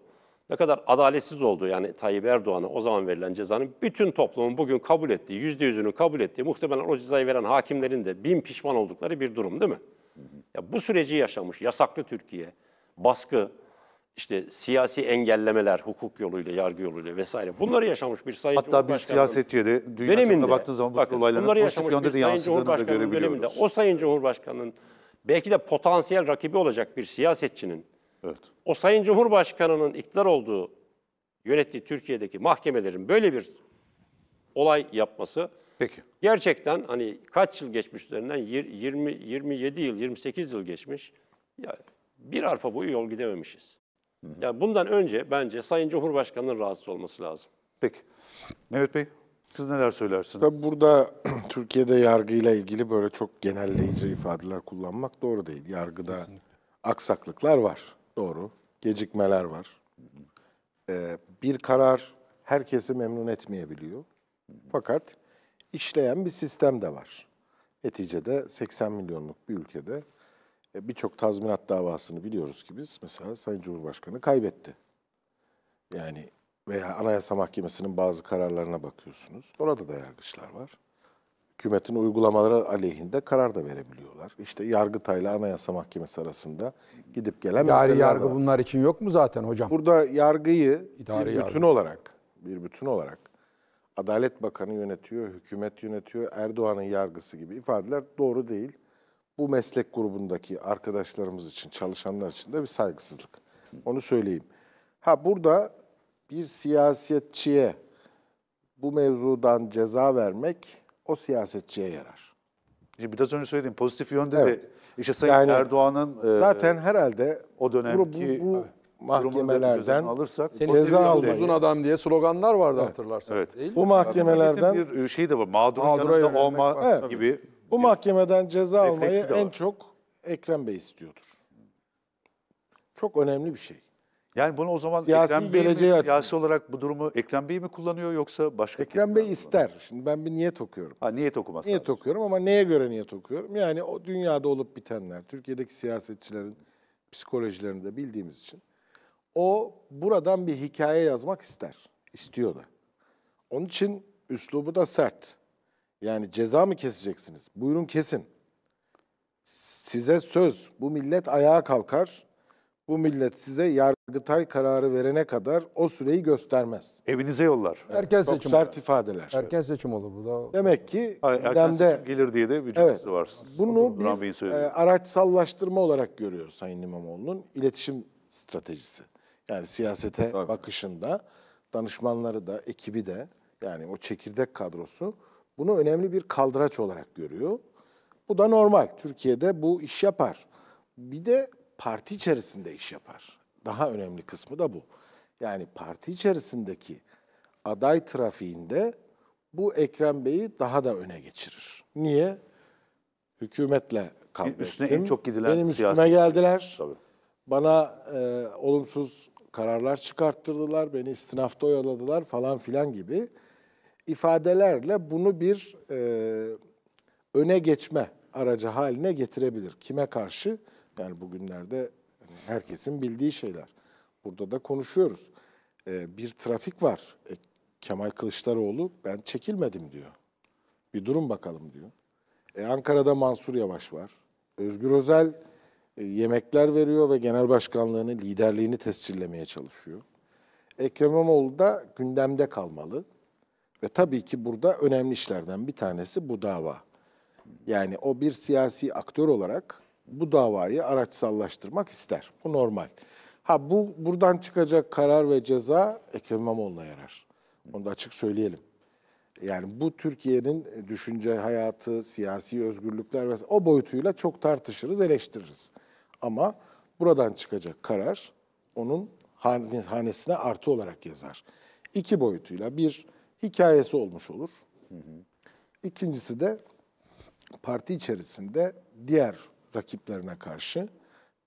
ne kadar adaletsiz olduğu, yani Tayyip Erdoğan'a o zaman verilen cezanın bütün toplumun bugün kabul ettiği, yüzde yüzünü kabul ettiği, muhtemelen o cezayı veren hakimlerin de bin pişman oldukları bir durum değil mi? Ya bu süreci yaşamış, yasaklı Türkiye, baskı, işte siyasi engellemeler, hukuk yoluyla, yargı yoluyla vesaire. Bunları yaşamış bir Sayın Cumhurbaşkanı. Hatta bir siyasetçiye de dünya çapında baktığınız zaman bu olayların pozitif yönde de yansıdığını da görebiliyoruz. O Sayın Cumhurbaşkanı'nın belki de potansiyel rakibi olacak bir siyasetçinin, evet. o Sayın Cumhurbaşkanı'nın iktidar olduğu, yönettiği Türkiye'deki mahkemelerin böyle bir olay yapması, peki. gerçekten hani kaç yıl geçmiş üzerinden, yirmi, yirmi yedi yıl, yirmi sekiz yıl geçmiş, yani bir arpa boyu yol gidememişiz. Yani bundan önce bence Sayın Cumhurbaşkanı'nın rahatsız olması lazım. Peki. Mehmet Bey, siz neler söylersiniz? Tabii burada Türkiye'de yargıyla ilgili böyle çok genelleyici ifadeler kullanmak doğru değil. Yargıda kesinlikle. Aksaklıklar var, doğru. Gecikmeler var. Ee, bir karar herkesi memnun etmeyebiliyor. Fakat işleyen bir sistem de var. Neticede seksen milyonluk bir ülkede birçok tazminat davasını biliyoruz ki biz mesela Sayın Cumhurbaşkanı kaybetti. Yani veya Anayasa Mahkemesi'nin bazı kararlarına bakıyorsunuz. Orada da yargıçlar var. Hükümetin uygulamaları aleyhinde karar da verebiliyorlar. İşte Yargıtay'la Anayasa Mahkemesi arasında gidip gelen meseleler var. Yargı yargı bunlar için yok mu zaten hocam? Burada yargıyı İdari bir bütün yargı. olarak, bir bütün olarak Adalet Bakanı yönetiyor, hükümet yönetiyor, Erdoğan'ın yargısı gibi ifadeler doğru değil. Bu meslek grubundaki arkadaşlarımız için, çalışanlar için de bir saygısızlık. Onu söyleyeyim. Ha burada bir siyasetçiye bu mevzudan ceza vermek o siyasetçiye yarar. Biraz önce söyledim, pozitif yönde evet. de işte Sayın yani, Erdoğan'ın zaten e, herhalde o dönemki bu, bu mahkemelerden alırsak ceza almak uzun adam diye sloganlar vardı evet. hatırlarsanız. Evet. Değil bu mi? mahkemelerden bir şey de var. Mağdurun yanında olma evet. gibi. Bu mahkemeden ceza almayı en çok Ekrem Bey istiyordur. Çok önemli bir şey. Yani bunu o zaman siyasi Ekrem Bey mi, siyasi açısından. olarak bu durumu Ekrem Bey mi kullanıyor yoksa başka? Ekrem Bey ister. Var. Şimdi ben bir niyet okuyorum. Ha, niyet okuması. Niyet abi. okuyorum ama neye göre niyet okuyorum? Yani o dünyada olup bitenler, Türkiye'deki siyasetçilerin psikolojilerini de bildiğimiz için o buradan bir hikaye yazmak ister. İstiyor da. Onun için üslubu da sert. Yani ceza mı keseceksiniz? Buyurun kesin. Size söz. Bu millet ayağa kalkar. Bu millet size Yargıtay kararı verene kadar o süreyi göstermez. Evinize yollar. Evet, erken seçim. Çok sert ifadeler. Erken seçim olur bu da. Demek ki Hayır, erken seçim gelir diye de bir cümlesi evet, var. Bunu bir e, araçsallaştırma olarak görüyor Sayın İmamoğlu'nun iletişim stratejisi. Yani siyasete Tabii. bakışında danışmanları da, ekibi de yani o çekirdek kadrosu bunu önemli bir kaldıraç olarak görüyor. Bu da normal. Türkiye'de bu iş yapar. Bir de parti içerisinde iş yapar. Daha önemli kısmı da bu. Yani parti içerisindeki aday trafiğinde bu Ekrem Bey'i daha da öne geçirir. Niye? Hükümetle kavga ettim. Üstüne en çok gidilen Benim üstüme siyaset. geldiler. Tabii. Bana e, olumsuz kararlar çıkarttırdılar. Beni istinafta oyaladılar falan filan gibi ifadelerle bunu bir e, öne geçme aracı haline getirebilir. Kime karşı? Yani bugünlerde herkesin bildiği şeyler. Burada da konuşuyoruz. Ee, bir trafik var. E, Kemal Kılıçdaroğlu ben çekilmedim diyor. Bir durun bakalım diyor. E, Ankara'da Mansur Yavaş var. Özgür Özel e, yemekler veriyor ve genel başkanlığını, liderliğini tescillemeye çalışıyor. Ekrem İmamoğlu da gündemde kalmalı. Ve tabii ki burada önemli işlerden bir tanesi bu dava. Yani o bir siyasi aktör olarak bu davayı araçsallaştırmak ister. Bu normal. Ha bu buradan çıkacak karar ve ceza Ekrem İmamoğlu'na yarar. Onu da açık söyleyelim. Yani bu Türkiye'nin düşünce hayatı, siyasi özgürlükler vesaire o boyutuyla çok tartışırız, eleştiririz. Ama buradan çıkacak karar onun hanesine artı olarak yazar. İki boyutuyla bir hikayesi olmuş olur. İkincisi de parti içerisinde diğer rakiplerine karşı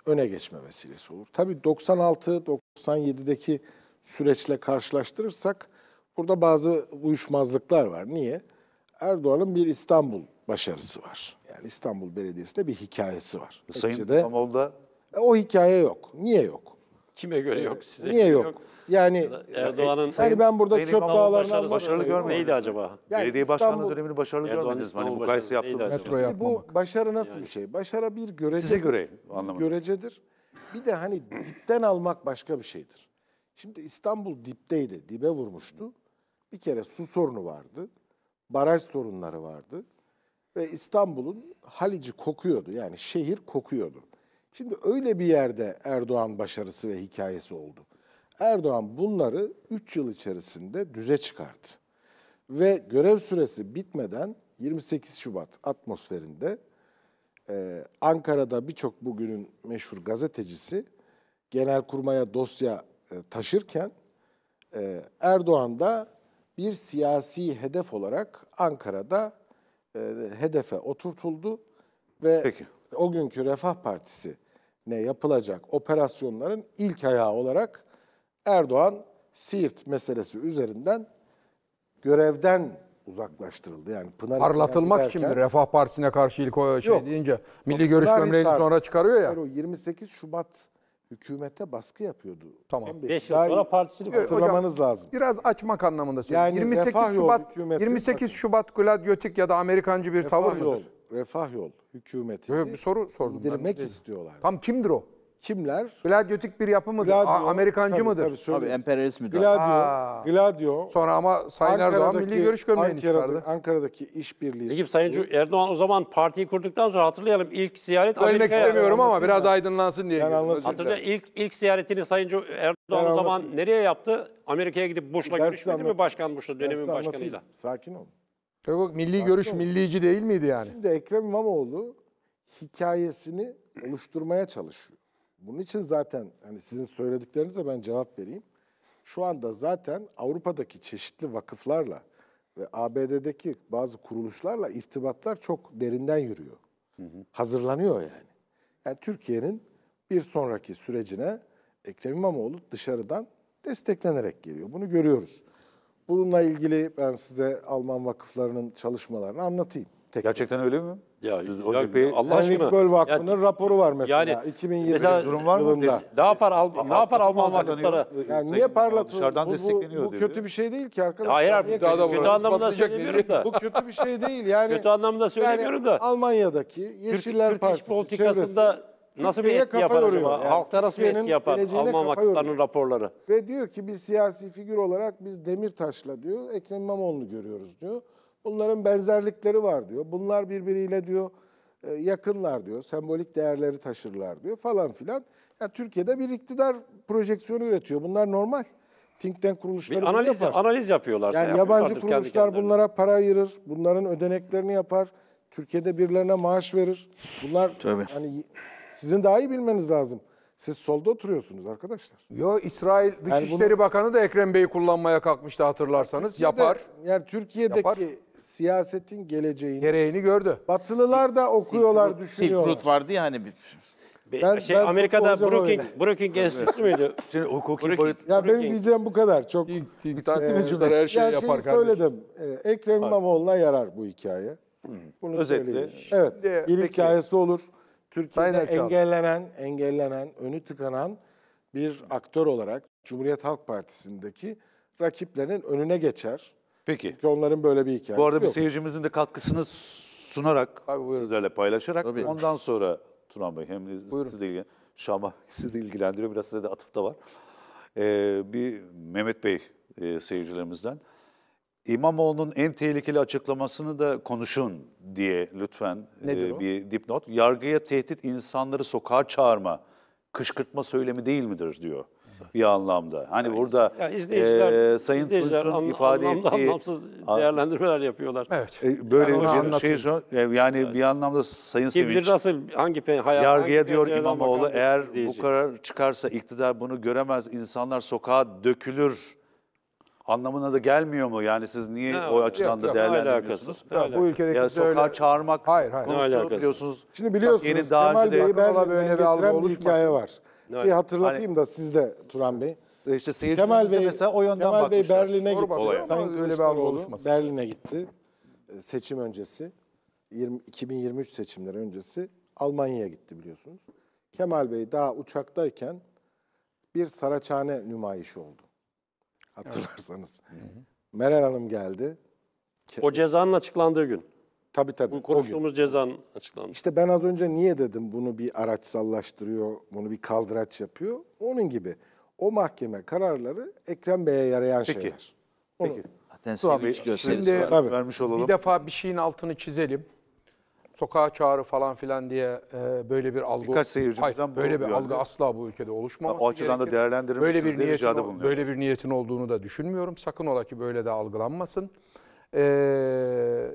öne geçme vesilesi olur. Tabii doksan altı doksan yedi'deki süreçle karşılaştırırsak burada bazı uyuşmazlıklar var. Niye? Erdoğan'ın bir İstanbul başarısı var. Yani İstanbul Belediyesi'nde bir hikayesi var. Sayın İmamoğlu'da e, o hikaye yok. Niye yok? Kime göre ee, yok? Size niye yok? yok? Yani Erdoğan'ın yani ben burada Sayın çöp dağlarından başarılı görmedim. Neydi acaba? Yani Belediye İstanbul, başkanlığı dönemini başarılı görmediniz mi? Hani bu kayısı yaptığımız. Bu başarı nasıl yani. bir şey? Başarı bir görecedir. Size göre anlamı. Görecedir. Bir de hani dipten almak başka bir şeydir. Şimdi İstanbul dipteydi. Dibe vurmuştu. Bir kere su sorunu vardı. Baraj sorunları vardı. Ve İstanbul'un Halici kokuyordu. Yani şehir kokuyordu. Şimdi öyle bir yerde Erdoğan başarısı ve hikayesi oldu. Erdoğan bunları üç yıl içerisinde düze çıkardı. Ve görev süresi bitmeden yirmi sekiz Şubat atmosferinde e, Ankara'da birçok bugünün meşhur gazetecisi Genelkurmay'a dosya e, taşırken e, Erdoğan da bir siyasi hedef olarak Ankara'da e, hedefe oturtuldu ve Peki. o günkü Refah Partisi'ne yapılacak operasyonların ilk ayağı olarak Erdoğan, Siirt meselesi üzerinden görevden uzaklaştırıldı. Yani Pınar parlatılmak için mi? Refah Partisi'ne karşı ilk o şey yok, deyince milli görüş gömleğini sonra çıkarıyor ya. O yirmi sekiz Şubat hükümete baskı yapıyordu. Tamam. beş yıl sonra partisini hatırlamanız hocam, lazım. Biraz açmak anlamında söylüyorum. Yani yirmi sekiz Şubat gladyotik ya da Amerikancı bir tavır yol, mıdır? Refah yol hükümeti. Böyle bir soru sordum. Demek istiyorlar. Tam kimdir o? Kimler? Gladyotik bir yapı mıdır? Gladio, Amerikancı tabii, mıdır? Tabii, tabii emperyalist mi? Gladio, Gladio. Sonra ama Sayın Erdoğan milli görüş gömleğini çıkardı. Ankara'daki işbirliği. Peki Sayın Erdoğan o zaman partiyi kurduktan sonra hatırlayalım ilk ziyaret Amerika'ya. Söylemek istemiyorum ama anlatayım. Biraz aydınlansın diye. Hatırlayın ilk ilk ziyaretini Sayın Erdoğan o zaman nereye yaptı? Amerika'ya gidip Bush'la görüşmedi mi? Başkan Bush'la dönemin başkanıyla. Sakin ol. Yok milli Sakin görüş ol. Millici değil miydi yani? Şimdi Ekrem İmamoğlu hikayesini oluşturmaya çalışıyor. Bunun için zaten hani sizin söylediklerinize ben cevap vereyim. Şu anda zaten Avrupa'daki çeşitli vakıflarla ve A B D'deki bazı kuruluşlarla irtibatlar çok derinden yürüyor. Hı hı. Hazırlanıyor yani. Yani Türkiye'nin bir sonraki sürecine Ekrem İmamoğlu dışarıdan desteklenerek geliyor. Bunu görüyoruz. Bununla ilgili ben size Alman vakıflarının çalışmalarını anlatayım. Tek Gerçekten tek. öyle mi? Ya, Siz, ya, ya, Bey, Allah aşkına. Böl Vakfı'nın ya, raporu var mesela. Yani, iki bin yirmi mesela, durum var mı? Ne yapar Alman vakıfları? Yani niye parlatılıyor? Dışarıdan bu, destekleniyor. Bu, bu kötü bir şey değil ki arkadaşlar. Hayır abi. Kötü anlamda söylemiyorum da. Bu kötü bir şey değil yani. Kötü anlamda söylemiyorum da. Almanya'daki Yeşiller Partisi politikasında nasıl bir etki yapar acaba? Halkta nasıl bir etki yapar Alman vakıflarının raporları? Ve diyor ki bir siyasi figür olarak biz Demirtaş'la diyor Ekrem İmamoğlu'nu görüyoruz diyor. Bunların benzerlikleri var diyor. Bunlar birbiriyle diyor yakınlar diyor. Sembolik değerleri taşırlar diyor falan filan. Yani Türkiye'de bir iktidar projeksiyonu üretiyor. Bunlar normal. Think tank kuruluşları analiz, yapar. Analiz yapıyorlar. Yani yabancı kuruluşlar bunlara para ayırır. Bunların ödeneklerini yapar. Türkiye'de birilerine maaş verir. Bunlar hani sizin daha iyi bilmeniz lazım. Siz solda oturuyorsunuz arkadaşlar. Yo, İsrail Dışişleri yani bunu, Bakanı da Ekrem Bey'i kullanmaya kalkmıştı hatırlarsanız. Türkiye'de, yapar. Yani Türkiye'deki yapar. Siyasetin geleceğini, gereğini gördü. Batılılar da okuyorlar, Silk, düşünüyorlar. Silk Road vardı ya hani bir... Ben, şey, ben Amerika'da Brookings, Brookings Enstitüsü müydü? Şimdi hukuki boyut. Ya benim diyeceğim bu kadar. Çok e, her şeyi yani yapar söyledim. E, Ekrem İmamoğlu'na yarar bu hikaye. Hmm. Bunu özetle. Söyleyeyim. Evet. De, bir peki. hikayesi olur. Türkiye'de engellenen, engellenen, önü tıkanan bir aktör olarak Cumhuriyet Halk Partisi'ndeki rakiplerinin önüne geçer. Peki. Çünkü onların böyle bir hikayesi. Bu arada bir seyircimizin de katkısını sunarak, abi, sizlerle paylaşarak Tabii. ondan sonra Turan Bey hem siz de Şam'a sizi ilgilendiriyor, biraz size de atıfta var. Ee, bir Mehmet Bey e, seyircilerimizden. İmamoğlu'nun en tehlikeli açıklamasını da konuşun diye lütfen e, bir dipnot. Yargıya tehdit insanları sokağa çağırma, kışkırtma söylemi değil midir diyor bir anlamda. Hani yani, burada e, Sayın Tunç'un ifade anlamda, ettiği... anlamsız değerlendirmeler yapıyorlar. Evet. E, böyle yani bir şey yani evet. bir anlamda Sayın Sevinç, nasıl, hangi hayat, yargıya hangi diyor İmamoğlu eğer bu karar çıkarsa iktidar bunu göremez, insanlar sokağa dökülür anlamına da gelmiyor mu? Yani siz niye ha, o açıdan yok, da değerlendiriyorsunuz? Bu ülkedeki ya, sokağa öyle... çağırmak hayır, hayır. konusu biliyorsunuz. Şimdi biliyorsunuz Kemal Bey'i Berlin'den getiren bir hikaye var. Bir hatırlatayım hani, da siz de Turan Bey. İşte seyircilerimiz mesela o yönden Kemal bakmışlar. Kemal Bey Berlin'e gitti. Sayın Kılıçdaroğlu Berlin'e gitti. Seçim öncesi, iki bin yirmi üç seçimleri öncesi Almanya'ya gitti biliyorsunuz. Kemal Bey daha uçaktayken bir Saraçhane nümayişi oldu. Hatırlarsanız. Evet. Hı hı. Meral Hanım geldi. O cezanın açıklandığı gün. Tabii tabii. Bu konuştuğumuz cezanın açıklandığı. İşte ben az önce niye dedim bunu bir araçsallaştırıyor, bunu bir kaldıraç yapıyor. Onun gibi. O mahkeme kararları Ekrem Bey'e yarayan Peki. şeyler. Onu... Peki. Tabii. Şimdi vermiş olalım. Bir defa bir şeyin altını çizelim. Sokağa çağrı falan filan diye e, böyle bir algı Birkaç seyircimizden böyle bir algı asla bu ülkede oluşmaması. O açıdan da değerlendirilmesi bir niyetin o, böyle bir niyetin olduğunu da düşünmüyorum. Sakın ola ki böyle de algılanmasın. Ee,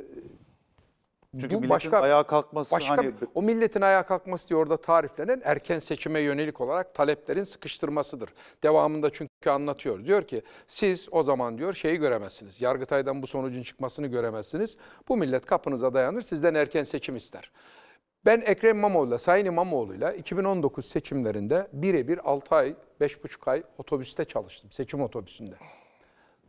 Çünkü milletin başka, ayağa kalkması başka, hani... o milletin ayağa kalkması diye orada tariflenen erken seçime yönelik olarak taleplerin sıkıştırmasıdır. Devamında çünkü anlatıyor. Diyor ki siz o zaman diyor şeyi göremezsiniz. Yargıtay'dan bu sonucun çıkmasını göremezsiniz. Bu millet kapınıza dayanır sizden erken seçim ister. Ben Ekrem İmamoğlu'yla, Sayın İmamoğlu'yla iki bin on dokuz seçimlerinde birebir altı ay, beş buçuk ay otobüste çalıştım. Seçim otobüsünde.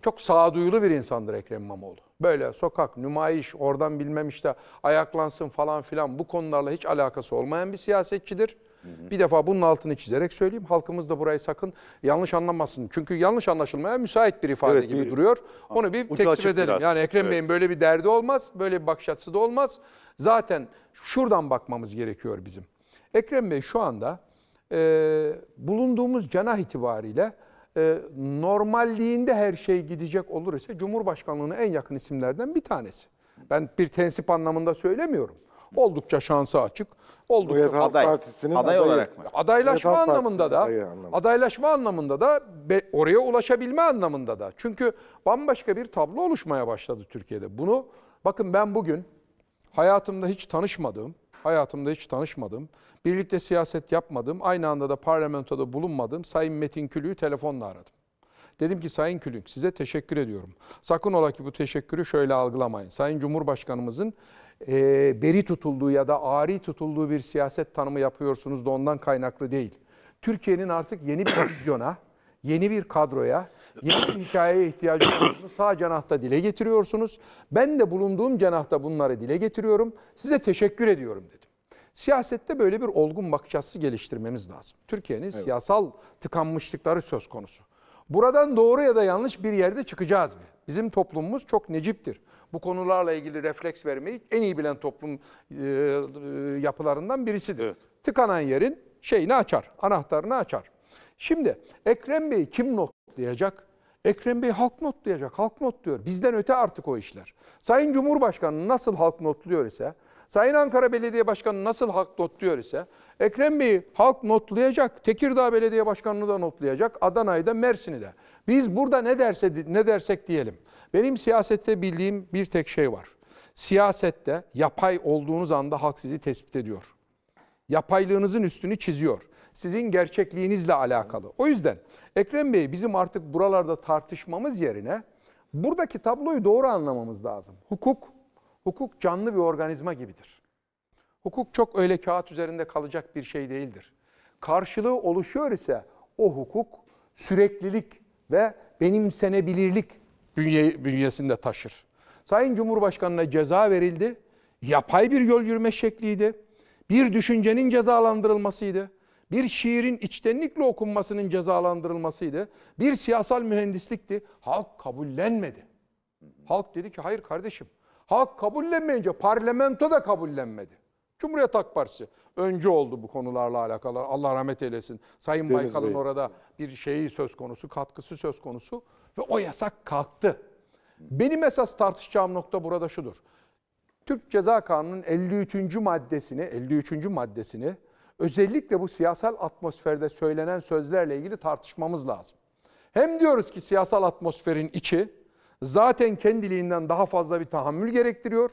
Çok sağduyulu bir insandır Ekrem İmamoğlu. Böyle sokak, nümayiş, oradan bilmem işte ayaklansın falan filan bu konularla hiç alakası olmayan bir siyasetçidir. Hı hı. Bir defa bunun altını çizerek söyleyeyim. Halkımız da burayı sakın yanlış anlamasın. Çünkü yanlış anlaşılmaya müsait bir ifade evet, gibi bir, duruyor. Onu bir tekzip edelim. Biraz. Yani Ekrem evet. Bey'in böyle bir derdi olmaz, böyle bir bakış açısı da olmaz. Zaten şuradan bakmamız gerekiyor bizim. Ekrem Bey şu anda e, bulunduğumuz cenah itibariyle e, normalliğinde her şey gidecek olur ise Cumhurbaşkanlığı'na en yakın isimlerden bir tanesi. Ben bir tensip anlamında söylemiyorum. Oldukça şansa açık. Oldukça aday. Partisinin aday adayı, olarak mı? Adaylaşma anlamında da, anlamında. adaylaşma anlamında da be, oraya ulaşabilme anlamında da. Çünkü bambaşka bir tablo oluşmaya başladı Türkiye'de. Bunu bakın ben bugün hayatımda hiç tanışmadığım, hayatımda hiç tanışmadığım, birlikte siyaset yapmadığım, aynı anda da parlamentoda bulunmadığım Sayın Metin Külü'yü telefonla aradım. Dedim ki Sayın Külünk size teşekkür ediyorum. Sakın ola ki bu teşekkürü şöyle algılamayın. Sayın Cumhurbaşkanımızın e, beri tutulduğu ya da ari tutulduğu bir siyaset tanımı yapıyorsunuz da ondan kaynaklı değil. Türkiye'nin artık yeni bir vizyona, yeni bir kadroya, yeni bir hikayeye ihtiyacı olduğunu sağ cenahta dile getiriyorsunuz. Ben de bulunduğum cenahta bunları dile getiriyorum. Size teşekkür ediyorum dedim. Siyasette böyle bir olgun bakış açısı geliştirmemiz lazım. Türkiye'nin evet. siyasal tıkanmışlıkları söz konusu. Buradan doğru ya da yanlış bir yerde çıkacağız mı? Bizim toplumumuz çok neciptir. Bu konularla ilgili refleks vermeyi en iyi bilen toplum e, e, yapılarından birisidir. Evet. Tıkanan yerin şeyini açar, anahtarını açar. Şimdi Ekrem Bey kim notlayacak? Ekrem Bey halk notlayacak, halk notluyor. Bizden öte artık o işler. Sayın Cumhurbaşkanı nasıl halk notluyor ise, Sayın Ankara Belediye Başkanı nasıl halk notluyor ise, Ekrem Bey'i halk notlayacak, Tekirdağ Belediye Başkanı'nı da notlayacak, Adana'yı da, Mersin'i de. Biz burada ne derse ne dersek diyelim. Benim siyasette bildiğim bir tek şey var. Siyasette yapay olduğunuz anda halk sizi tespit ediyor. Yapaylığınızın üstünü çiziyor. Sizin gerçekliğinizle alakalı. O yüzden Ekrem Bey bizim artık buralarda tartışmamız yerine buradaki tabloyu doğru anlamamız lazım. Hukuk, hukuk canlı bir organizma gibidir. Hukuk çok öyle kağıt üzerinde kalacak bir şey değildir. Karşılığı oluşuyor ise o hukuk süreklilik ve benimsenebilirlik bünye, bünyesinde taşır. Sayın Cumhurbaşkanı'na ceza verildi. Yapay bir yol yürüme şekliydi. Bir düşüncenin cezalandırılmasıydı. Bir şiirin içtenlikle okunmasının cezalandırılmasıydı. Bir siyasal mühendislikti. Halk kabullenmedi. Halk dedi ki hayır kardeşim. Halk kabullenmeyince parlamento da kabullenmedi. Cumhuriyet Halk Partisi önce oldu bu konularla alakalı. Allah rahmet eylesin. Sayın Deniz Baykal'ın Bey. Orada bir şeyi söz konusu, katkısı söz konusu ve o yasak kalktı. Benim esas tartışacağım nokta burada şudur. Türk Ceza Kanunu'nun elli üçüncü maddesini, elli üçüncü maddesini özellikle bu siyasal atmosferde söylenen sözlerle ilgili tartışmamız lazım. Hem diyoruz ki siyasal atmosferin içi zaten kendiliğinden daha fazla bir tahammül gerektiriyor.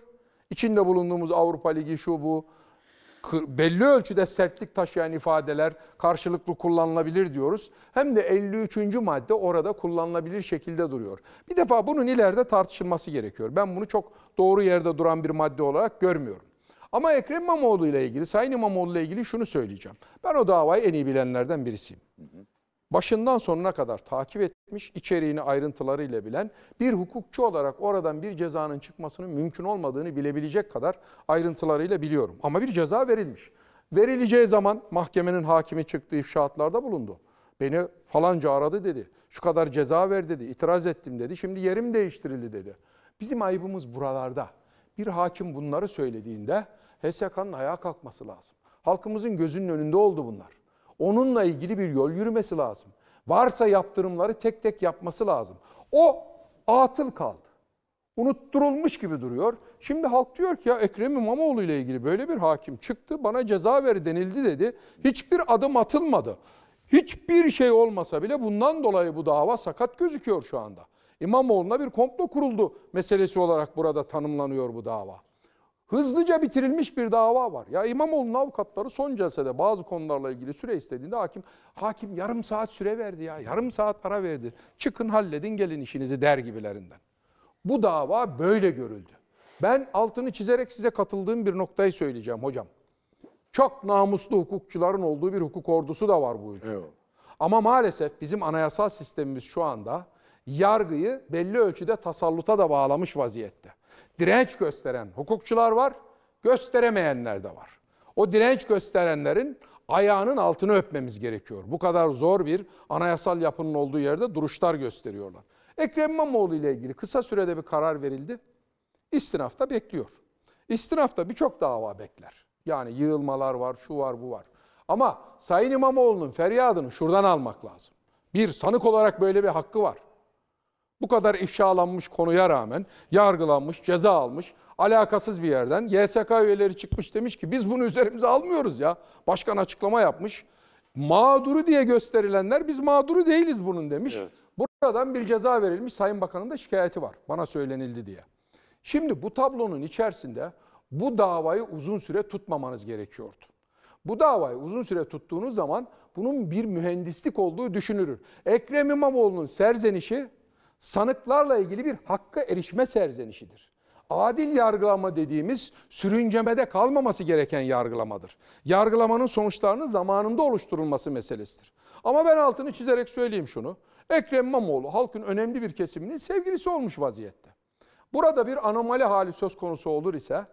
İçinde bulunduğumuz Avrupa Ligi şu bu belli ölçüde sertlik taşıyan ifadeler karşılıklı kullanılabilir diyoruz. Hem de elli üçüncü madde orada kullanılabilir şekilde duruyor. Bir defa bunun ileride tartışılması gerekiyor. Ben bunu çok doğru yerde duran bir madde olarak görmüyorum. Ama Ekrem İmamoğlu ile ilgili, Sayın İmamoğlu ile ilgili şunu söyleyeceğim. Ben o davayı en iyi bilenlerden birisiyim. Başından sonuna kadar takip etmiş, içeriğini ayrıntılarıyla bilen, bir hukukçu olarak oradan bir cezanın çıkmasının mümkün olmadığını bilebilecek kadar ayrıntılarıyla biliyorum. Ama bir ceza verilmiş. Verileceği zaman mahkemenin hakimi çıktığı ifşaatlarda bulundu. Beni falanca aradı dedi, şu kadar ceza ver dedi, itiraz ettim dedi, şimdi yerim değiştirildi dedi. Bizim ayıbımız buralarda. Bir hakim bunları söylediğinde H S K'nın ayağa kalkması lazım. Halkımızın gözünün önünde oldu bunlar. Onunla ilgili bir yol yürümesi lazım. Varsa yaptırımları tek tek yapması lazım. O atıl kaldı. Unutturulmuş gibi duruyor. Şimdi halk diyor ki ya Ekrem İmamoğlu ile ilgili böyle bir hakim çıktı, bana ceza ver denildi dedi. Hiçbir adım atılmadı. Hiçbir şey olmasa bile bundan dolayı bu dava sakat gözüküyor şu anda. İmamoğlu'na bir komplo kuruldu meselesi olarak burada tanımlanıyor bu dava. Hızlıca bitirilmiş bir dava var. Ya İmamoğlu'nun avukatları son celsede bazı konularla ilgili süre istediğinde hakim hakim yarım saat süre verdi ya. Yarım saat ara verdi. Çıkın halledin gelin işinizi der gibilerinden. Bu dava böyle görüldü. Ben altını çizerek size katıldığım bir noktayı söyleyeceğim hocam. Çok namuslu hukukçuların olduğu bir hukuk ordusu da var bu ülkede. Evet. Ama maalesef bizim anayasal sistemimiz şu anda yargıyı belli ölçüde tasalluta da bağlamış vaziyette. Direnç gösteren hukukçular var, gösteremeyenler de var. O direnç gösterenlerin ayağının altını öpmemiz gerekiyor. Bu kadar zor bir anayasal yapının olduğu yerde duruşlar gösteriyorlar. Ekrem İmamoğlu ile ilgili kısa sürede bir karar verildi. İstinafta bekliyor. İstinafta birçok dava bekler. Yani yığılmalar var, şu var, bu var. Ama Sayın İmamoğlu'nun feryadını şuradan almak lazım. Bir, sanık olarak böyle bir hakkı var. Bu kadar ifşalanmış konuya rağmen yargılanmış, ceza almış, alakasız bir yerden Y S K üyeleri çıkmış demiş ki biz bunu üzerimize almıyoruz ya. Başkan açıklama yapmış. Mağduru diye gösterilenler biz mağduru değiliz bunun demiş. Evet. Buradan bir ceza verilmiş. Sayın Bakan'ın da şikayeti var. Bana söylenildi diye. Şimdi bu tablonun içerisinde bu davayı uzun süre tutmamanız gerekiyordu. Bu davayı uzun süre tuttuğunuz zaman bunun bir mühendislik olduğu düşünülür. Ekrem İmamoğlu'nun serzenişi sanıklarla ilgili bir hakka erişme serzenişidir. Adil yargılama dediğimiz sürüncemede kalmaması gereken yargılamadır. Yargılamanın sonuçlarının zamanında oluşturulması meselesidir. Ama ben altını çizerek söyleyeyim şunu. Ekrem İmamoğlu halkın önemli bir kesiminin sevgilisi olmuş vaziyette. Burada bir anomali hali söz konusu olur ise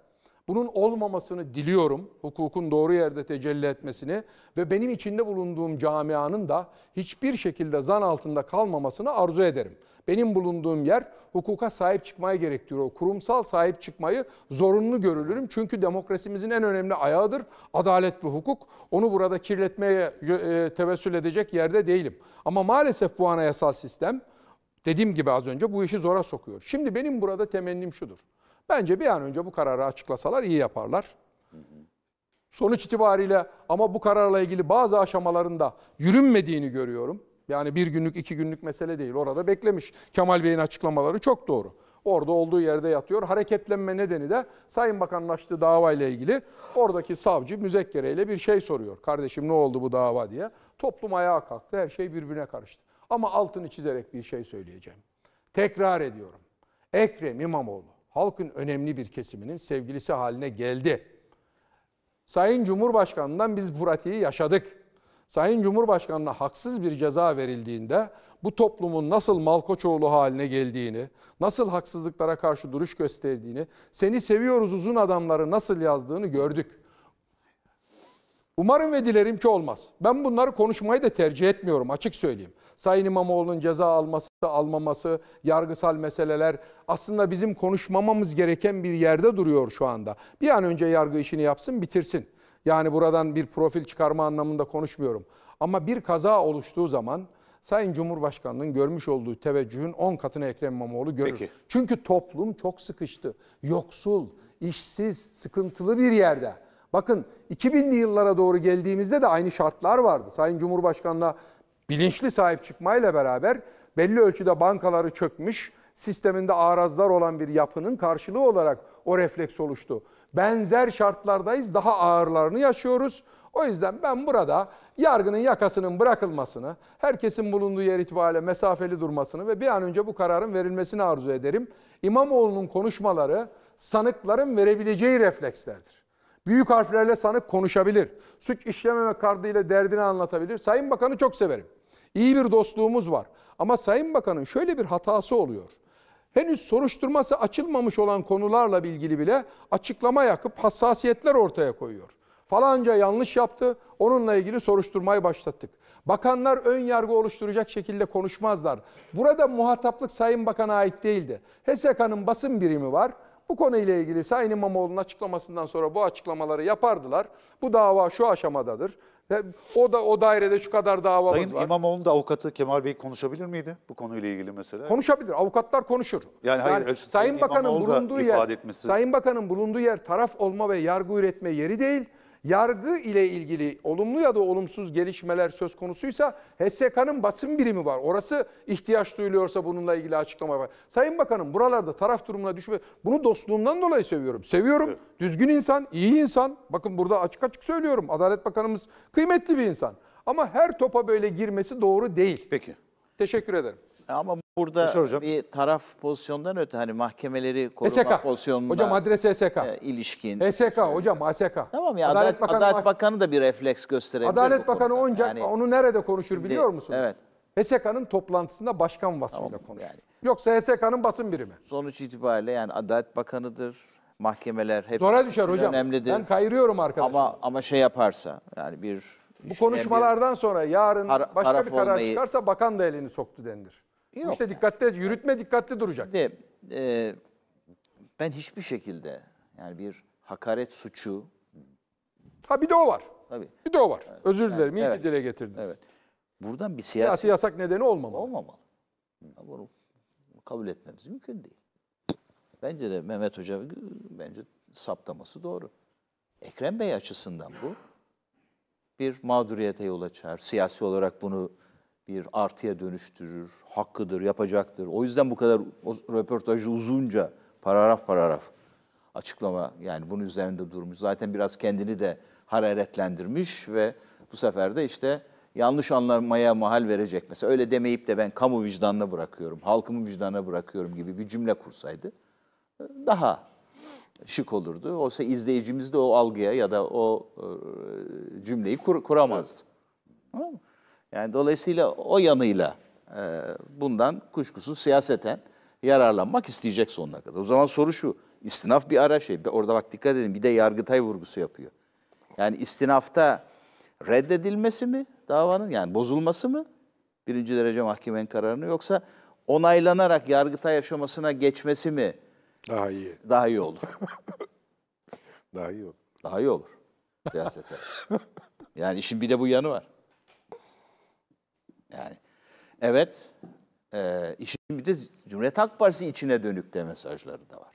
bunun olmamasını diliyorum. Hukukun doğru yerde tecelli etmesini ve benim içinde bulunduğum camianın da hiçbir şekilde zan altında kalmamasını arzu ederim. Benim bulunduğum yer hukuka sahip çıkmaya gerektiriyor. Kurumsal sahip çıkmayı zorunlu görülürüm. Çünkü demokrasimizin en önemli ayağıdır. Adalet ve hukuk. Onu burada kirletmeye tevessül edecek yerde değilim. Ama maalesef bu anayasal sistem dediğim gibi az önce bu işi zora sokuyor. Şimdi benim burada temennim şudur. Bence bir an önce bu kararı açıklasalar iyi yaparlar. Sonuç itibariyle ama bu kararla ilgili bazı aşamalarında yürünmediğini görüyorum. Yani bir günlük, iki günlük mesele değil. Orada beklemiş. Kemal Bey'in açıklamaları çok doğru. Orada olduğu yerde yatıyor. Hareketlenme nedeni de Sayın Bakan'ın açtığı davayla ilgili oradaki savcı müzekkereyle bir şey soruyor. Kardeşim ne oldu bu dava diye. Toplum ayağa kalktı. Her şey birbirine karıştı. Ama altını çizerek bir şey söyleyeceğim. Tekrar ediyorum. Ekrem İmamoğlu halkın önemli bir kesiminin sevgilisi haline geldi. Sayın Cumhurbaşkanı'ndan biz bu pratiği yaşadık. Sayın Cumhurbaşkanı'na haksız bir ceza verildiğinde bu toplumun nasıl Malkoçoğlu haline geldiğini, nasıl haksızlıklara karşı duruş gösterdiğini, seni seviyoruz uzun adamları nasıl yazdığını gördük. Umarım ve dilerim ki olmaz. Ben bunları konuşmayı da tercih etmiyorum açık söyleyeyim. Sayın İmamoğlu'nun ceza alması, almaması, yargısal meseleler aslında bizim konuşmamamız gereken bir yerde duruyor şu anda. Bir an önce yargı işini yapsın, bitirsin. Yani buradan bir profil çıkarma anlamında konuşmuyorum. Ama bir kaza oluştuğu zaman Sayın Cumhurbaşkanı'nın görmüş olduğu teveccühün on katını Ekrem İmamoğlu görür. Peki. Çünkü toplum çok sıkıştı. Yoksul, işsiz, sıkıntılı bir yerde. Bakın iki binli yıllara doğru geldiğimizde de aynı şartlar vardı. Sayın Cumhurbaşkanı'na bilinçli sahip çıkmayla beraber belli ölçüde bankaları çökmüş, sisteminde arazlar olan bir yapının karşılığı olarak o refleks oluştu. Benzer şartlardayız, daha ağırlarını yaşıyoruz. O yüzden ben burada yargının yakasının bırakılmasını, herkesin bulunduğu yer itibariyle mesafeli durmasını ve bir an önce bu kararın verilmesini arzu ederim. İmamoğlu'nun konuşmaları sanıkların verebileceği reflekslerdir. Büyük harflerle sanık konuşabilir. Suç işlememek kaydıyla derdini anlatabilir. Sayın Bakan'ı çok severim. İyi bir dostluğumuz var. Ama Sayın Bakan'ın şöyle bir hatası oluyor. Henüz soruşturması açılmamış olan konularla ilgili bile açıklama yapıp hassasiyetler ortaya koyuyor. Falanca yanlış yaptı, onunla ilgili soruşturmayı başlattık. Bakanlar ön yargı oluşturacak şekilde konuşmazlar. Burada muhataplık Sayın Bakan'a ait değildi. H S K'nın basın birimi var. Bu konuyla ilgili Sayın İmamoğlu'nun açıklamasından sonra bu açıklamaları yapardılar. Bu dava şu aşamadadır. O da o dairede şu kadar davamız var. Sayın İmamoğlu'nun da avukatı Kemal Bey konuşabilir miydi bu konuyla ilgili mesela? Konuşabilir. Avukatlar konuşur. Yani, hayır, yani Sayın Bakan'ın bulunduğu yer, etmesi... Sayın Bakan'ın bulunduğu yer taraf olma ve yargı üretme yeri değil. Yargı ile ilgili olumlu ya da olumsuz gelişmeler söz konusuysa H S K'nın basın birimi var. Orası ihtiyaç duyuluyorsa bununla ilgili açıklama var. Sayın Bakanım buralarda taraf durumuna düşme. Bunu dostluğumdan dolayı seviyorum. Seviyorum. Evet. Düzgün insan, iyi insan. Bakın burada açık açık söylüyorum. Adalet Bakanımız kıymetli bir insan. Ama her topa böyle girmesi doğru değil. Peki. Teşekkür ederim. Ama burada bir taraf pozisyondan öte hani mahkemeleri koruma H S K. Pozisyonuna hocam adres H S K. E, ilişkin. H S K hocam A S K. Tamam ya Adalet, Adalet, Bakanı, Adalet Bakanı da bir refleks gösterebilir. Adalet Bakanı onca, yani, onu nerede konuşur biliyor musunuz? Evet. H S K'nın toplantısında başkan vasfıyla tamam, konuştu. Yani. Yoksa H S K'nın basın birimi. Sonuç itibariyle yani Adalet Bakanı'dır, mahkemeler hep zora düşer hocam. Önemlidir. Ben kayırıyorum arkadaşlar. Ama ama şey yaparsa yani bir bu konuşmalardan bir, sonra yarın para, başka bir karar olmayı... çıkarsa bakan da elini soktu denilir. Yok. İşte dikkatli yürütme dikkatli duracak. De, e, ben hiçbir şekilde yani bir hakaret suçu. Ha bir de o var. Tabii. Bir de o var. Evet. Özür dilerim. Yani, iyi evet. dile getirdiniz. Evet. Buradan bir siyasi, siyasi yasak nedeni olmamalı. Olmamalı. Bunu kabul etmemiz mümkün değil. Bence de Mehmet Hoca bence saptaması doğru. Ekrem Bey açısından bu bir mağduriyete yol açar. Siyasi olarak bunu bir artıya dönüştürür. Hakkıdır, yapacaktır. O yüzden bu kadar röportajı uzunca paragraf paragraf açıklama yani bunun üzerinde durmuş. Zaten biraz kendini de hararetlendirmiş ve bu sefer de işte yanlış anlamaya mahal verecek. Mesela öyle demeyip de ben kamu vicdanına bırakıyorum, halkımı vicdanına bırakıyorum gibi bir cümle kursaydı daha şık olurdu. Oysa izleyicimiz de o algıya ya da o cümleyi kur, kuramazdı. Evet. Yani dolayısıyla o yanıyla bundan kuşkusuz siyaseten yararlanmak isteyecek sonuna kadar. O zaman soru şu, istinaf bir ara şey. Orada bak dikkat edin bir de Yargıtay vurgusu yapıyor. Yani istinafta reddedilmesi mi davanın yani bozulması mı birinci derece mahkemenin kararını yoksa onaylanarak Yargıtay aşamasına geçmesi mi daha iyi daha iyi olur daha iyi olur daha iyi olur siyasete yani işin bir de bu yanı var yani evet e, işin bir de Cumhuriyet Halk Partisi içine dönük de mesajları da var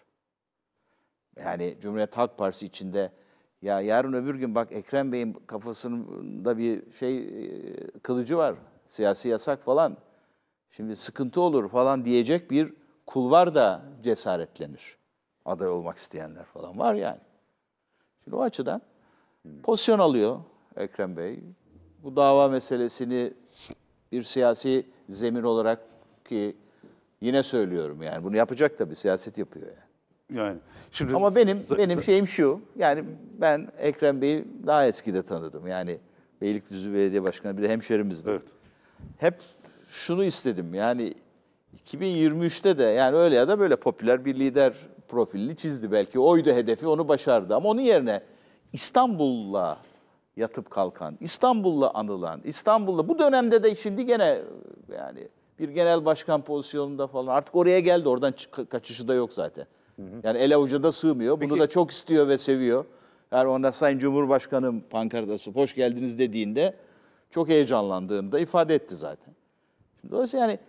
yani Cumhuriyet Halk Partisi içinde ya yarın öbür gün bak Ekrem Bey'in kafasında bir şey kılıcı var. Siyasi yasak falan. Şimdi sıkıntı olur falan diyecek bir kulvar da cesaretlenir. Aday olmak isteyenler falan var yani. Şimdi o açıdan pozisyon alıyor Ekrem Bey. Bu dava meselesini bir siyasi zemin olarak ki yine söylüyorum yani bunu yapacak tabii siyaset yapıyor yani. Yani şimdi ama benim benim şeyim şu. Yani ben Ekrem Bey'i daha eskide tanıdım. Yani Beylikdüzü Belediye Başkanı bir de hemşerimizdi. Evet. Hep şunu istedim. Yani iki bin yirmi üçte de yani öyle ya da böyle popüler bir lider profilini çizdi. Belki oydu hedefi, onu başardı ama onun yerine İstanbul'la yatıp kalkan, İstanbul'la anılan, İstanbul'la bu dönemde de şimdi gene yani bir genel başkan pozisyonunda falan artık oraya geldi. Oradan kaçışı da yok zaten. Yani ele avuca da sığmıyor. Peki. Bunu da çok istiyor ve seviyor. Yani ona Sayın Cumhurbaşkanım pankartası hoş geldiniz dediğinde çok heyecanlandığını da ifade etti zaten. Dolayısıyla yani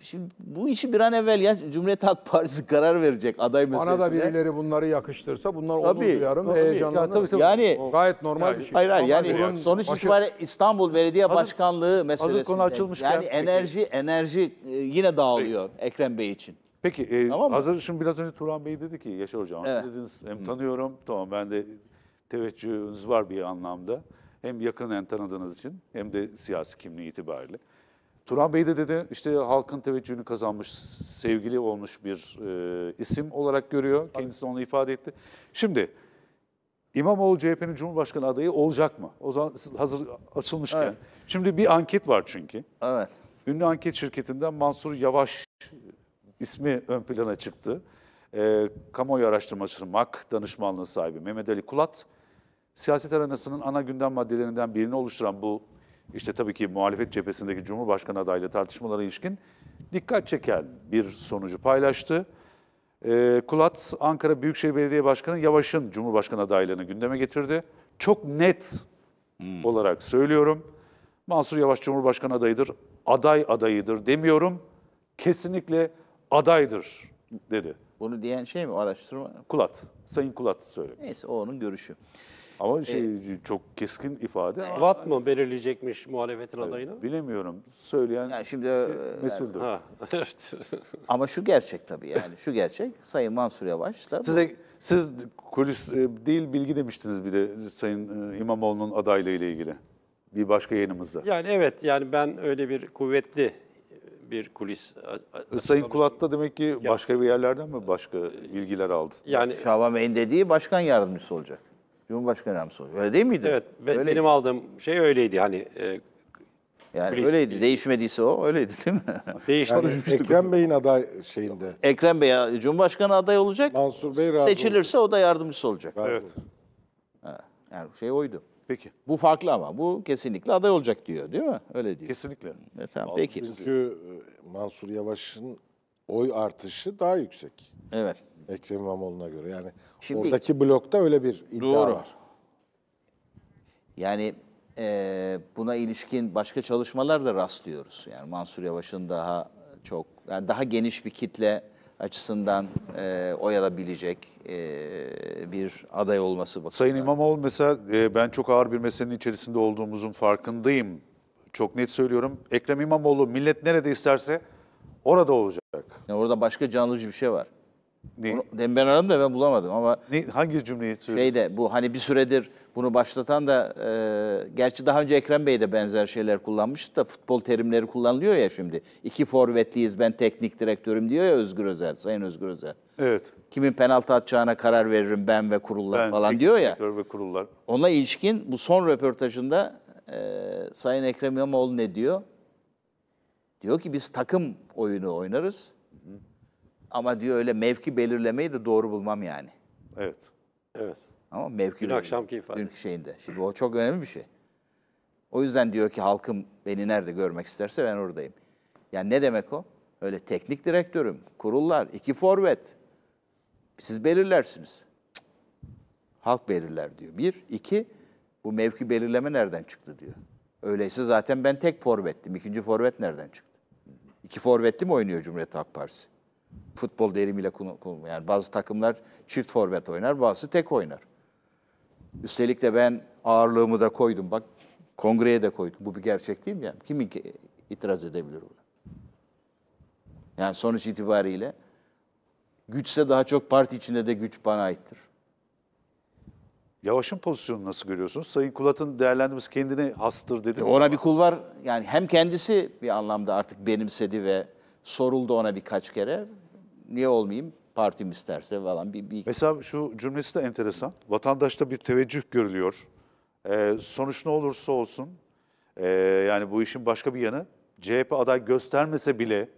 şimdi bu işi bir an evvel ya Cumhuriyet Halk Partisi karar verecek aday meselesine. Bana da birileri bunları yakıştırsa bunlar olur yarım heyecanlanır. Yani gayet normal yani, bir şey. Hayır hayır yani, yani sonuç itibariyle İstanbul Belediye hazır, Başkanlığı meselesinde yani enerji peki. enerji yine dağılıyor peki. Ekrem Bey için. Peki, e, tamam hazır şimdi biraz önce Turan Bey dedi ki, Yaşar Hocam evet. siz dediniz hem tanıyorum, tamam ben de teveccühünüz var bir anlamda. Hem yakınen tanıdığınız için hem de siyasi kimliği itibariyle. Turan Bey de dedi işte halkın teveccühünü kazanmış, sevgili olmuş bir e, isim olarak görüyor. Kendisi onu ifade etti. Şimdi İmamoğlu C H P'nin Cumhurbaşkanı adayı olacak mı? O zaman hazır açılmışken. Evet. Şimdi bir anket var çünkü. Evet. Ünlü anket şirketinden Mansur Yavaş... İsmi ön plana çıktı. E, kamuoyu araştırmacısı M A K danışmanlığı sahibi Mehmet Ali Kulat, siyaset arenasının ana gündem maddelerinden birini oluşturan bu, işte tabii ki muhalefet cephesindeki Cumhurbaşkanı adaylığı tartışmalara ilişkin dikkat çeken bir sonucu paylaştı. E, Kulat, Ankara Büyükşehir Belediye Başkanı Yavaş'ın Cumhurbaşkanı adaylığını gündeme getirdi. Çok net hmm. olarak söylüyorum. Mansur Yavaş Cumhurbaşkanı adayıdır, aday adayıdır demiyorum. Kesinlikle adaydır dedi. Bunu diyen şey mi araştırma? Kulat. Sayın Kulat söylemiş. Neyse o onun görüşü. Ama şey ee, çok keskin ifade. Kulat mı belirleyecekmiş muhalefetin adayını? Bilemiyorum. Söyleyen yani şimdi şey, mesuldür. Ha, evet. Ama şu gerçek tabii yani. Şu gerçek Sayın Mansur Yavaş da. Size, siz kulis değil bilgi demiştiniz bir de Sayın İmamoğlu'nun adaylığı ile ilgili. Bir başka yayınımızda. Yani evet yani ben öyle bir kuvvetli bir kulis. Sayın Kulat da demek ki başka ya, bir yerlerden mi başka bilgiler aldı? Yani Şaban Bey'in dediği başkan yardımcısı olacak. Cumhurbaşkanı yardımcısı olacak. Öyle değil miydi? Evet. Öyle benim değil. Aldığım şey öyleydi. Hani e, Yani Bileşik öyleydi. Değil. Değişmediyse o öyleydi değil mi? Değişti. Yani Ekrem Bey'in aday şeyinde. Ekrem Bey Cumhurbaşkanı aday olacak. Mansur Bey razı seçilirse olur. O da yardımcısı olacak. Razı evet. Ha, yani şey oydu. Peki. Bu farklı ama bu kesinlikle aday olacak diyor değil mi? Öyle diyor. Kesinlikle. E, tamam, peki. Çünkü Mansur Yavaş'ın oy artışı daha yüksek. Evet. Ekrem İmamoğlu'na göre. Yani şimdi, oradaki blokta öyle bir iddia doğru. var. Yani e, buna ilişkin başka çalışmalar da rastlıyoruz. Yani Mansur Yavaş'ın daha çok, yani daha geniş bir kitle açısından e, oy alabilecek e, bir aday olması bakımından. Sayın İmamoğlu mesela e, ben çok ağır bir meselenin içerisinde olduğumuzun farkındayım. Çok net söylüyorum. Ekrem İmamoğlu millet nerede isterse orada olacak. Yani orada başka canlıcı bir şey var. Onu, ben aradım da ben bulamadım ama... Ne, hangi cümleyi söylüyorsun? Şeyde, bu hani bir süredir bunu başlatan da... E, gerçi daha önce Ekrem Bey de benzer şeyler kullanmıştı da futbol terimleri kullanılıyor ya şimdi. İki forvetliyiz, ben teknik direktörüm diyor ya Özgür Özel, Sayın Özgür Özel. Evet. Kimin penaltı atacağına karar veririm ben ve kurullar ben, falan diyor ya. Ben ve kurullar. Ona ilişkin bu son röportajında e, Sayın Ekrem İmamoğlu ne diyor? Diyor ki biz takım oyunu oynarız. Hı hı. Ama diyor öyle mevki belirlemeyi de doğru bulmam yani. Evet. Evet. Ama mevki dün akşamki ifade. Dünkü şeyinde. Şimdi o çok önemli bir şey. O yüzden diyor ki halkım beni nerede görmek isterse ben oradayım. Yani ne demek o? Öyle teknik direktörüm, kurullar, iki forvet. Siz belirlersiniz. Halk belirler diyor. Bir, iki, bu mevki belirleme nereden çıktı diyor. Öyleyse zaten ben tek forvettim. İkinci forvet nereden çıktı? İki forvetli mi oynuyor Cumhuriyet Halk Partisi? Futbol derimiyle konulmuyor. Yani bazı takımlar çift forvet oynar, bazısı tek oynar. Üstelik de ben ağırlığımı da koydum. Bak kongreye de koydum. Bu bir gerçek değil mi? Yani kim itiraz edebilir buna? Yani sonuç itibariyle güçse daha çok parti içinde de güç bana aittir. Yavaş'ın pozisyonunu nasıl görüyorsunuz? Sayın Kulat'ın değerlendirmesi kendine hastır dedi. E ona bir kul var. Yani hem kendisi bir anlamda artık benimsedi ve soruldu ona birkaç kere. Niye olmayayım? Partim isterse falan. Bir, bir... Mesela şu cümlesi de enteresan. Vatandaşta bir teveccüh görülüyor. Ee, sonuç ne olursa olsun, e, yani bu işin başka bir yanı, C H P aday göstermese bile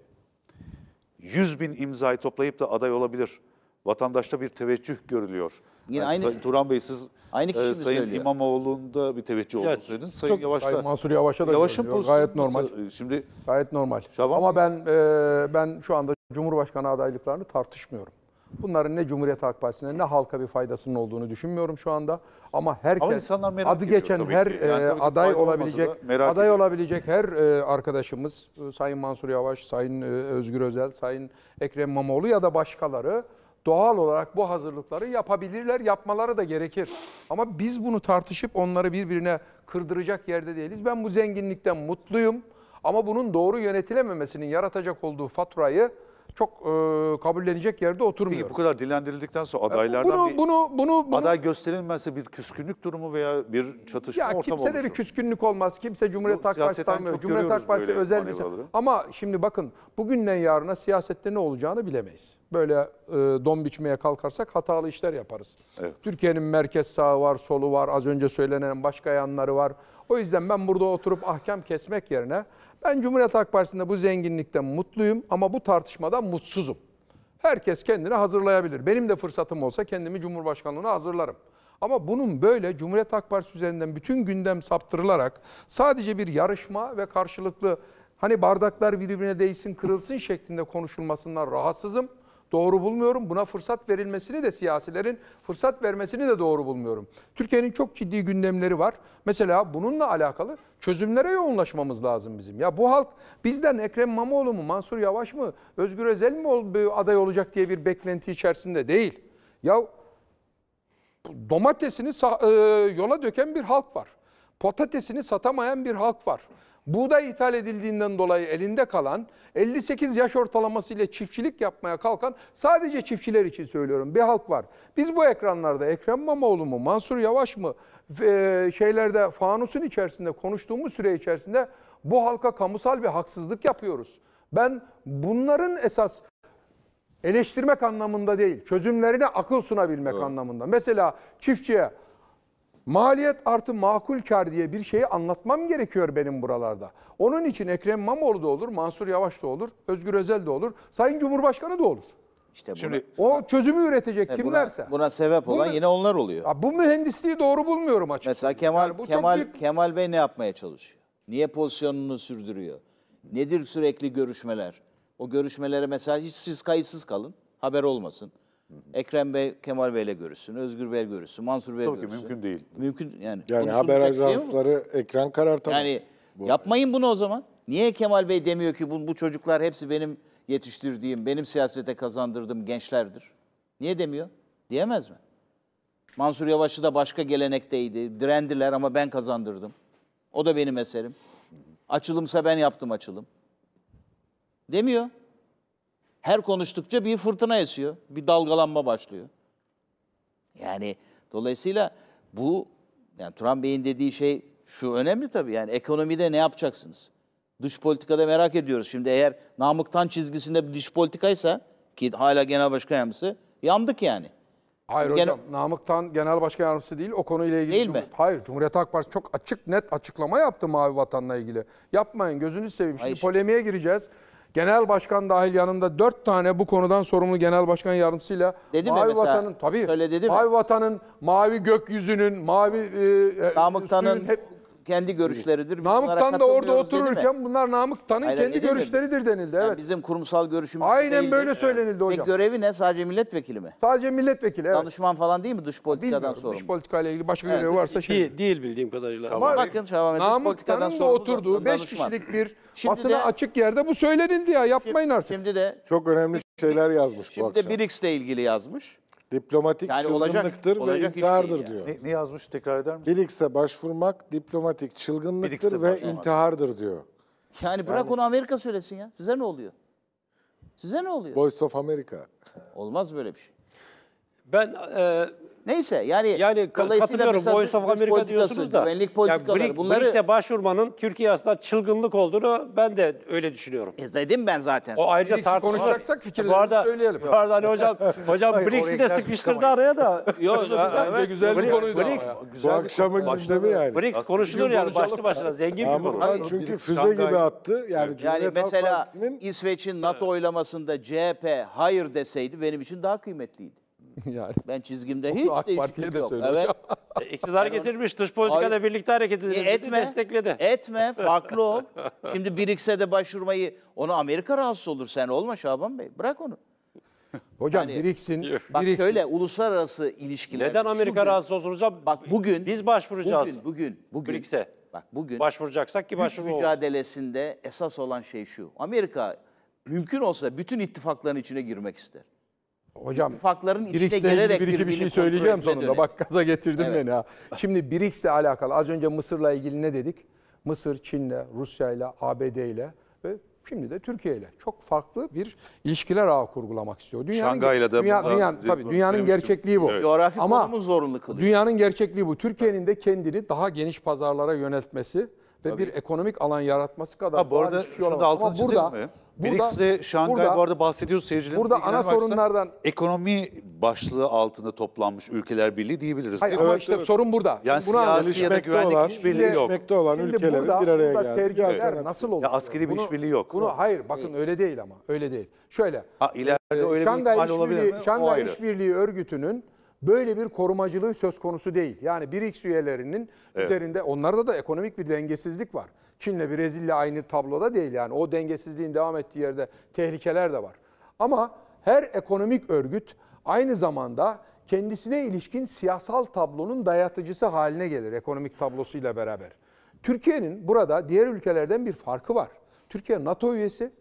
yüz bin imzayı toplayıp da aday olabilir. Vatandaşta bir teveccüh görülüyor. Yine yani aynı, Say, Turan Bey siz aynı e, Sayın İmamoğlu'nda bir teveccüh olduğunu evet, söylediniz. Sayın Yavaş'ta, Mansur Yavaş'a da görülüyor. Gayet normal. Şimdi, Gayet normal. Şaban Ama ben e, ben şu anda Cumhurbaşkanı adaylıklarını tartışmıyorum. Bunların ne Cumhuriyet Halk Partisi'ne ne halka bir faydasının olduğunu düşünmüyorum şu anda. Ama herkes Ama adı ediyor, geçen her yani aday olabilecek aday ediyor. olabilecek her arkadaşımız, Sayın Mansur Yavaş, Sayın Özgür Özel, Sayın Ekrem İmamoğlu ya da başkaları doğal olarak bu hazırlıkları yapabilirler, yapmaları da gerekir. Ama biz bunu tartışıp onları birbirine kırdıracak yerde değiliz. Ben bu zenginlikten mutluyum ama bunun doğru yönetilememesinin yaratacak olduğu faturayı çok e, kabullenecek yerde oturmuyor. Peki bu kadar dilendirildikten sonra adaylardan bunu, bir bunu, bunu, bunu, aday gösterilmezse bir küskünlük durumu veya bir çatışma ortamı oluşur. Ya kimse de bir küskünlük olmaz. Kimse Cumhuriyet Halk Partisi'nden, Cumhuriyet Halk Partisi özel bir şey. Ama şimdi bakın bugünden yarına siyasette ne olacağını bilemeyiz. Böyle e, don biçmeye kalkarsak hatalı işler yaparız. Evet. Türkiye'nin merkez sağı var, solu var, az önce söylenen başka yanları var. O yüzden ben burada oturup ahkam kesmek yerine ben Cumhuriyet Halk Partisi'nde bu zenginlikten mutluyum ama bu tartışmadan mutsuzum. Herkes kendini hazırlayabilir. Benim de fırsatım olsa kendimi Cumhurbaşkanlığına hazırlarım. Ama bunun böyle Cumhuriyet Halk Partisi üzerinden bütün gündem saptırılarak sadece bir yarışma ve karşılıklı hani bardaklar birbirine değsin kırılsın şeklinde konuşulmasından rahatsızım. Doğru bulmuyorum. Buna fırsat verilmesini de siyasilerin fırsat vermesini de doğru bulmuyorum. Türkiye'nin çok ciddi gündemleri var. Mesela bununla alakalı çözümlere yoğunlaşmamız lazım bizim. Ya bu halk bizden Ekrem İmamoğlu mu, Mansur Yavaş mı, Özgür Özel mi aday olacak diye bir beklenti içerisinde değil. Ya domatesini yola döken bir halk var. Patatesini satamayan bir halk var. Buğday ithal edildiğinden dolayı elinde kalan, elli sekiz yaş ortalamasıyla çiftçilik yapmaya kalkan, sadece çiftçiler için söylüyorum bir halk var. Biz bu ekranlarda Ekrem İmamoğlu mu, Mansur Yavaş mı e, şeylerde fanusun içerisinde konuştuğumuz süre içerisinde bu halka kamusal bir haksızlık yapıyoruz. Ben bunların esas eleştirmek anlamında değil, çözümlerine akıl sunabilmek evet. anlamında. Mesela çiftçiye maliyet artı makul kar diye bir şeyi anlatmam gerekiyor benim buralarda. Onun için Ekrem İmamoğlu da olur, Mansur Yavaş da olur, Özgür Özel de olur, Sayın Cumhurbaşkanı da olur. İşte buna, şimdi o çözümü üretecek e, kimlerse. Buna, buna sebep olan bunu, yine onlar oluyor. Ya bu mühendisliği doğru bulmuyorum açıkçası. Mesela Kemal yani Kemal büyük... Kemal Bey ne yapmaya çalışıyor? Niye pozisyonunu sürdürüyor? Nedir sürekli görüşmeler? O görüşmelere mesela hiç siz kayıtsız kalın, haber olmasın. Ekrem Bey, Kemal Bey'le görüşsün, Özgür Bey'le görüşsün, Mansur Bey'le görüşsün. Mümkün değil. Mümkün yani. Yani haber ajansları şey ekran karartamaz. Yani bu yapmayın araya. Bunu o zaman. Niye Kemal Bey demiyor ki bu, bu çocuklar hepsi benim yetiştirdiğim, benim siyasete kazandırdığım gençlerdir? Niye demiyor? Diyemez mi? Mansur Yavaş'ı da başka gelenekteydi, direndiler ama ben kazandırdım. O da benim eserim. Açılımsa ben yaptım açılım. Demiyor. Her konuştukça bir fırtına esiyor. Bir dalgalanma başlıyor. Yani dolayısıyla bu, yani Turan Bey'in dediği şey şu önemli tabii. Yani ekonomide ne yapacaksınız? Dış politikada merak ediyoruz. Şimdi eğer Namık Tan çizgisinde bir dış politikaysa, ki hala genel başkan yardımcısı, yandık yani. Hayır hocam, Gen Namık Tan genel başkan yardımcısı değil, o konuyla ilgili. Değil mi? Hayır, Cumhuriyet Halk Partisi çok açık, net açıklama yaptı Mavi Vatan'la ilgili. Yapmayın, gözünüzü seveyim. Şimdi Hayır. polemiğe gireceğiz. Genel başkan dahil yanında dört tane bu konudan sorumlu genel başkan yardımcısıyla dedi Mavi mi mesela, Vatan'ın, tabii, dedi Mavi mi? Vatan'ın, Mavi gökyüzünün, Mavi e, Namık Tan'ın hep kendi görüşleridir. Namık Tan da orada otururken bunlar Namık Tan'ın Aynen, kendi görüşleridir mi? denildi. Evet. Yani bizim kurumsal görüşümüz Aynen değildir. böyle söylenildi hocam. Peki görevi ne? Sadece milletvekili mi? Sadece milletvekili, evet. Danışman falan değil mi dış politikadan sorumlu? Dış politikayla ilgili başka evet, görevi varsa şey. Değil, değil bildiğim kadarıyla. Ama bakın Namık Tan'ın da oturduğu beş kişilik bir basına açık yerde bu söylenildi ya. Yapmayın şimdi, artık. Şimdi de çok önemli şeyler yazmış şimdi bu akşam. Şimdi de bir X'le ilgili yazmış. Diplomatik yani çılgınlıktır olacak, olacak ve intihardır yani. diyor. Ne, ne yazmış, tekrar eder misin? Bilix'e başvurmak diplomatik çılgınlıktır ve intihardır diyor. Yani bırak yani, onu Amerika söylesin ya. Size ne oluyor? Size ne oluyor? Voice of America. Olmaz böyle bir şey. Ben... E, Neyse yani... Yani katılıyorum, Voice of America diyorsunuz da. Güvenlik politikaları. Yani bunları... Bilix'e başvurmanın Türkiye aslında çılgınlık olduğunu ben de öyle düşünüyorum. E, dedim ben zaten. O ayrıca tartışacaksak fikirlerimizi söyleyelim. Bu arada hani hocam, hocam Bilix'i de sıkıştırdı araya da. Yok, evet, güzel bir konuydu. Bu akşamın gündemi yani. Bilix konuşulur yani başlı başına, zengin bir konu. Çünkü füze gibi attı. Yani mesela İsveç'in NATO oylamasında C H P hayır deseydi benim için daha kıymetliydi. Yani. Ben çizgimde hiç AK değişiklik de yok. Evet. İktidar getirmiş, dış politikada Ay, birlikte hareket edildi, etme, destekledi. Etme, farklı ol. Şimdi Bilix'e de başvurmayı, onu Amerika rahatsız olur, sen olma Şaban Bey, bırak onu. Hocam yani, Biriksin, bak Biriksin. şöyle uluslararası ilişkiler. Neden Amerika rahatsız olacak? Bak bugün biz başvuracağız. Bugün, bugün, bugün Birikse. Bak bugün. Başvuracaksak ki başvuru. Güç mücadelesinde esas olan şey şu: Amerika mümkün olsa bütün ittifakların içine girmek ister. Hocam, ittifakların içine girerek bir iki bir şey söyleyeceğim sonunda. Dönelim. Bak gaza getirdin evet. beni ha. Şimdi BRICS'le alakalı az önce Mısır'la ilgili ne dedik? Mısır, Çin'le, Rusya'yla, A B D'yle ve şimdi de Türkiye'yle çok farklı bir ilişkiler ağı kurgulamak istiyor. Dünyanın, Şangay'la da dünya, dünya, tabii, dünyanın gerçekliği bu. Evet. Coğrafi konumu zorunlu kılıyor. Dünyanın gerçekliği bu. Türkiye'nin de kendini daha geniş pazarlara yöneltmesi ve Tabii. bir ekonomik alan yaratması kadar... Ha, bu arada şunu da altını çizelim mi? BRICS'le Şangay bu arada bahsediyoruz seyircilerimiz. Burada ana sorunlardan... Ekonomi başlığı altında toplanmış ülkeler birliği diyebiliriz. Hayır, ama evet, işte evet. sorun burada. Yani siyasi ya da güvenlik işbirliği yok. Gelişmekte olan ülkelerin bir araya geldi. Tercihler evet. nasıl oluyor? Ya askeri bir işbirliği yok. Bunu, hayır bakın öyle değil ama öyle değil. Şöyle. Ha, ileride öyle Şangay bir ihtimal olabilir mi? Şangay İşbirliği Örgütü'nün böyle bir korumacılığı söz konusu değil. Yani BRICS üyelerinin evet. üzerinde onlarda da ekonomik bir dengesizlik var. Çin'le Brezilya aynı tabloda değil yani. O dengesizliğin devam ettiği yerde tehlikeler de var. Ama her ekonomik örgüt aynı zamanda kendisine ilişkin siyasal tablonun dayatıcısı haline gelir ekonomik tablosuyla beraber. Türkiye'nin burada diğer ülkelerden bir farkı var. Türkiye NATO üyesi.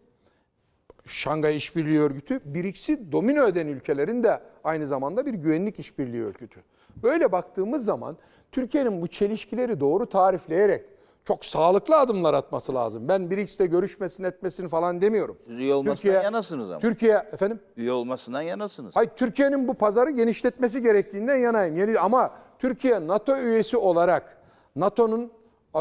Şangay İşbirliği Örgütü, BRICS'i domino eden ülkelerin de aynı zamanda bir güvenlik işbirliği örgütü. Böyle baktığımız zaman Türkiye'nin bu çelişkileri doğru tarifleyerek çok sağlıklı adımlar atması lazım. Ben BRICS'te görüşmesini etmesini falan demiyorum. Siz üye olmasından Türkiye, yanasınız ama. Türkiye efendim? Üye olmasından yanasınız. Hayır, Türkiye'nin bu pazarı genişletmesi gerektiğinden yanayım. Yani, ama Türkiye NATO üyesi olarak NATO'nun Ee, e,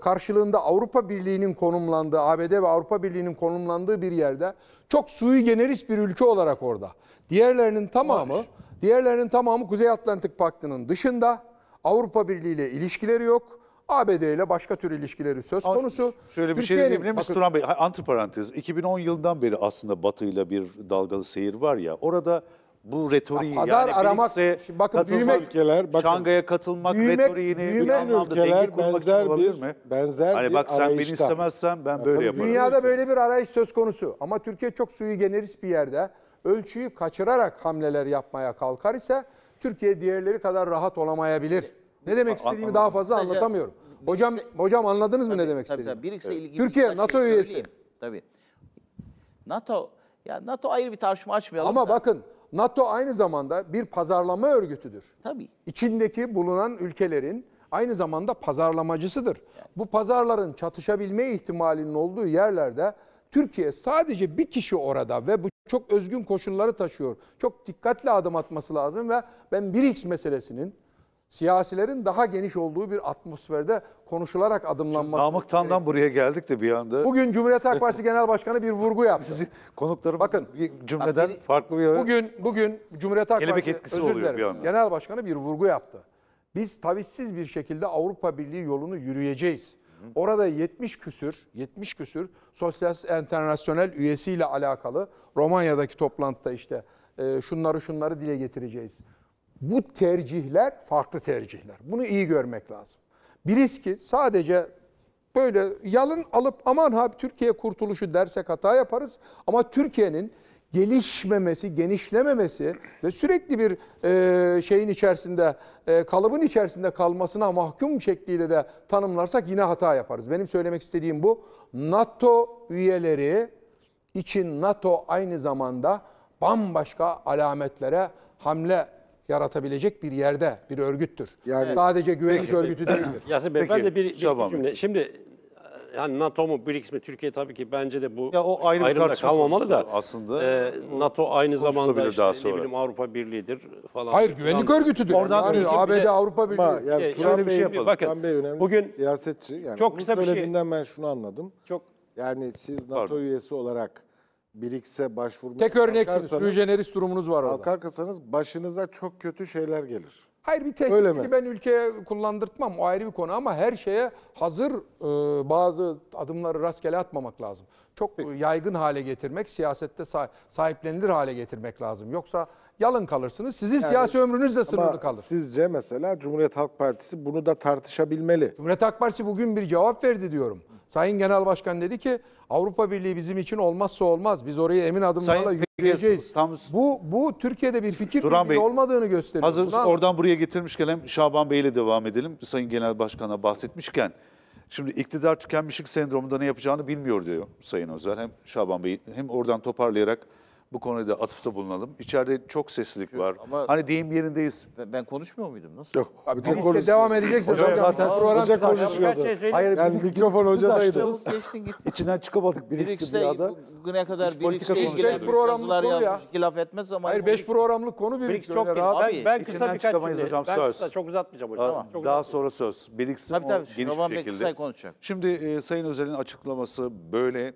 karşılığında Avrupa Birliği'nin konumlandığı, A B D ve Avrupa Birliği'nin konumlandığı bir yerde çok sui generis bir ülke olarak orada. Diğerlerinin tamamı, diğerlerinin tamamı Kuzey Atlantik Paktı'nın dışında, Avrupa Birliği ile ilişkileri yok. A B D ile başka tür ilişkileri söz konusu. Şöyle bir şey diyebilir miyiz Turan Bey? Antiparantez, iki bin on yılından beri aslında Batı ile bir dalgalı seyir var ya, orada bu retoriği ya, yani aramak, bakın, büyümek ülkeler, bakın, Şangay'a katılmak büyümek, retoriğini büyümen ülkeler benzer bir, mi? benzer hani bir bak, arayışta. Bak sen beni istemezsen ben ya, böyle yaparım. Dünyada böyle bir arayış söz konusu ama Türkiye çok sui generis bir yerde ölçüyü kaçırarak hamleler yapmaya kalkar ise Türkiye diğerleri kadar rahat olamayabilir. Ne demek istediğimi Anladım. daha fazla Sadece anlatamıyorum. Birikse, hocam hocam anladınız mı tabii, ne demek tabii, istediğimi? Tabii, evet. Türkiye NATO şey üyesi. Tabii. NATO ya NATO ayrı bir tartışma açmayalım. Ama da. bakın NATO aynı zamanda bir pazarlama örgütüdür. Tabii. İçindeki bulunan ülkelerin aynı zamanda pazarlamacısıdır. Yani. Bu pazarların çatışabilme ihtimalinin olduğu yerlerde Türkiye sadece bir kişi orada ve bu çok özgün koşulları taşıyor. Çok dikkatli adım atması lazım ve ben bir X meselesinin siyasilerin daha geniş olduğu bir atmosferde konuşularak adımlanması. Namık Tan'dan buraya geldik de bir anda. Bugün Cumhuriyet Halk Partisi Genel Başkanı bir vurgu yaptı. Sizi konuklarımız bakın cümleden bak, farklı bir Bugün bugün Cumhuriyet Halk Partisi etkisi özür dilerim, bir Genel Başkanı bir vurgu yaptı. Biz tavizsiz bir şekilde Avrupa Birliği yolunu yürüyeceğiz. Hı. Orada yetmiş küsür sosyal enternasyonel üyesiyle alakalı Romanya'daki toplantıda işte e, şunları şunları dile getireceğiz. Bu tercihler farklı tercihler. Bunu iyi görmek lazım. Bir riski sadece böyle yalın alıp aman ha Türkiye kurtuluşu dersek hata yaparız. Ama Türkiye'nin gelişmemesi, genişlememesi ve sürekli bir e, şeyin içerisinde, e, kalıbın içerisinde kalmasına mahkum şekliyle de tanımlarsak yine hata yaparız. Benim söylemek istediğim bu. NATO üyeleri için NATO aynı zamanda bambaşka alametlere hamle yaratabilecek bir yerde bir örgüttür. Yani sadece güvenlik peki, örgütü peki, değildir. Yasin Bey, peki, ben de bir, bir cümle. Şimdi yani NATO mu B R I C S mi Türkiye tabii ki bence de bu ya o ayrı ayrımda kalmamalı da aslında. E, NATO aynı zamanda işte, daha sonra. ne bileyim Avrupa Birliği'dir falan. Hayır güvenlik falan. örgütüdür. Oradan yani, A B D de, Avrupa Birliği. Yani, e, şöyle bir şey yapalım. Bakın, Bey önemli bugün siyasetçi. Yani çok kısa bir şey. Ben şunu anladım. Çok yani siz NATO pardon. üyesi olarak B R I C S'e başvurmaya tek örneksiniz, sui generis durumunuz var orada. Kalkarsanız başınıza çok kötü şeyler gelir. Hayır bir tehdit ben ülkeye kullandırtmam, o ayrı bir konu ama her şeye hazır e, bazı adımları rastgele atmamak lazım. Çok Peki. yaygın hale getirmek, siyasette sah sahiplenilir hale getirmek lazım. Yoksa yalın kalırsınız, sizin yani, siyasi ömrünüz de sınırlı kalır. Sizce mesela Cumhuriyet Halk Partisi bunu da tartışabilmeli. Cumhuriyet Halk Partisi bugün bir cevap verdi diyorum. Sayın Genel Başkan dedi ki Avrupa Birliği bizim için olmazsa olmaz. Biz oraya emin adımlarla yürüyeceğiz. Tam... Bu bu Türkiye'de bir fikir Turan Bey, olmadığını gösteriyor. Hazır Turan... oradan buraya getirmişken hem Şaban Bey ile devam edelim. Sayın Genel Başkan'a bahsetmişken şimdi iktidar tükenmişlik sendromunda ne yapacağını bilmiyor diyor Sayın Özel. Hem Şaban Bey hem oradan toparlayarak bu konuda atıfta bulunalım. İçeride çok seslilik var. Ama hani deyim yerindeyiz. Ben, ben konuşmuyor muydum? Nasıl? Yok. Abi, çok konuşuyor. Devam edeceksin. Hocam zaten siz hoca konuşuyordu. Hayır, yani mikrofon hocadaydı. İçinden çıkamadık. B R I C S dünyada. Bugüne kadar B R I C S'le ilgili programlar yazmış. İki laf etmez ama. Hayır, beş programlık konu B R I C S. Çok rahat. Ben kısa birkaç cümle. Ben kısa çok uzatmayacağım hocam. Daha sonra söz. B R I C S geniş bir şekilde. Şimdi Sayın Özel'in açıklaması böyle.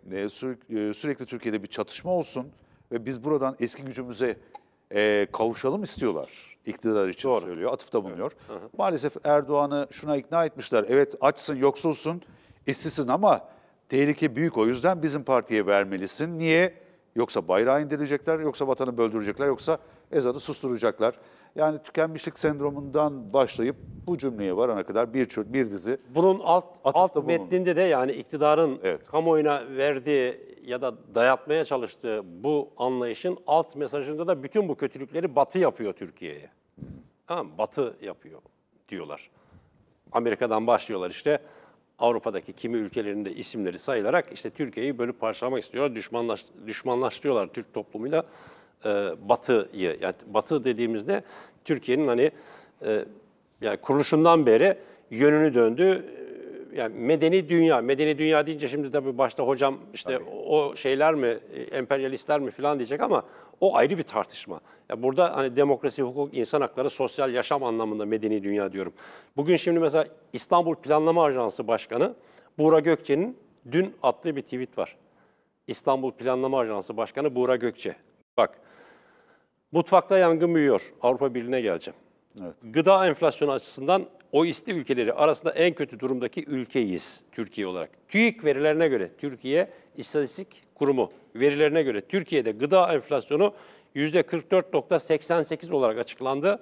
Sürekli Türkiye'de bir çatışma olsun ve biz buradan eski gücümüze e, kavuşalım istiyorlar. İktidar için Doğru. söylüyor, atıfta bulunuyor. Evet. Maalesef Erdoğan'ı şuna ikna etmişler. Evet açsın, yoksulsun, işsizsin ama tehlike büyük. O yüzden bizim partiye vermelisin. Niye? Yoksa bayrağı indirecekler, yoksa vatanı böldürecekler, yoksa ezanı susturacaklar. Yani tükenmişlik sendromundan başlayıp bu cümleye varana kadar bir, bir dizi. Bunun alt, alt metninde de yani iktidarın evet. kamuoyuna verdiği ya da dayatmaya çalıştığı bu anlayışın alt mesajında da bütün bu kötülükleri Batı yapıyor Türkiye'ye. Tamam, Batı yapıyor diyorlar. Amerika'dan başlıyorlar işte. Avrupa'daki kimi ülkelerinde isimleri sayılarak işte Türkiye'yi bölüp parçalamak istiyorlar. Düşmanlaş, düşmanlaştırıyorlar Türk toplumuyla e, Batı'yı. Yani Batı dediğimizde Türkiye'nin hani e, yani kuruluşundan beri yönünü döndü. Yani medeni dünya, medeni dünya deyince şimdi tabii başta hocam işte tabii. o şeyler mi, emperyalistler mi falan diyecek ama o ayrı bir tartışma. Yani burada hani demokrasi, hukuk, insan hakları, sosyal yaşam anlamında medeni dünya diyorum. Bugün şimdi mesela İstanbul Planlama Ajansı Başkanı Buğra Gökçe'nin dün attığı bir tweet var. İstanbul Planlama Ajansı Başkanı Buğra Gökçe. Bak, mutfakta yangın büyüyor, Avrupa Birliği'ne geleceğim. Evet. Gıda enflasyonu açısından O E C D ülkeleri arasında en kötü durumdaki ülkeyiz Türkiye olarak. TÜİK verilerine göre, Türkiye İstatistik Kurumu verilerine göre Türkiye'de gıda enflasyonu yüzde kırk dört nokta seksen sekiz olarak açıklandı.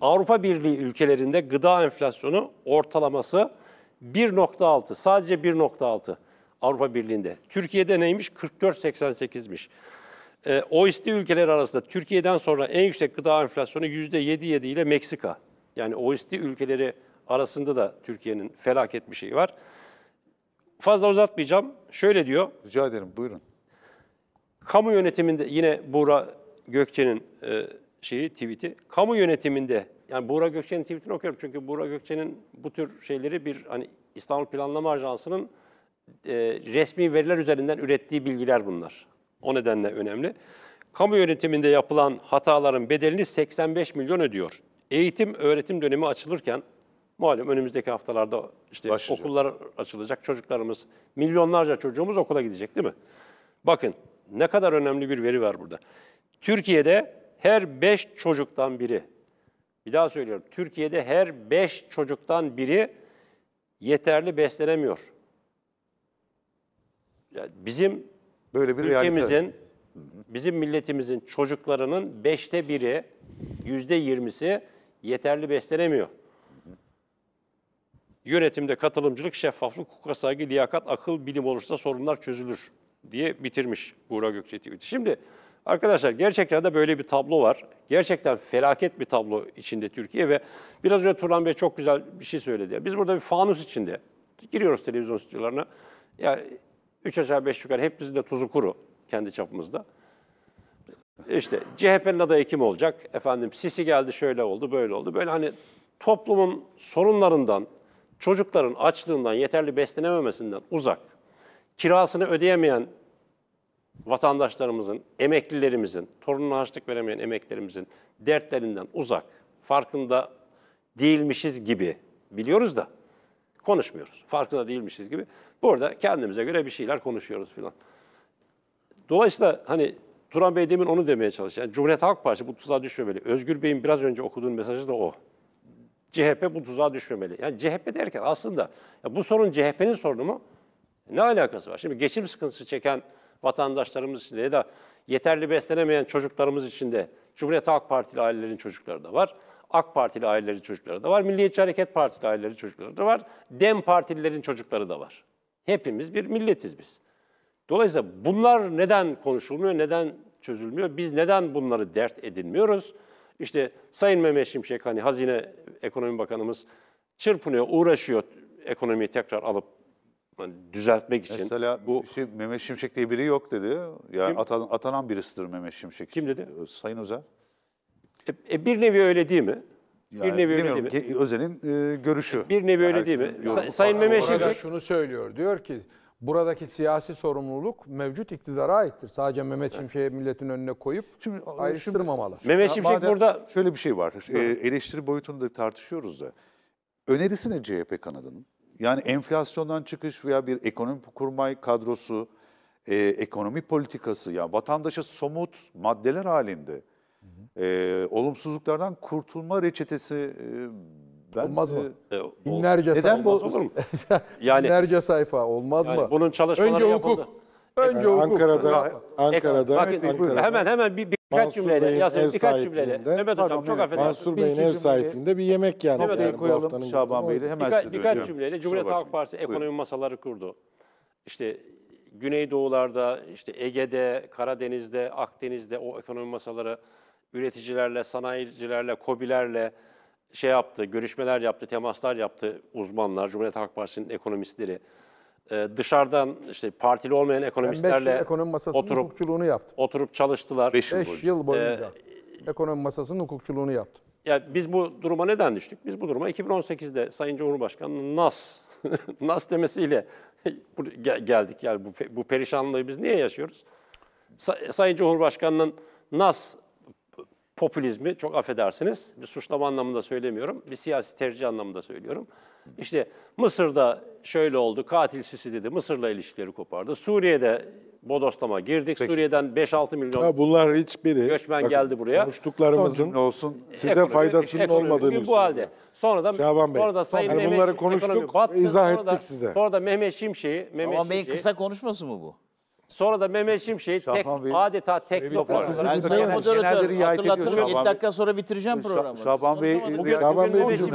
Avrupa Birliği ülkelerinde gıda enflasyonu ortalaması bir nokta altı, sadece bir nokta altı Avrupa Birliği'nde. Türkiye'de neymiş? kırk dört nokta seksen sekizmiş. E, O E C D ülkeleri arasında Türkiye'den sonra en yüksek gıda enflasyonu yüzde yedi nokta yedi ile Meksika. Yani O E C D ülkeleri arasında da Türkiye'nin felaket bir şeyi var. Fazla uzatmayacağım. Şöyle diyor. Rica ederim, buyurun. Kamu yönetiminde, yine Buğra Gökçe'nin e, şeyi, tweet'i. Kamu yönetiminde, yani Buğra Gökçe'nin tweet'ini okuyorum. Çünkü Buğra Gökçe'nin bu tür şeyleri bir, hani İstanbul Planlama Ajansı'nın e, resmi veriler üzerinden ürettiği bilgiler bunlar. O nedenle önemli. Kamu yönetiminde yapılan hataların bedelini seksen beş milyon ödüyor. Eğitim, öğretim dönemi açılırken, malum önümüzdeki haftalarda işte başlayacak, okullar açılacak, çocuklarımız, milyonlarca çocuğumuz okula gidecek, değil mi? Bakın ne kadar önemli bir veri var burada. Türkiye'de her beş çocuktan biri, bir daha söylüyorum, Türkiye'de her beş çocuktan biri yeterli beslenemiyor. Yani bizim böyle bir ülkemizin, realite, bizim milletimizin çocuklarının beşte biri, yüzde yirmisi yeterli beslenemiyor. Yönetimde katılımcılık, şeffaflık, hukuka saygı, liyakat, akıl, bilim olursa sorunlar çözülür diye bitirmiş Buğra Gökçe tweet'i. Şimdi arkadaşlar gerçekten de böyle bir tablo var. Gerçekten felaket bir tablo içinde Türkiye ve biraz önce Turhan Bey çok güzel bir şey söyledi. Biz burada bir fanus içinde giriyoruz televizyon stüdyolarına. Ya üç aşağı beş yukarı hepimizin de tuzu kuru kendi çapımızda. İşte C H P'nin adayı kim olacak? Efendim Sisi geldi, şöyle oldu, böyle oldu. Böyle hani toplumun sorunlarından, çocukların açlığından, yeterli beslenememesinden uzak, kirasını ödeyemeyen vatandaşlarımızın, emeklilerimizin, torununa harçlık veremeyen emeklilerimizin dertlerinden uzak, farkında değilmişiz gibi, biliyoruz da konuşmuyoruz. Farkında değilmişiz gibi. Burada kendimize göre bir şeyler konuşuyoruz filan. Dolayısıyla hani Turan Bey demin onu demeye çalışıyor. Yani Cumhuriyet Halk Partisi bu tuzağa düşmemeli. Özgür Bey'in biraz önce okuduğun mesajı da o. C H P bu tuzağa düşmemeli. Yani C H P derken aslında ya bu sorun C H P'nin sorunu mu? Ne alakası var? Şimdi geçim sıkıntısı çeken vatandaşlarımız için de ya da yeterli beslenemeyen çocuklarımız için de Cumhuriyet Halk Partili ailelerin çocukları da var. AK Partili ailelerin çocukları da var. Milliyetçi Hareket Partili ailelerin çocukları da var. DEM Partililerin çocukları da var. Hepimiz bir milletiz biz. Dolayısıyla bunlar neden konuşulmuyor, neden çözülmüyor? Biz neden bunları dert edinmiyoruz? İşte Sayın Mehmet Şimşek, hani Hazine Ekonomi Bakanımız çırpınıyor, uğraşıyor ekonomiyi tekrar alıp hani düzeltmek için. Mesela bu şey, Mehmet Şimşek diye biri yok dedi. Yani atan, atanan birisidir Mehmet Şimşek. Kim dedi? Sayın Özel. E, e, bir nevi öyle değil mi? Yani, bir nevi öyle değil mi? Özel'in e, görüşü. Bir nevi öyle değil mi? Sa Sayın Mehmet Şimşek şunu söylüyor, diyor ki buradaki siyasi sorumluluk mevcut iktidara aittir. Sadece Mehmet Şimşek'e milletin önüne koyup şimdi, ayrıştırmamalı. Şimdi, Mehmet Şimşek burada... Şöyle bir şey var. Ee, eleştiri boyutunu da tartışıyoruz da. Önerisi ne C H P kanadının? Yani enflasyondan çıkış veya bir ekonomi kurmay kadrosu, e, ekonomi politikası, yani vatandaşa somut maddeler halinde e, olumsuzluklardan kurtulma reçetesi... E, Ben, olmaz mı? E, binlerce neden sayfa olmaz olur mu? Yani, binlerce sayfa olmaz yani mı? Bunun çalışmaları önce hukuk, yapıldı. Önce yani hukuk. Ankara'da, Ankara'da, bakın, Ankara'da. Hemen hemen bir, birkaç cümleyle yazın. Birkaç cümleyle. Mehmet Hocam çok affedersiniz. Mansur Bey'in ev sahipliğinde bir yemek yani. Evet, yani koyalım Şaban Bey'le hemen birka, size Birkaç cümleyle Cumhuriyet Halk Partisi ekonomi buyurun. Masaları kurdu. İşte Güneydoğu'larda, işte Ege'de, Karadeniz'de, Akdeniz'de o ekonomi masaları üreticilerle, sanayicilerle, KOBİ'lerle şey yaptı, görüşmeler yaptı, temaslar yaptı uzmanlar, Cumhuriyet Halk Partisi'nin ekonomistleri. Ee, dışarıdan işte partili olmayan ekonomistlerle ekonomi masasının oturup, hukukçuluğunu yaptım. Oturup çalıştılar. beş yıl boyunca ee, ekonomi masasının hukukçuluğunu yaptım. Ya biz bu duruma neden düştük? Biz bu duruma iki bin on sekizde Sayın Cumhurbaşkanı'nın N A S, N A S demesiyle geldik. Yani bu, bu perişanlığı biz niye yaşıyoruz? Say, Sayın Cumhurbaşkanı'nın N A S popülizmi, çok affedersiniz, bir suçlama anlamında söylemiyorum, bir siyasi tercih anlamında söylüyorum. İşte Mısır'da şöyle oldu, katil Sisi dedi, Mısır'la ilişkileri kopardı. Suriye'de bodoslama girdik. Peki. Suriye'den beş altı milyon ya bunlar hiçbiri, göçmen bak, geldi buraya. Konuştuklarımızın olsun, size ekonomi, faydasının ekonomi, olmadığını bu halde. Sonra da, sonra da Sayın yani Mehmet, konuştuk, battı, izah ettik sonra da, size. Sonra da Mehmet Şimşek'i... Şaban Bey'in kısa konuşması mı bu? Sonra da Mehmet Şimşek'i tek, adeta teknopar. Sayın moderatörü hatırlatırım. yedi dakika sonra bitireceğim programı. Şaban Bey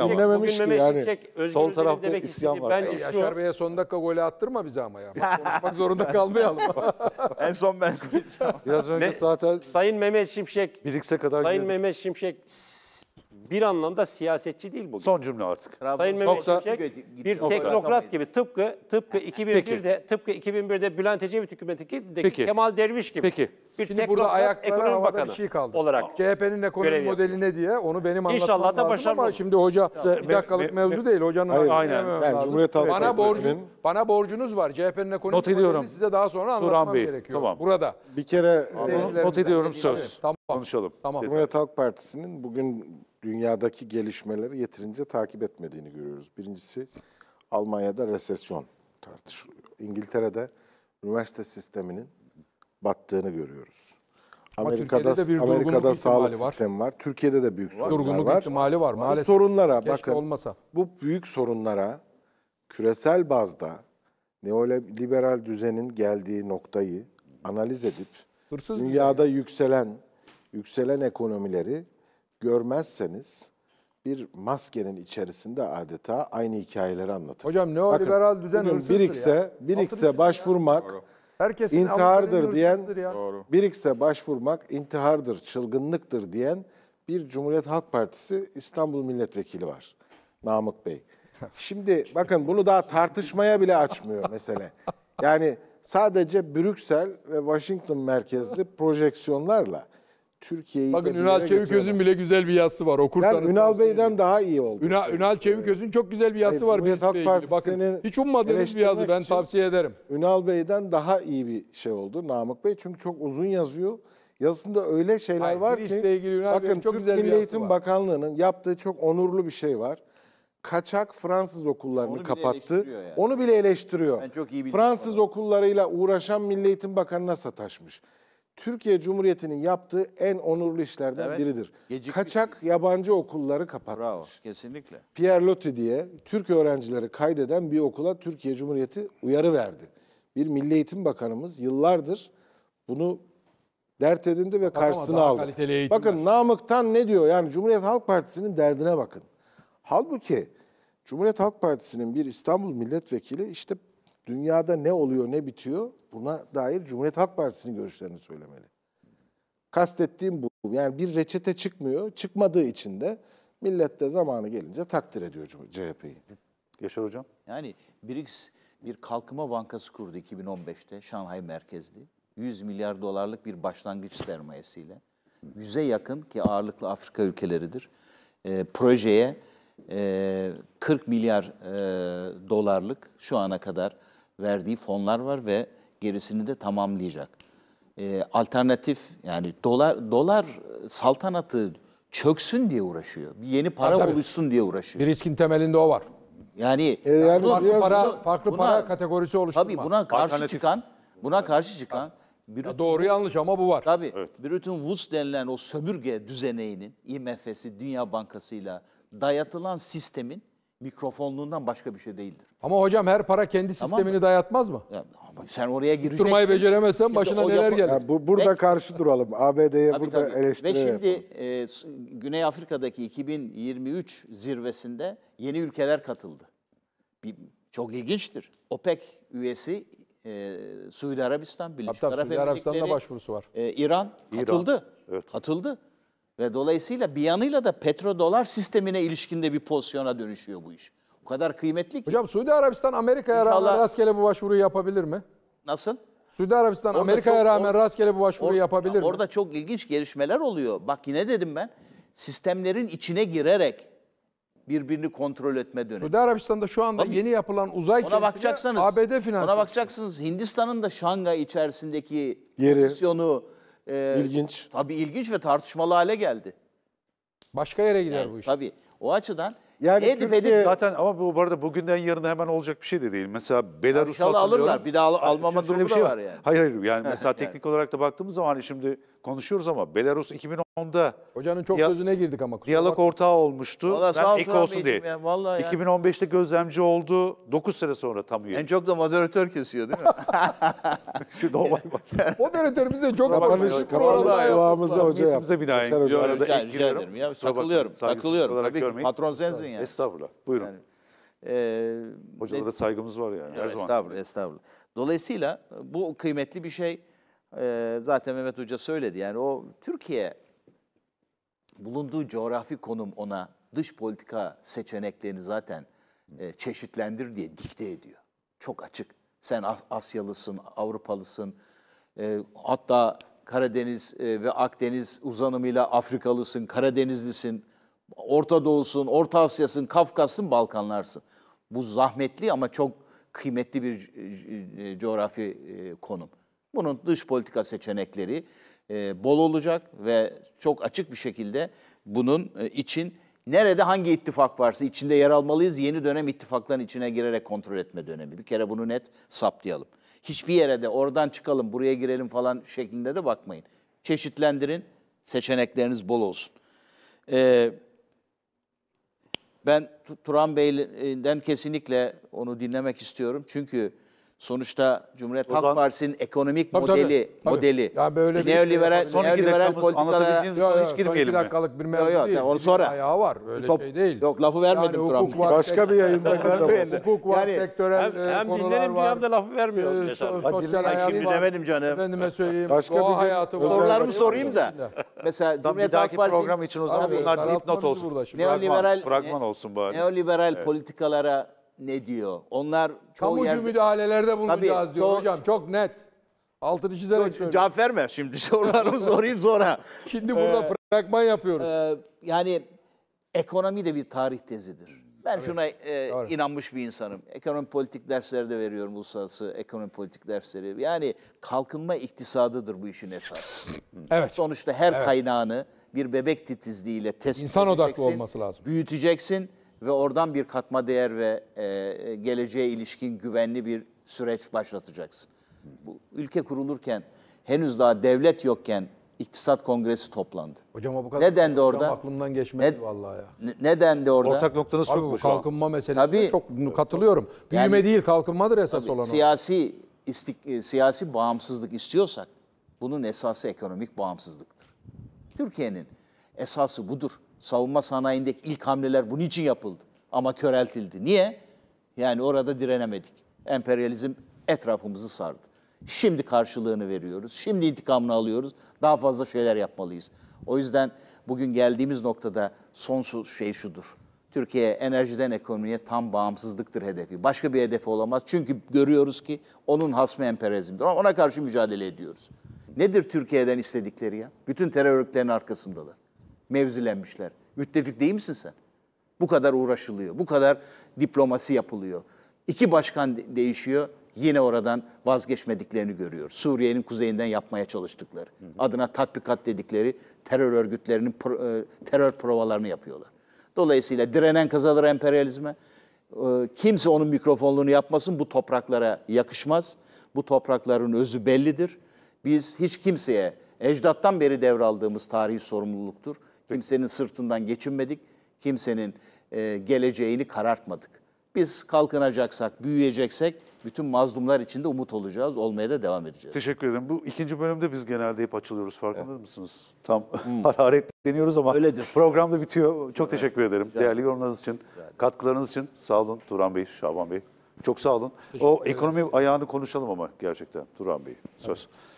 dinlememiş ki yani. Sol tarafta isyan var. Yaşar Bey'e son dakika golü attırma bize ama ya. Konuşmak zorunda kalmayalım. En son ben konuşacağım. Biraz önce zaten... Sayın Mehmet Şimşek... Sayın Mehmet Şimşek... Bir anlamda siyasetçi değil bugün. Son cümle artık. Sayın Mehmet Şimşek bir teknokrat gibi tıpkı tıpkı iki bin birde tıpkı iki bin birde Bülent Ecevit hükümetindeki Kemal Derviş gibi. Peki. Bir şimdi burada ayaklara havada bir şey kaldı. Olarak C H P'nin ekonomi modeli ne diye onu benim anlatmam İnşallah da başarılı. Ama şimdi hoca bir dakikalık mevzu değil. Hocanın aynen. Ben Cumhuriyet Halk Partisi'nin bana borcunuz var. C H P'nin ekonomi modelini size daha sonra anlatmam gerekiyor. Tamam. Burada. Bir kere not ediyorum söz. Konuşalım. Cumhuriyet Halk Partisi'nin bugün dünyadaki gelişmeleri yeterince takip etmediğini görüyoruz. Birincisi Almanya'da resesyon tartışılıyor. İngiltere'de üniversite sisteminin battığını görüyoruz. Ama Amerika'da bir Amerika'da sağlık var. sistemi var. Türkiye'de de büyük sorunlar durgunluk var. ihtimali var maalesef. Bu sorunlara Keşke bakın. Olmasa. Bu büyük sorunlara küresel bazda neoliberal düzenin geldiği noktayı analiz edip Hırsız dünyada düzeni. yükselen yükselen ekonomileri görmezseniz bir maskenin içerisinde adeta aynı hikayeleri anlatır. Hocam neoliberal düzen hırsızdır birikse, ya. Birikse başvurmak Herkesin intihardır diyen, birikse başvurmak intihardır, çılgınlıktır diyen bir Cumhuriyet Halk Partisi İstanbul Milletvekili var. Namık Bey. Şimdi bakın bunu daha tartışmaya bile açmıyor mesele. Yani sadece Brüksel ve Washington merkezli projeksiyonlarla Türkiye'yi Bakın Ünal Çeviköz'ün bile güzel bir yazısı var. Okursanız ben Ünal Bey'den daha iyi oldu. Ünal, Ünal Çeviköz'ün çok güzel bir yazısı Hayır, var. Cumhuriyet Halk Partisi'nin hiç ummadığınız bir yazı ben tavsiye ederim. Ünal Bey'den daha iyi bir şey oldu Namık Bey. Çünkü çok uzun yazıyor. Yazısında öyle şeyler Hayır, var ki bakın Türk Milli Eğitim Bakanlığı'nın yaptığı çok onurlu bir şey var. Kaçak Fransız okullarını Onu kapattı. Yani. Onu bile eleştiriyor. Ben çok iyi Fransız onu. okullarıyla uğraşan Milli Eğitim Bakanı'na sataşmış. Türkiye Cumhuriyeti'nin yaptığı en onurlu işlerden evet, biridir. Gecikmiş. Kaçak yabancı okulları kapatmış. Bravo, kesinlikle. Pierre Loti diye Türk öğrencileri kaydeden bir okula Türkiye Cumhuriyeti uyarı verdi. Bir Milli Eğitim Bakanımız yıllardır bunu dert edindi ve karşısına aldı. Bakın Namık'tan ne diyor? Yani Cumhuriyet Halk Partisi'nin derdine bakın. Halbuki Cumhuriyet Halk Partisi'nin bir İstanbul Milletvekili işte dünyada ne oluyor, ne bitiyor buna dair Cumhuriyet Halk Partisi'nin görüşlerini söylemeli. Kastettiğim bu. Yani bir reçete çıkmıyor. Çıkmadığı için de millet de zamanı gelince takdir ediyor C H P'yi. Yaşar Hocam. Yani BRICS bir kalkınma bankası kurdu iki bin on beşte Şanghay merkezli. yüz milyar dolarlık bir başlangıç sermayesiyle. yüze yakın ki ağırlıklı Afrika ülkeleridir. E, projeye e, kırk milyar dolarlık şu ana kadar verdiği fonlar var ve gerisini de tamamlayacak. Ee, alternatif yani dolar dolar saltanatı çöksün diye uğraşıyor. Bir yeni para tabii, oluşsun tabii. diye uğraşıyor. Bir riskin temelinde o var. Yani, e, yani bu, farklı para buna, farklı buna, para kategorisi oluşturma. Tabii buna karşı alternatif. çıkan, buna karşı çıkan Brütün, doğru yanlış ama bu var. Tabii. Evet. Brütün Woods denilen o sömürge düzeneğinin I M F'si, Dünya Bankası'yla dayatılan sistemin mikrofonluğundan başka bir şey değildir. Ama hocam her para kendi tamam sistemini mı? dayatmaz mı? Ya, sen oraya gireceksin. Durmayı beceremezsen şimdi başına neler gelir? Yani bu, burada Peki. karşı duralım. A B D'ye burada eleştiri. Ve şimdi e, Güney Afrika'daki iki bin yirmi üç zirvesinde yeni ülkeler katıldı. Bir, çok ilginçtir. OPEC üyesi e, Suudi Arabistan, Birleşik Arap Emirlikleri, Suudi Arabistan'da başvurusu var. E, İran katıldı. İran. Evet. Katıldı. Ve dolayısıyla bir yanıyla da petrodolar sistemine ilişkinde bir pozisyona dönüşüyor bu iş. O kadar kıymetli ki. Hocam Suudi Arabistan Amerika'ya İnşallah... rağmen rastgele bu başvuruyu yapabilir mi? Nasıl? Suudi Arabistan Amerika'ya rağmen or... rastgele bu başvuruyu or... yapabilir ya, mi? Orada çok ilginç gelişmeler oluyor. Bak yine dedim ben. Sistemlerin içine girerek birbirini kontrol etme dönemi. Suudi Arabistan'da şu anda Tabii. yeni yapılan uzay kentine A B D finansı. Ona bakacaksınız. Hindistan'ın da Şanghay içerisindeki Yeri. pozisyonu... e, ilginç. Tabii ilginç ve tartışmalı hale geldi. Başka yere gider yani, bu iş. Tabii. O açıdan yani edip, Türkiye... edip... zaten ama bu, bu arada bugünden yarına hemen olacak bir şey de değil. Mesela Belarus yani alırlar. Bir daha al almama yani, durumu şey var. var yani. Hayır hayır. Yani mesela teknik olarak da baktığımız zaman şimdi konuşuyoruz ama Belarus iki bin onda hocanın çok sözüne girdik ama diyalog bakma. ortağı olmuştu. Vallahi ben ek olsun diye. Yani, vallahi yani. iki bin on beşte gözlemci oldu. dokuz sene sonra tam üye. En çok da moderatör kesiyor değil mi? Şu da olay bak. Moderatörümüze çok kapanış kavramımıza hoca yaptı. Bir daha arada ekliyorum ya. Takılıyorum. Takılıyorum. Tabii patron sensin yani. Estağfurullah. Buyurun. Yani, e, hocalara saygımız var yani her zaman. Estağfurullah, estağfurullah. Dolayısıyla bu kıymetli bir şey. Ee, zaten Mehmet Hoca söyledi yani o Türkiye bulunduğu coğrafi konum ona dış politika seçeneklerini zaten e, çeşitlendir diye dikte ediyor. Çok açık. Sen As Asyalısın, Avrupalısın, e, hatta Karadeniz e, ve Akdeniz uzanımıyla Afrikalısın, Karadenizlisin, Orta Doğu'sun, Orta Asya'sın, Kafkas'ın, Balkanlarsın. Bu zahmetli ama çok kıymetli bir e, e, coğrafi e, konum. Bunun dış politika seçenekleri e, bol olacak ve çok açık bir şekilde bunun e, için nerede hangi ittifak varsa içinde yer almalıyız. Yeni dönem ittifakların içine girerek kontrol etme dönemi. Bir kere bunu net saptayalım. Hiçbir yere de oradan çıkalım, buraya girelim falan şeklinde de bakmayın. Çeşitlendirin, seçenekleriniz bol olsun. E, ben Turan Bey'den kesinlikle onu dinlemek istiyorum. Çünkü... sonuçta Cumhuriyet Halk Ondan... Partisi'nin ekonomik tabii, modeli, tabii. modeli. Yani böyle neoliberal, son iki dakikamız anlatabileceğiniz konu hiç girmeyelim mi? on iki dakikalık bir mevzu yok, değil. Yok, onu sonra. Ayağı var, öyle Top, şey değil. Yok, lafı vermedim yani, Turan Bey. Başka bir yayında kızdım. Hukuk var, yani, sektörel hem, konular hem var. Hem dinlerim bir hem de lafı vermiyor. E, so, sosyal hayat şimdi var. Demedim canım. Efendime söyleyeyim, başka doğa hayatı var. Sorularımı sorayım da. Mesela Cumhuriyet Halk Partisi... program için o zaman bunlar dipnot olsun. Fragman olsun bari. Neoliberal politikalara... ne diyor? Onlar kamucu yerde... müdahalelerde bulunacağız tabii, diyor çok, hocam. Çok net. Altını çizerek söylüyorum. Cevap verme şimdi. Sorularımı sorayım sonra. Şimdi burada ee, fragman yapıyoruz. E, yani ekonomi de bir tarih tezidir. Ben evet. şuna e, inanmış bir insanım. Ekonomi politik dersleri de veriyorum. Uluslararası ekonomi politik dersleri. Yani kalkınma iktisadıdır bu işin esası. Evet. Sonuçta her evet. kaynağını bir bebek titizliğiyle tespit İnsan edeceksin. İnsan odaklı olması lazım. Büyüteceksin. Ve oradan bir katma değer ve e, geleceğe ilişkin güvenli bir süreç başlatacaksın. Bu ülke kurulurken, henüz daha devlet yokken iktisat kongresi toplandı. Hocam bu kadar neden de orada? Aklımdan geçmedi ne, vallahi ya. Ne, neden de orada? Ortak noktanız çok bu kalkınma meselesine çok katılıyorum. Büyüme yani, değil kalkınmadır esas tabii, olan. Siyasi, istik, siyasi bağımsızlık istiyorsak bunun esası ekonomik bağımsızlıktır. Türkiye'nin esası budur. Savunma sanayindeki ilk hamleler bunun için yapıldı ama köreltildi. Niye? Yani orada direnemedik. Emperyalizm etrafımızı sardı. Şimdi karşılığını veriyoruz, şimdi intikamını alıyoruz, daha fazla şeyler yapmalıyız. O yüzden bugün geldiğimiz noktada sonsuz şey şudur. Türkiye enerjiden ekonomiye tam bağımsızlıktır hedefi. Başka bir hedefi olamaz çünkü görüyoruz ki onun hasmı emperyalizmdir ama ona karşı mücadele ediyoruz. Nedir Türkiye'den istedikleri ya? Bütün terör örgütlerinin arkasındalar. Mevzilenmişler. Müttefik değil misin sen? Bu kadar uğraşılıyor, bu kadar diplomasi yapılıyor. İki başkan de değişiyor, yine oradan vazgeçmediklerini görüyor. Suriye'nin kuzeyinden yapmaya çalıştıkları, hı hı. adına tatbikat dedikleri terör örgütlerinin pro e, terör provalarını yapıyorlar. Dolayısıyla direnen kazanır emperyalizme. E, kimse onun mikrofonluğunu yapmasın, bu topraklara yakışmaz. Bu toprakların özü bellidir. Biz hiç kimseye, ecdattan beri devraldığımız tarihi sorumluluktur. Kimsenin sırtından geçinmedik, kimsenin e, geleceğini karartmadık. Biz kalkınacaksak, büyüyeceksek bütün mazlumlar içinde umut olacağız, olmaya da devam edeceğiz. Teşekkür ederim. Bu ikinci bölümde biz genelde hep açılıyoruz, farkında evet. mısınız? Tam hmm. hararetleniyoruz ama öyledir. Program da bitiyor. Çok evet. teşekkür ederim. Rica değerli yorumlarınız için, Rica katkılarınız için sağ olun Turan Bey, Şaban Bey. Çok sağ olun. Teşekkür o ekonomi ayağını konuşalım ama gerçekten Turan Bey. Söz. Evet.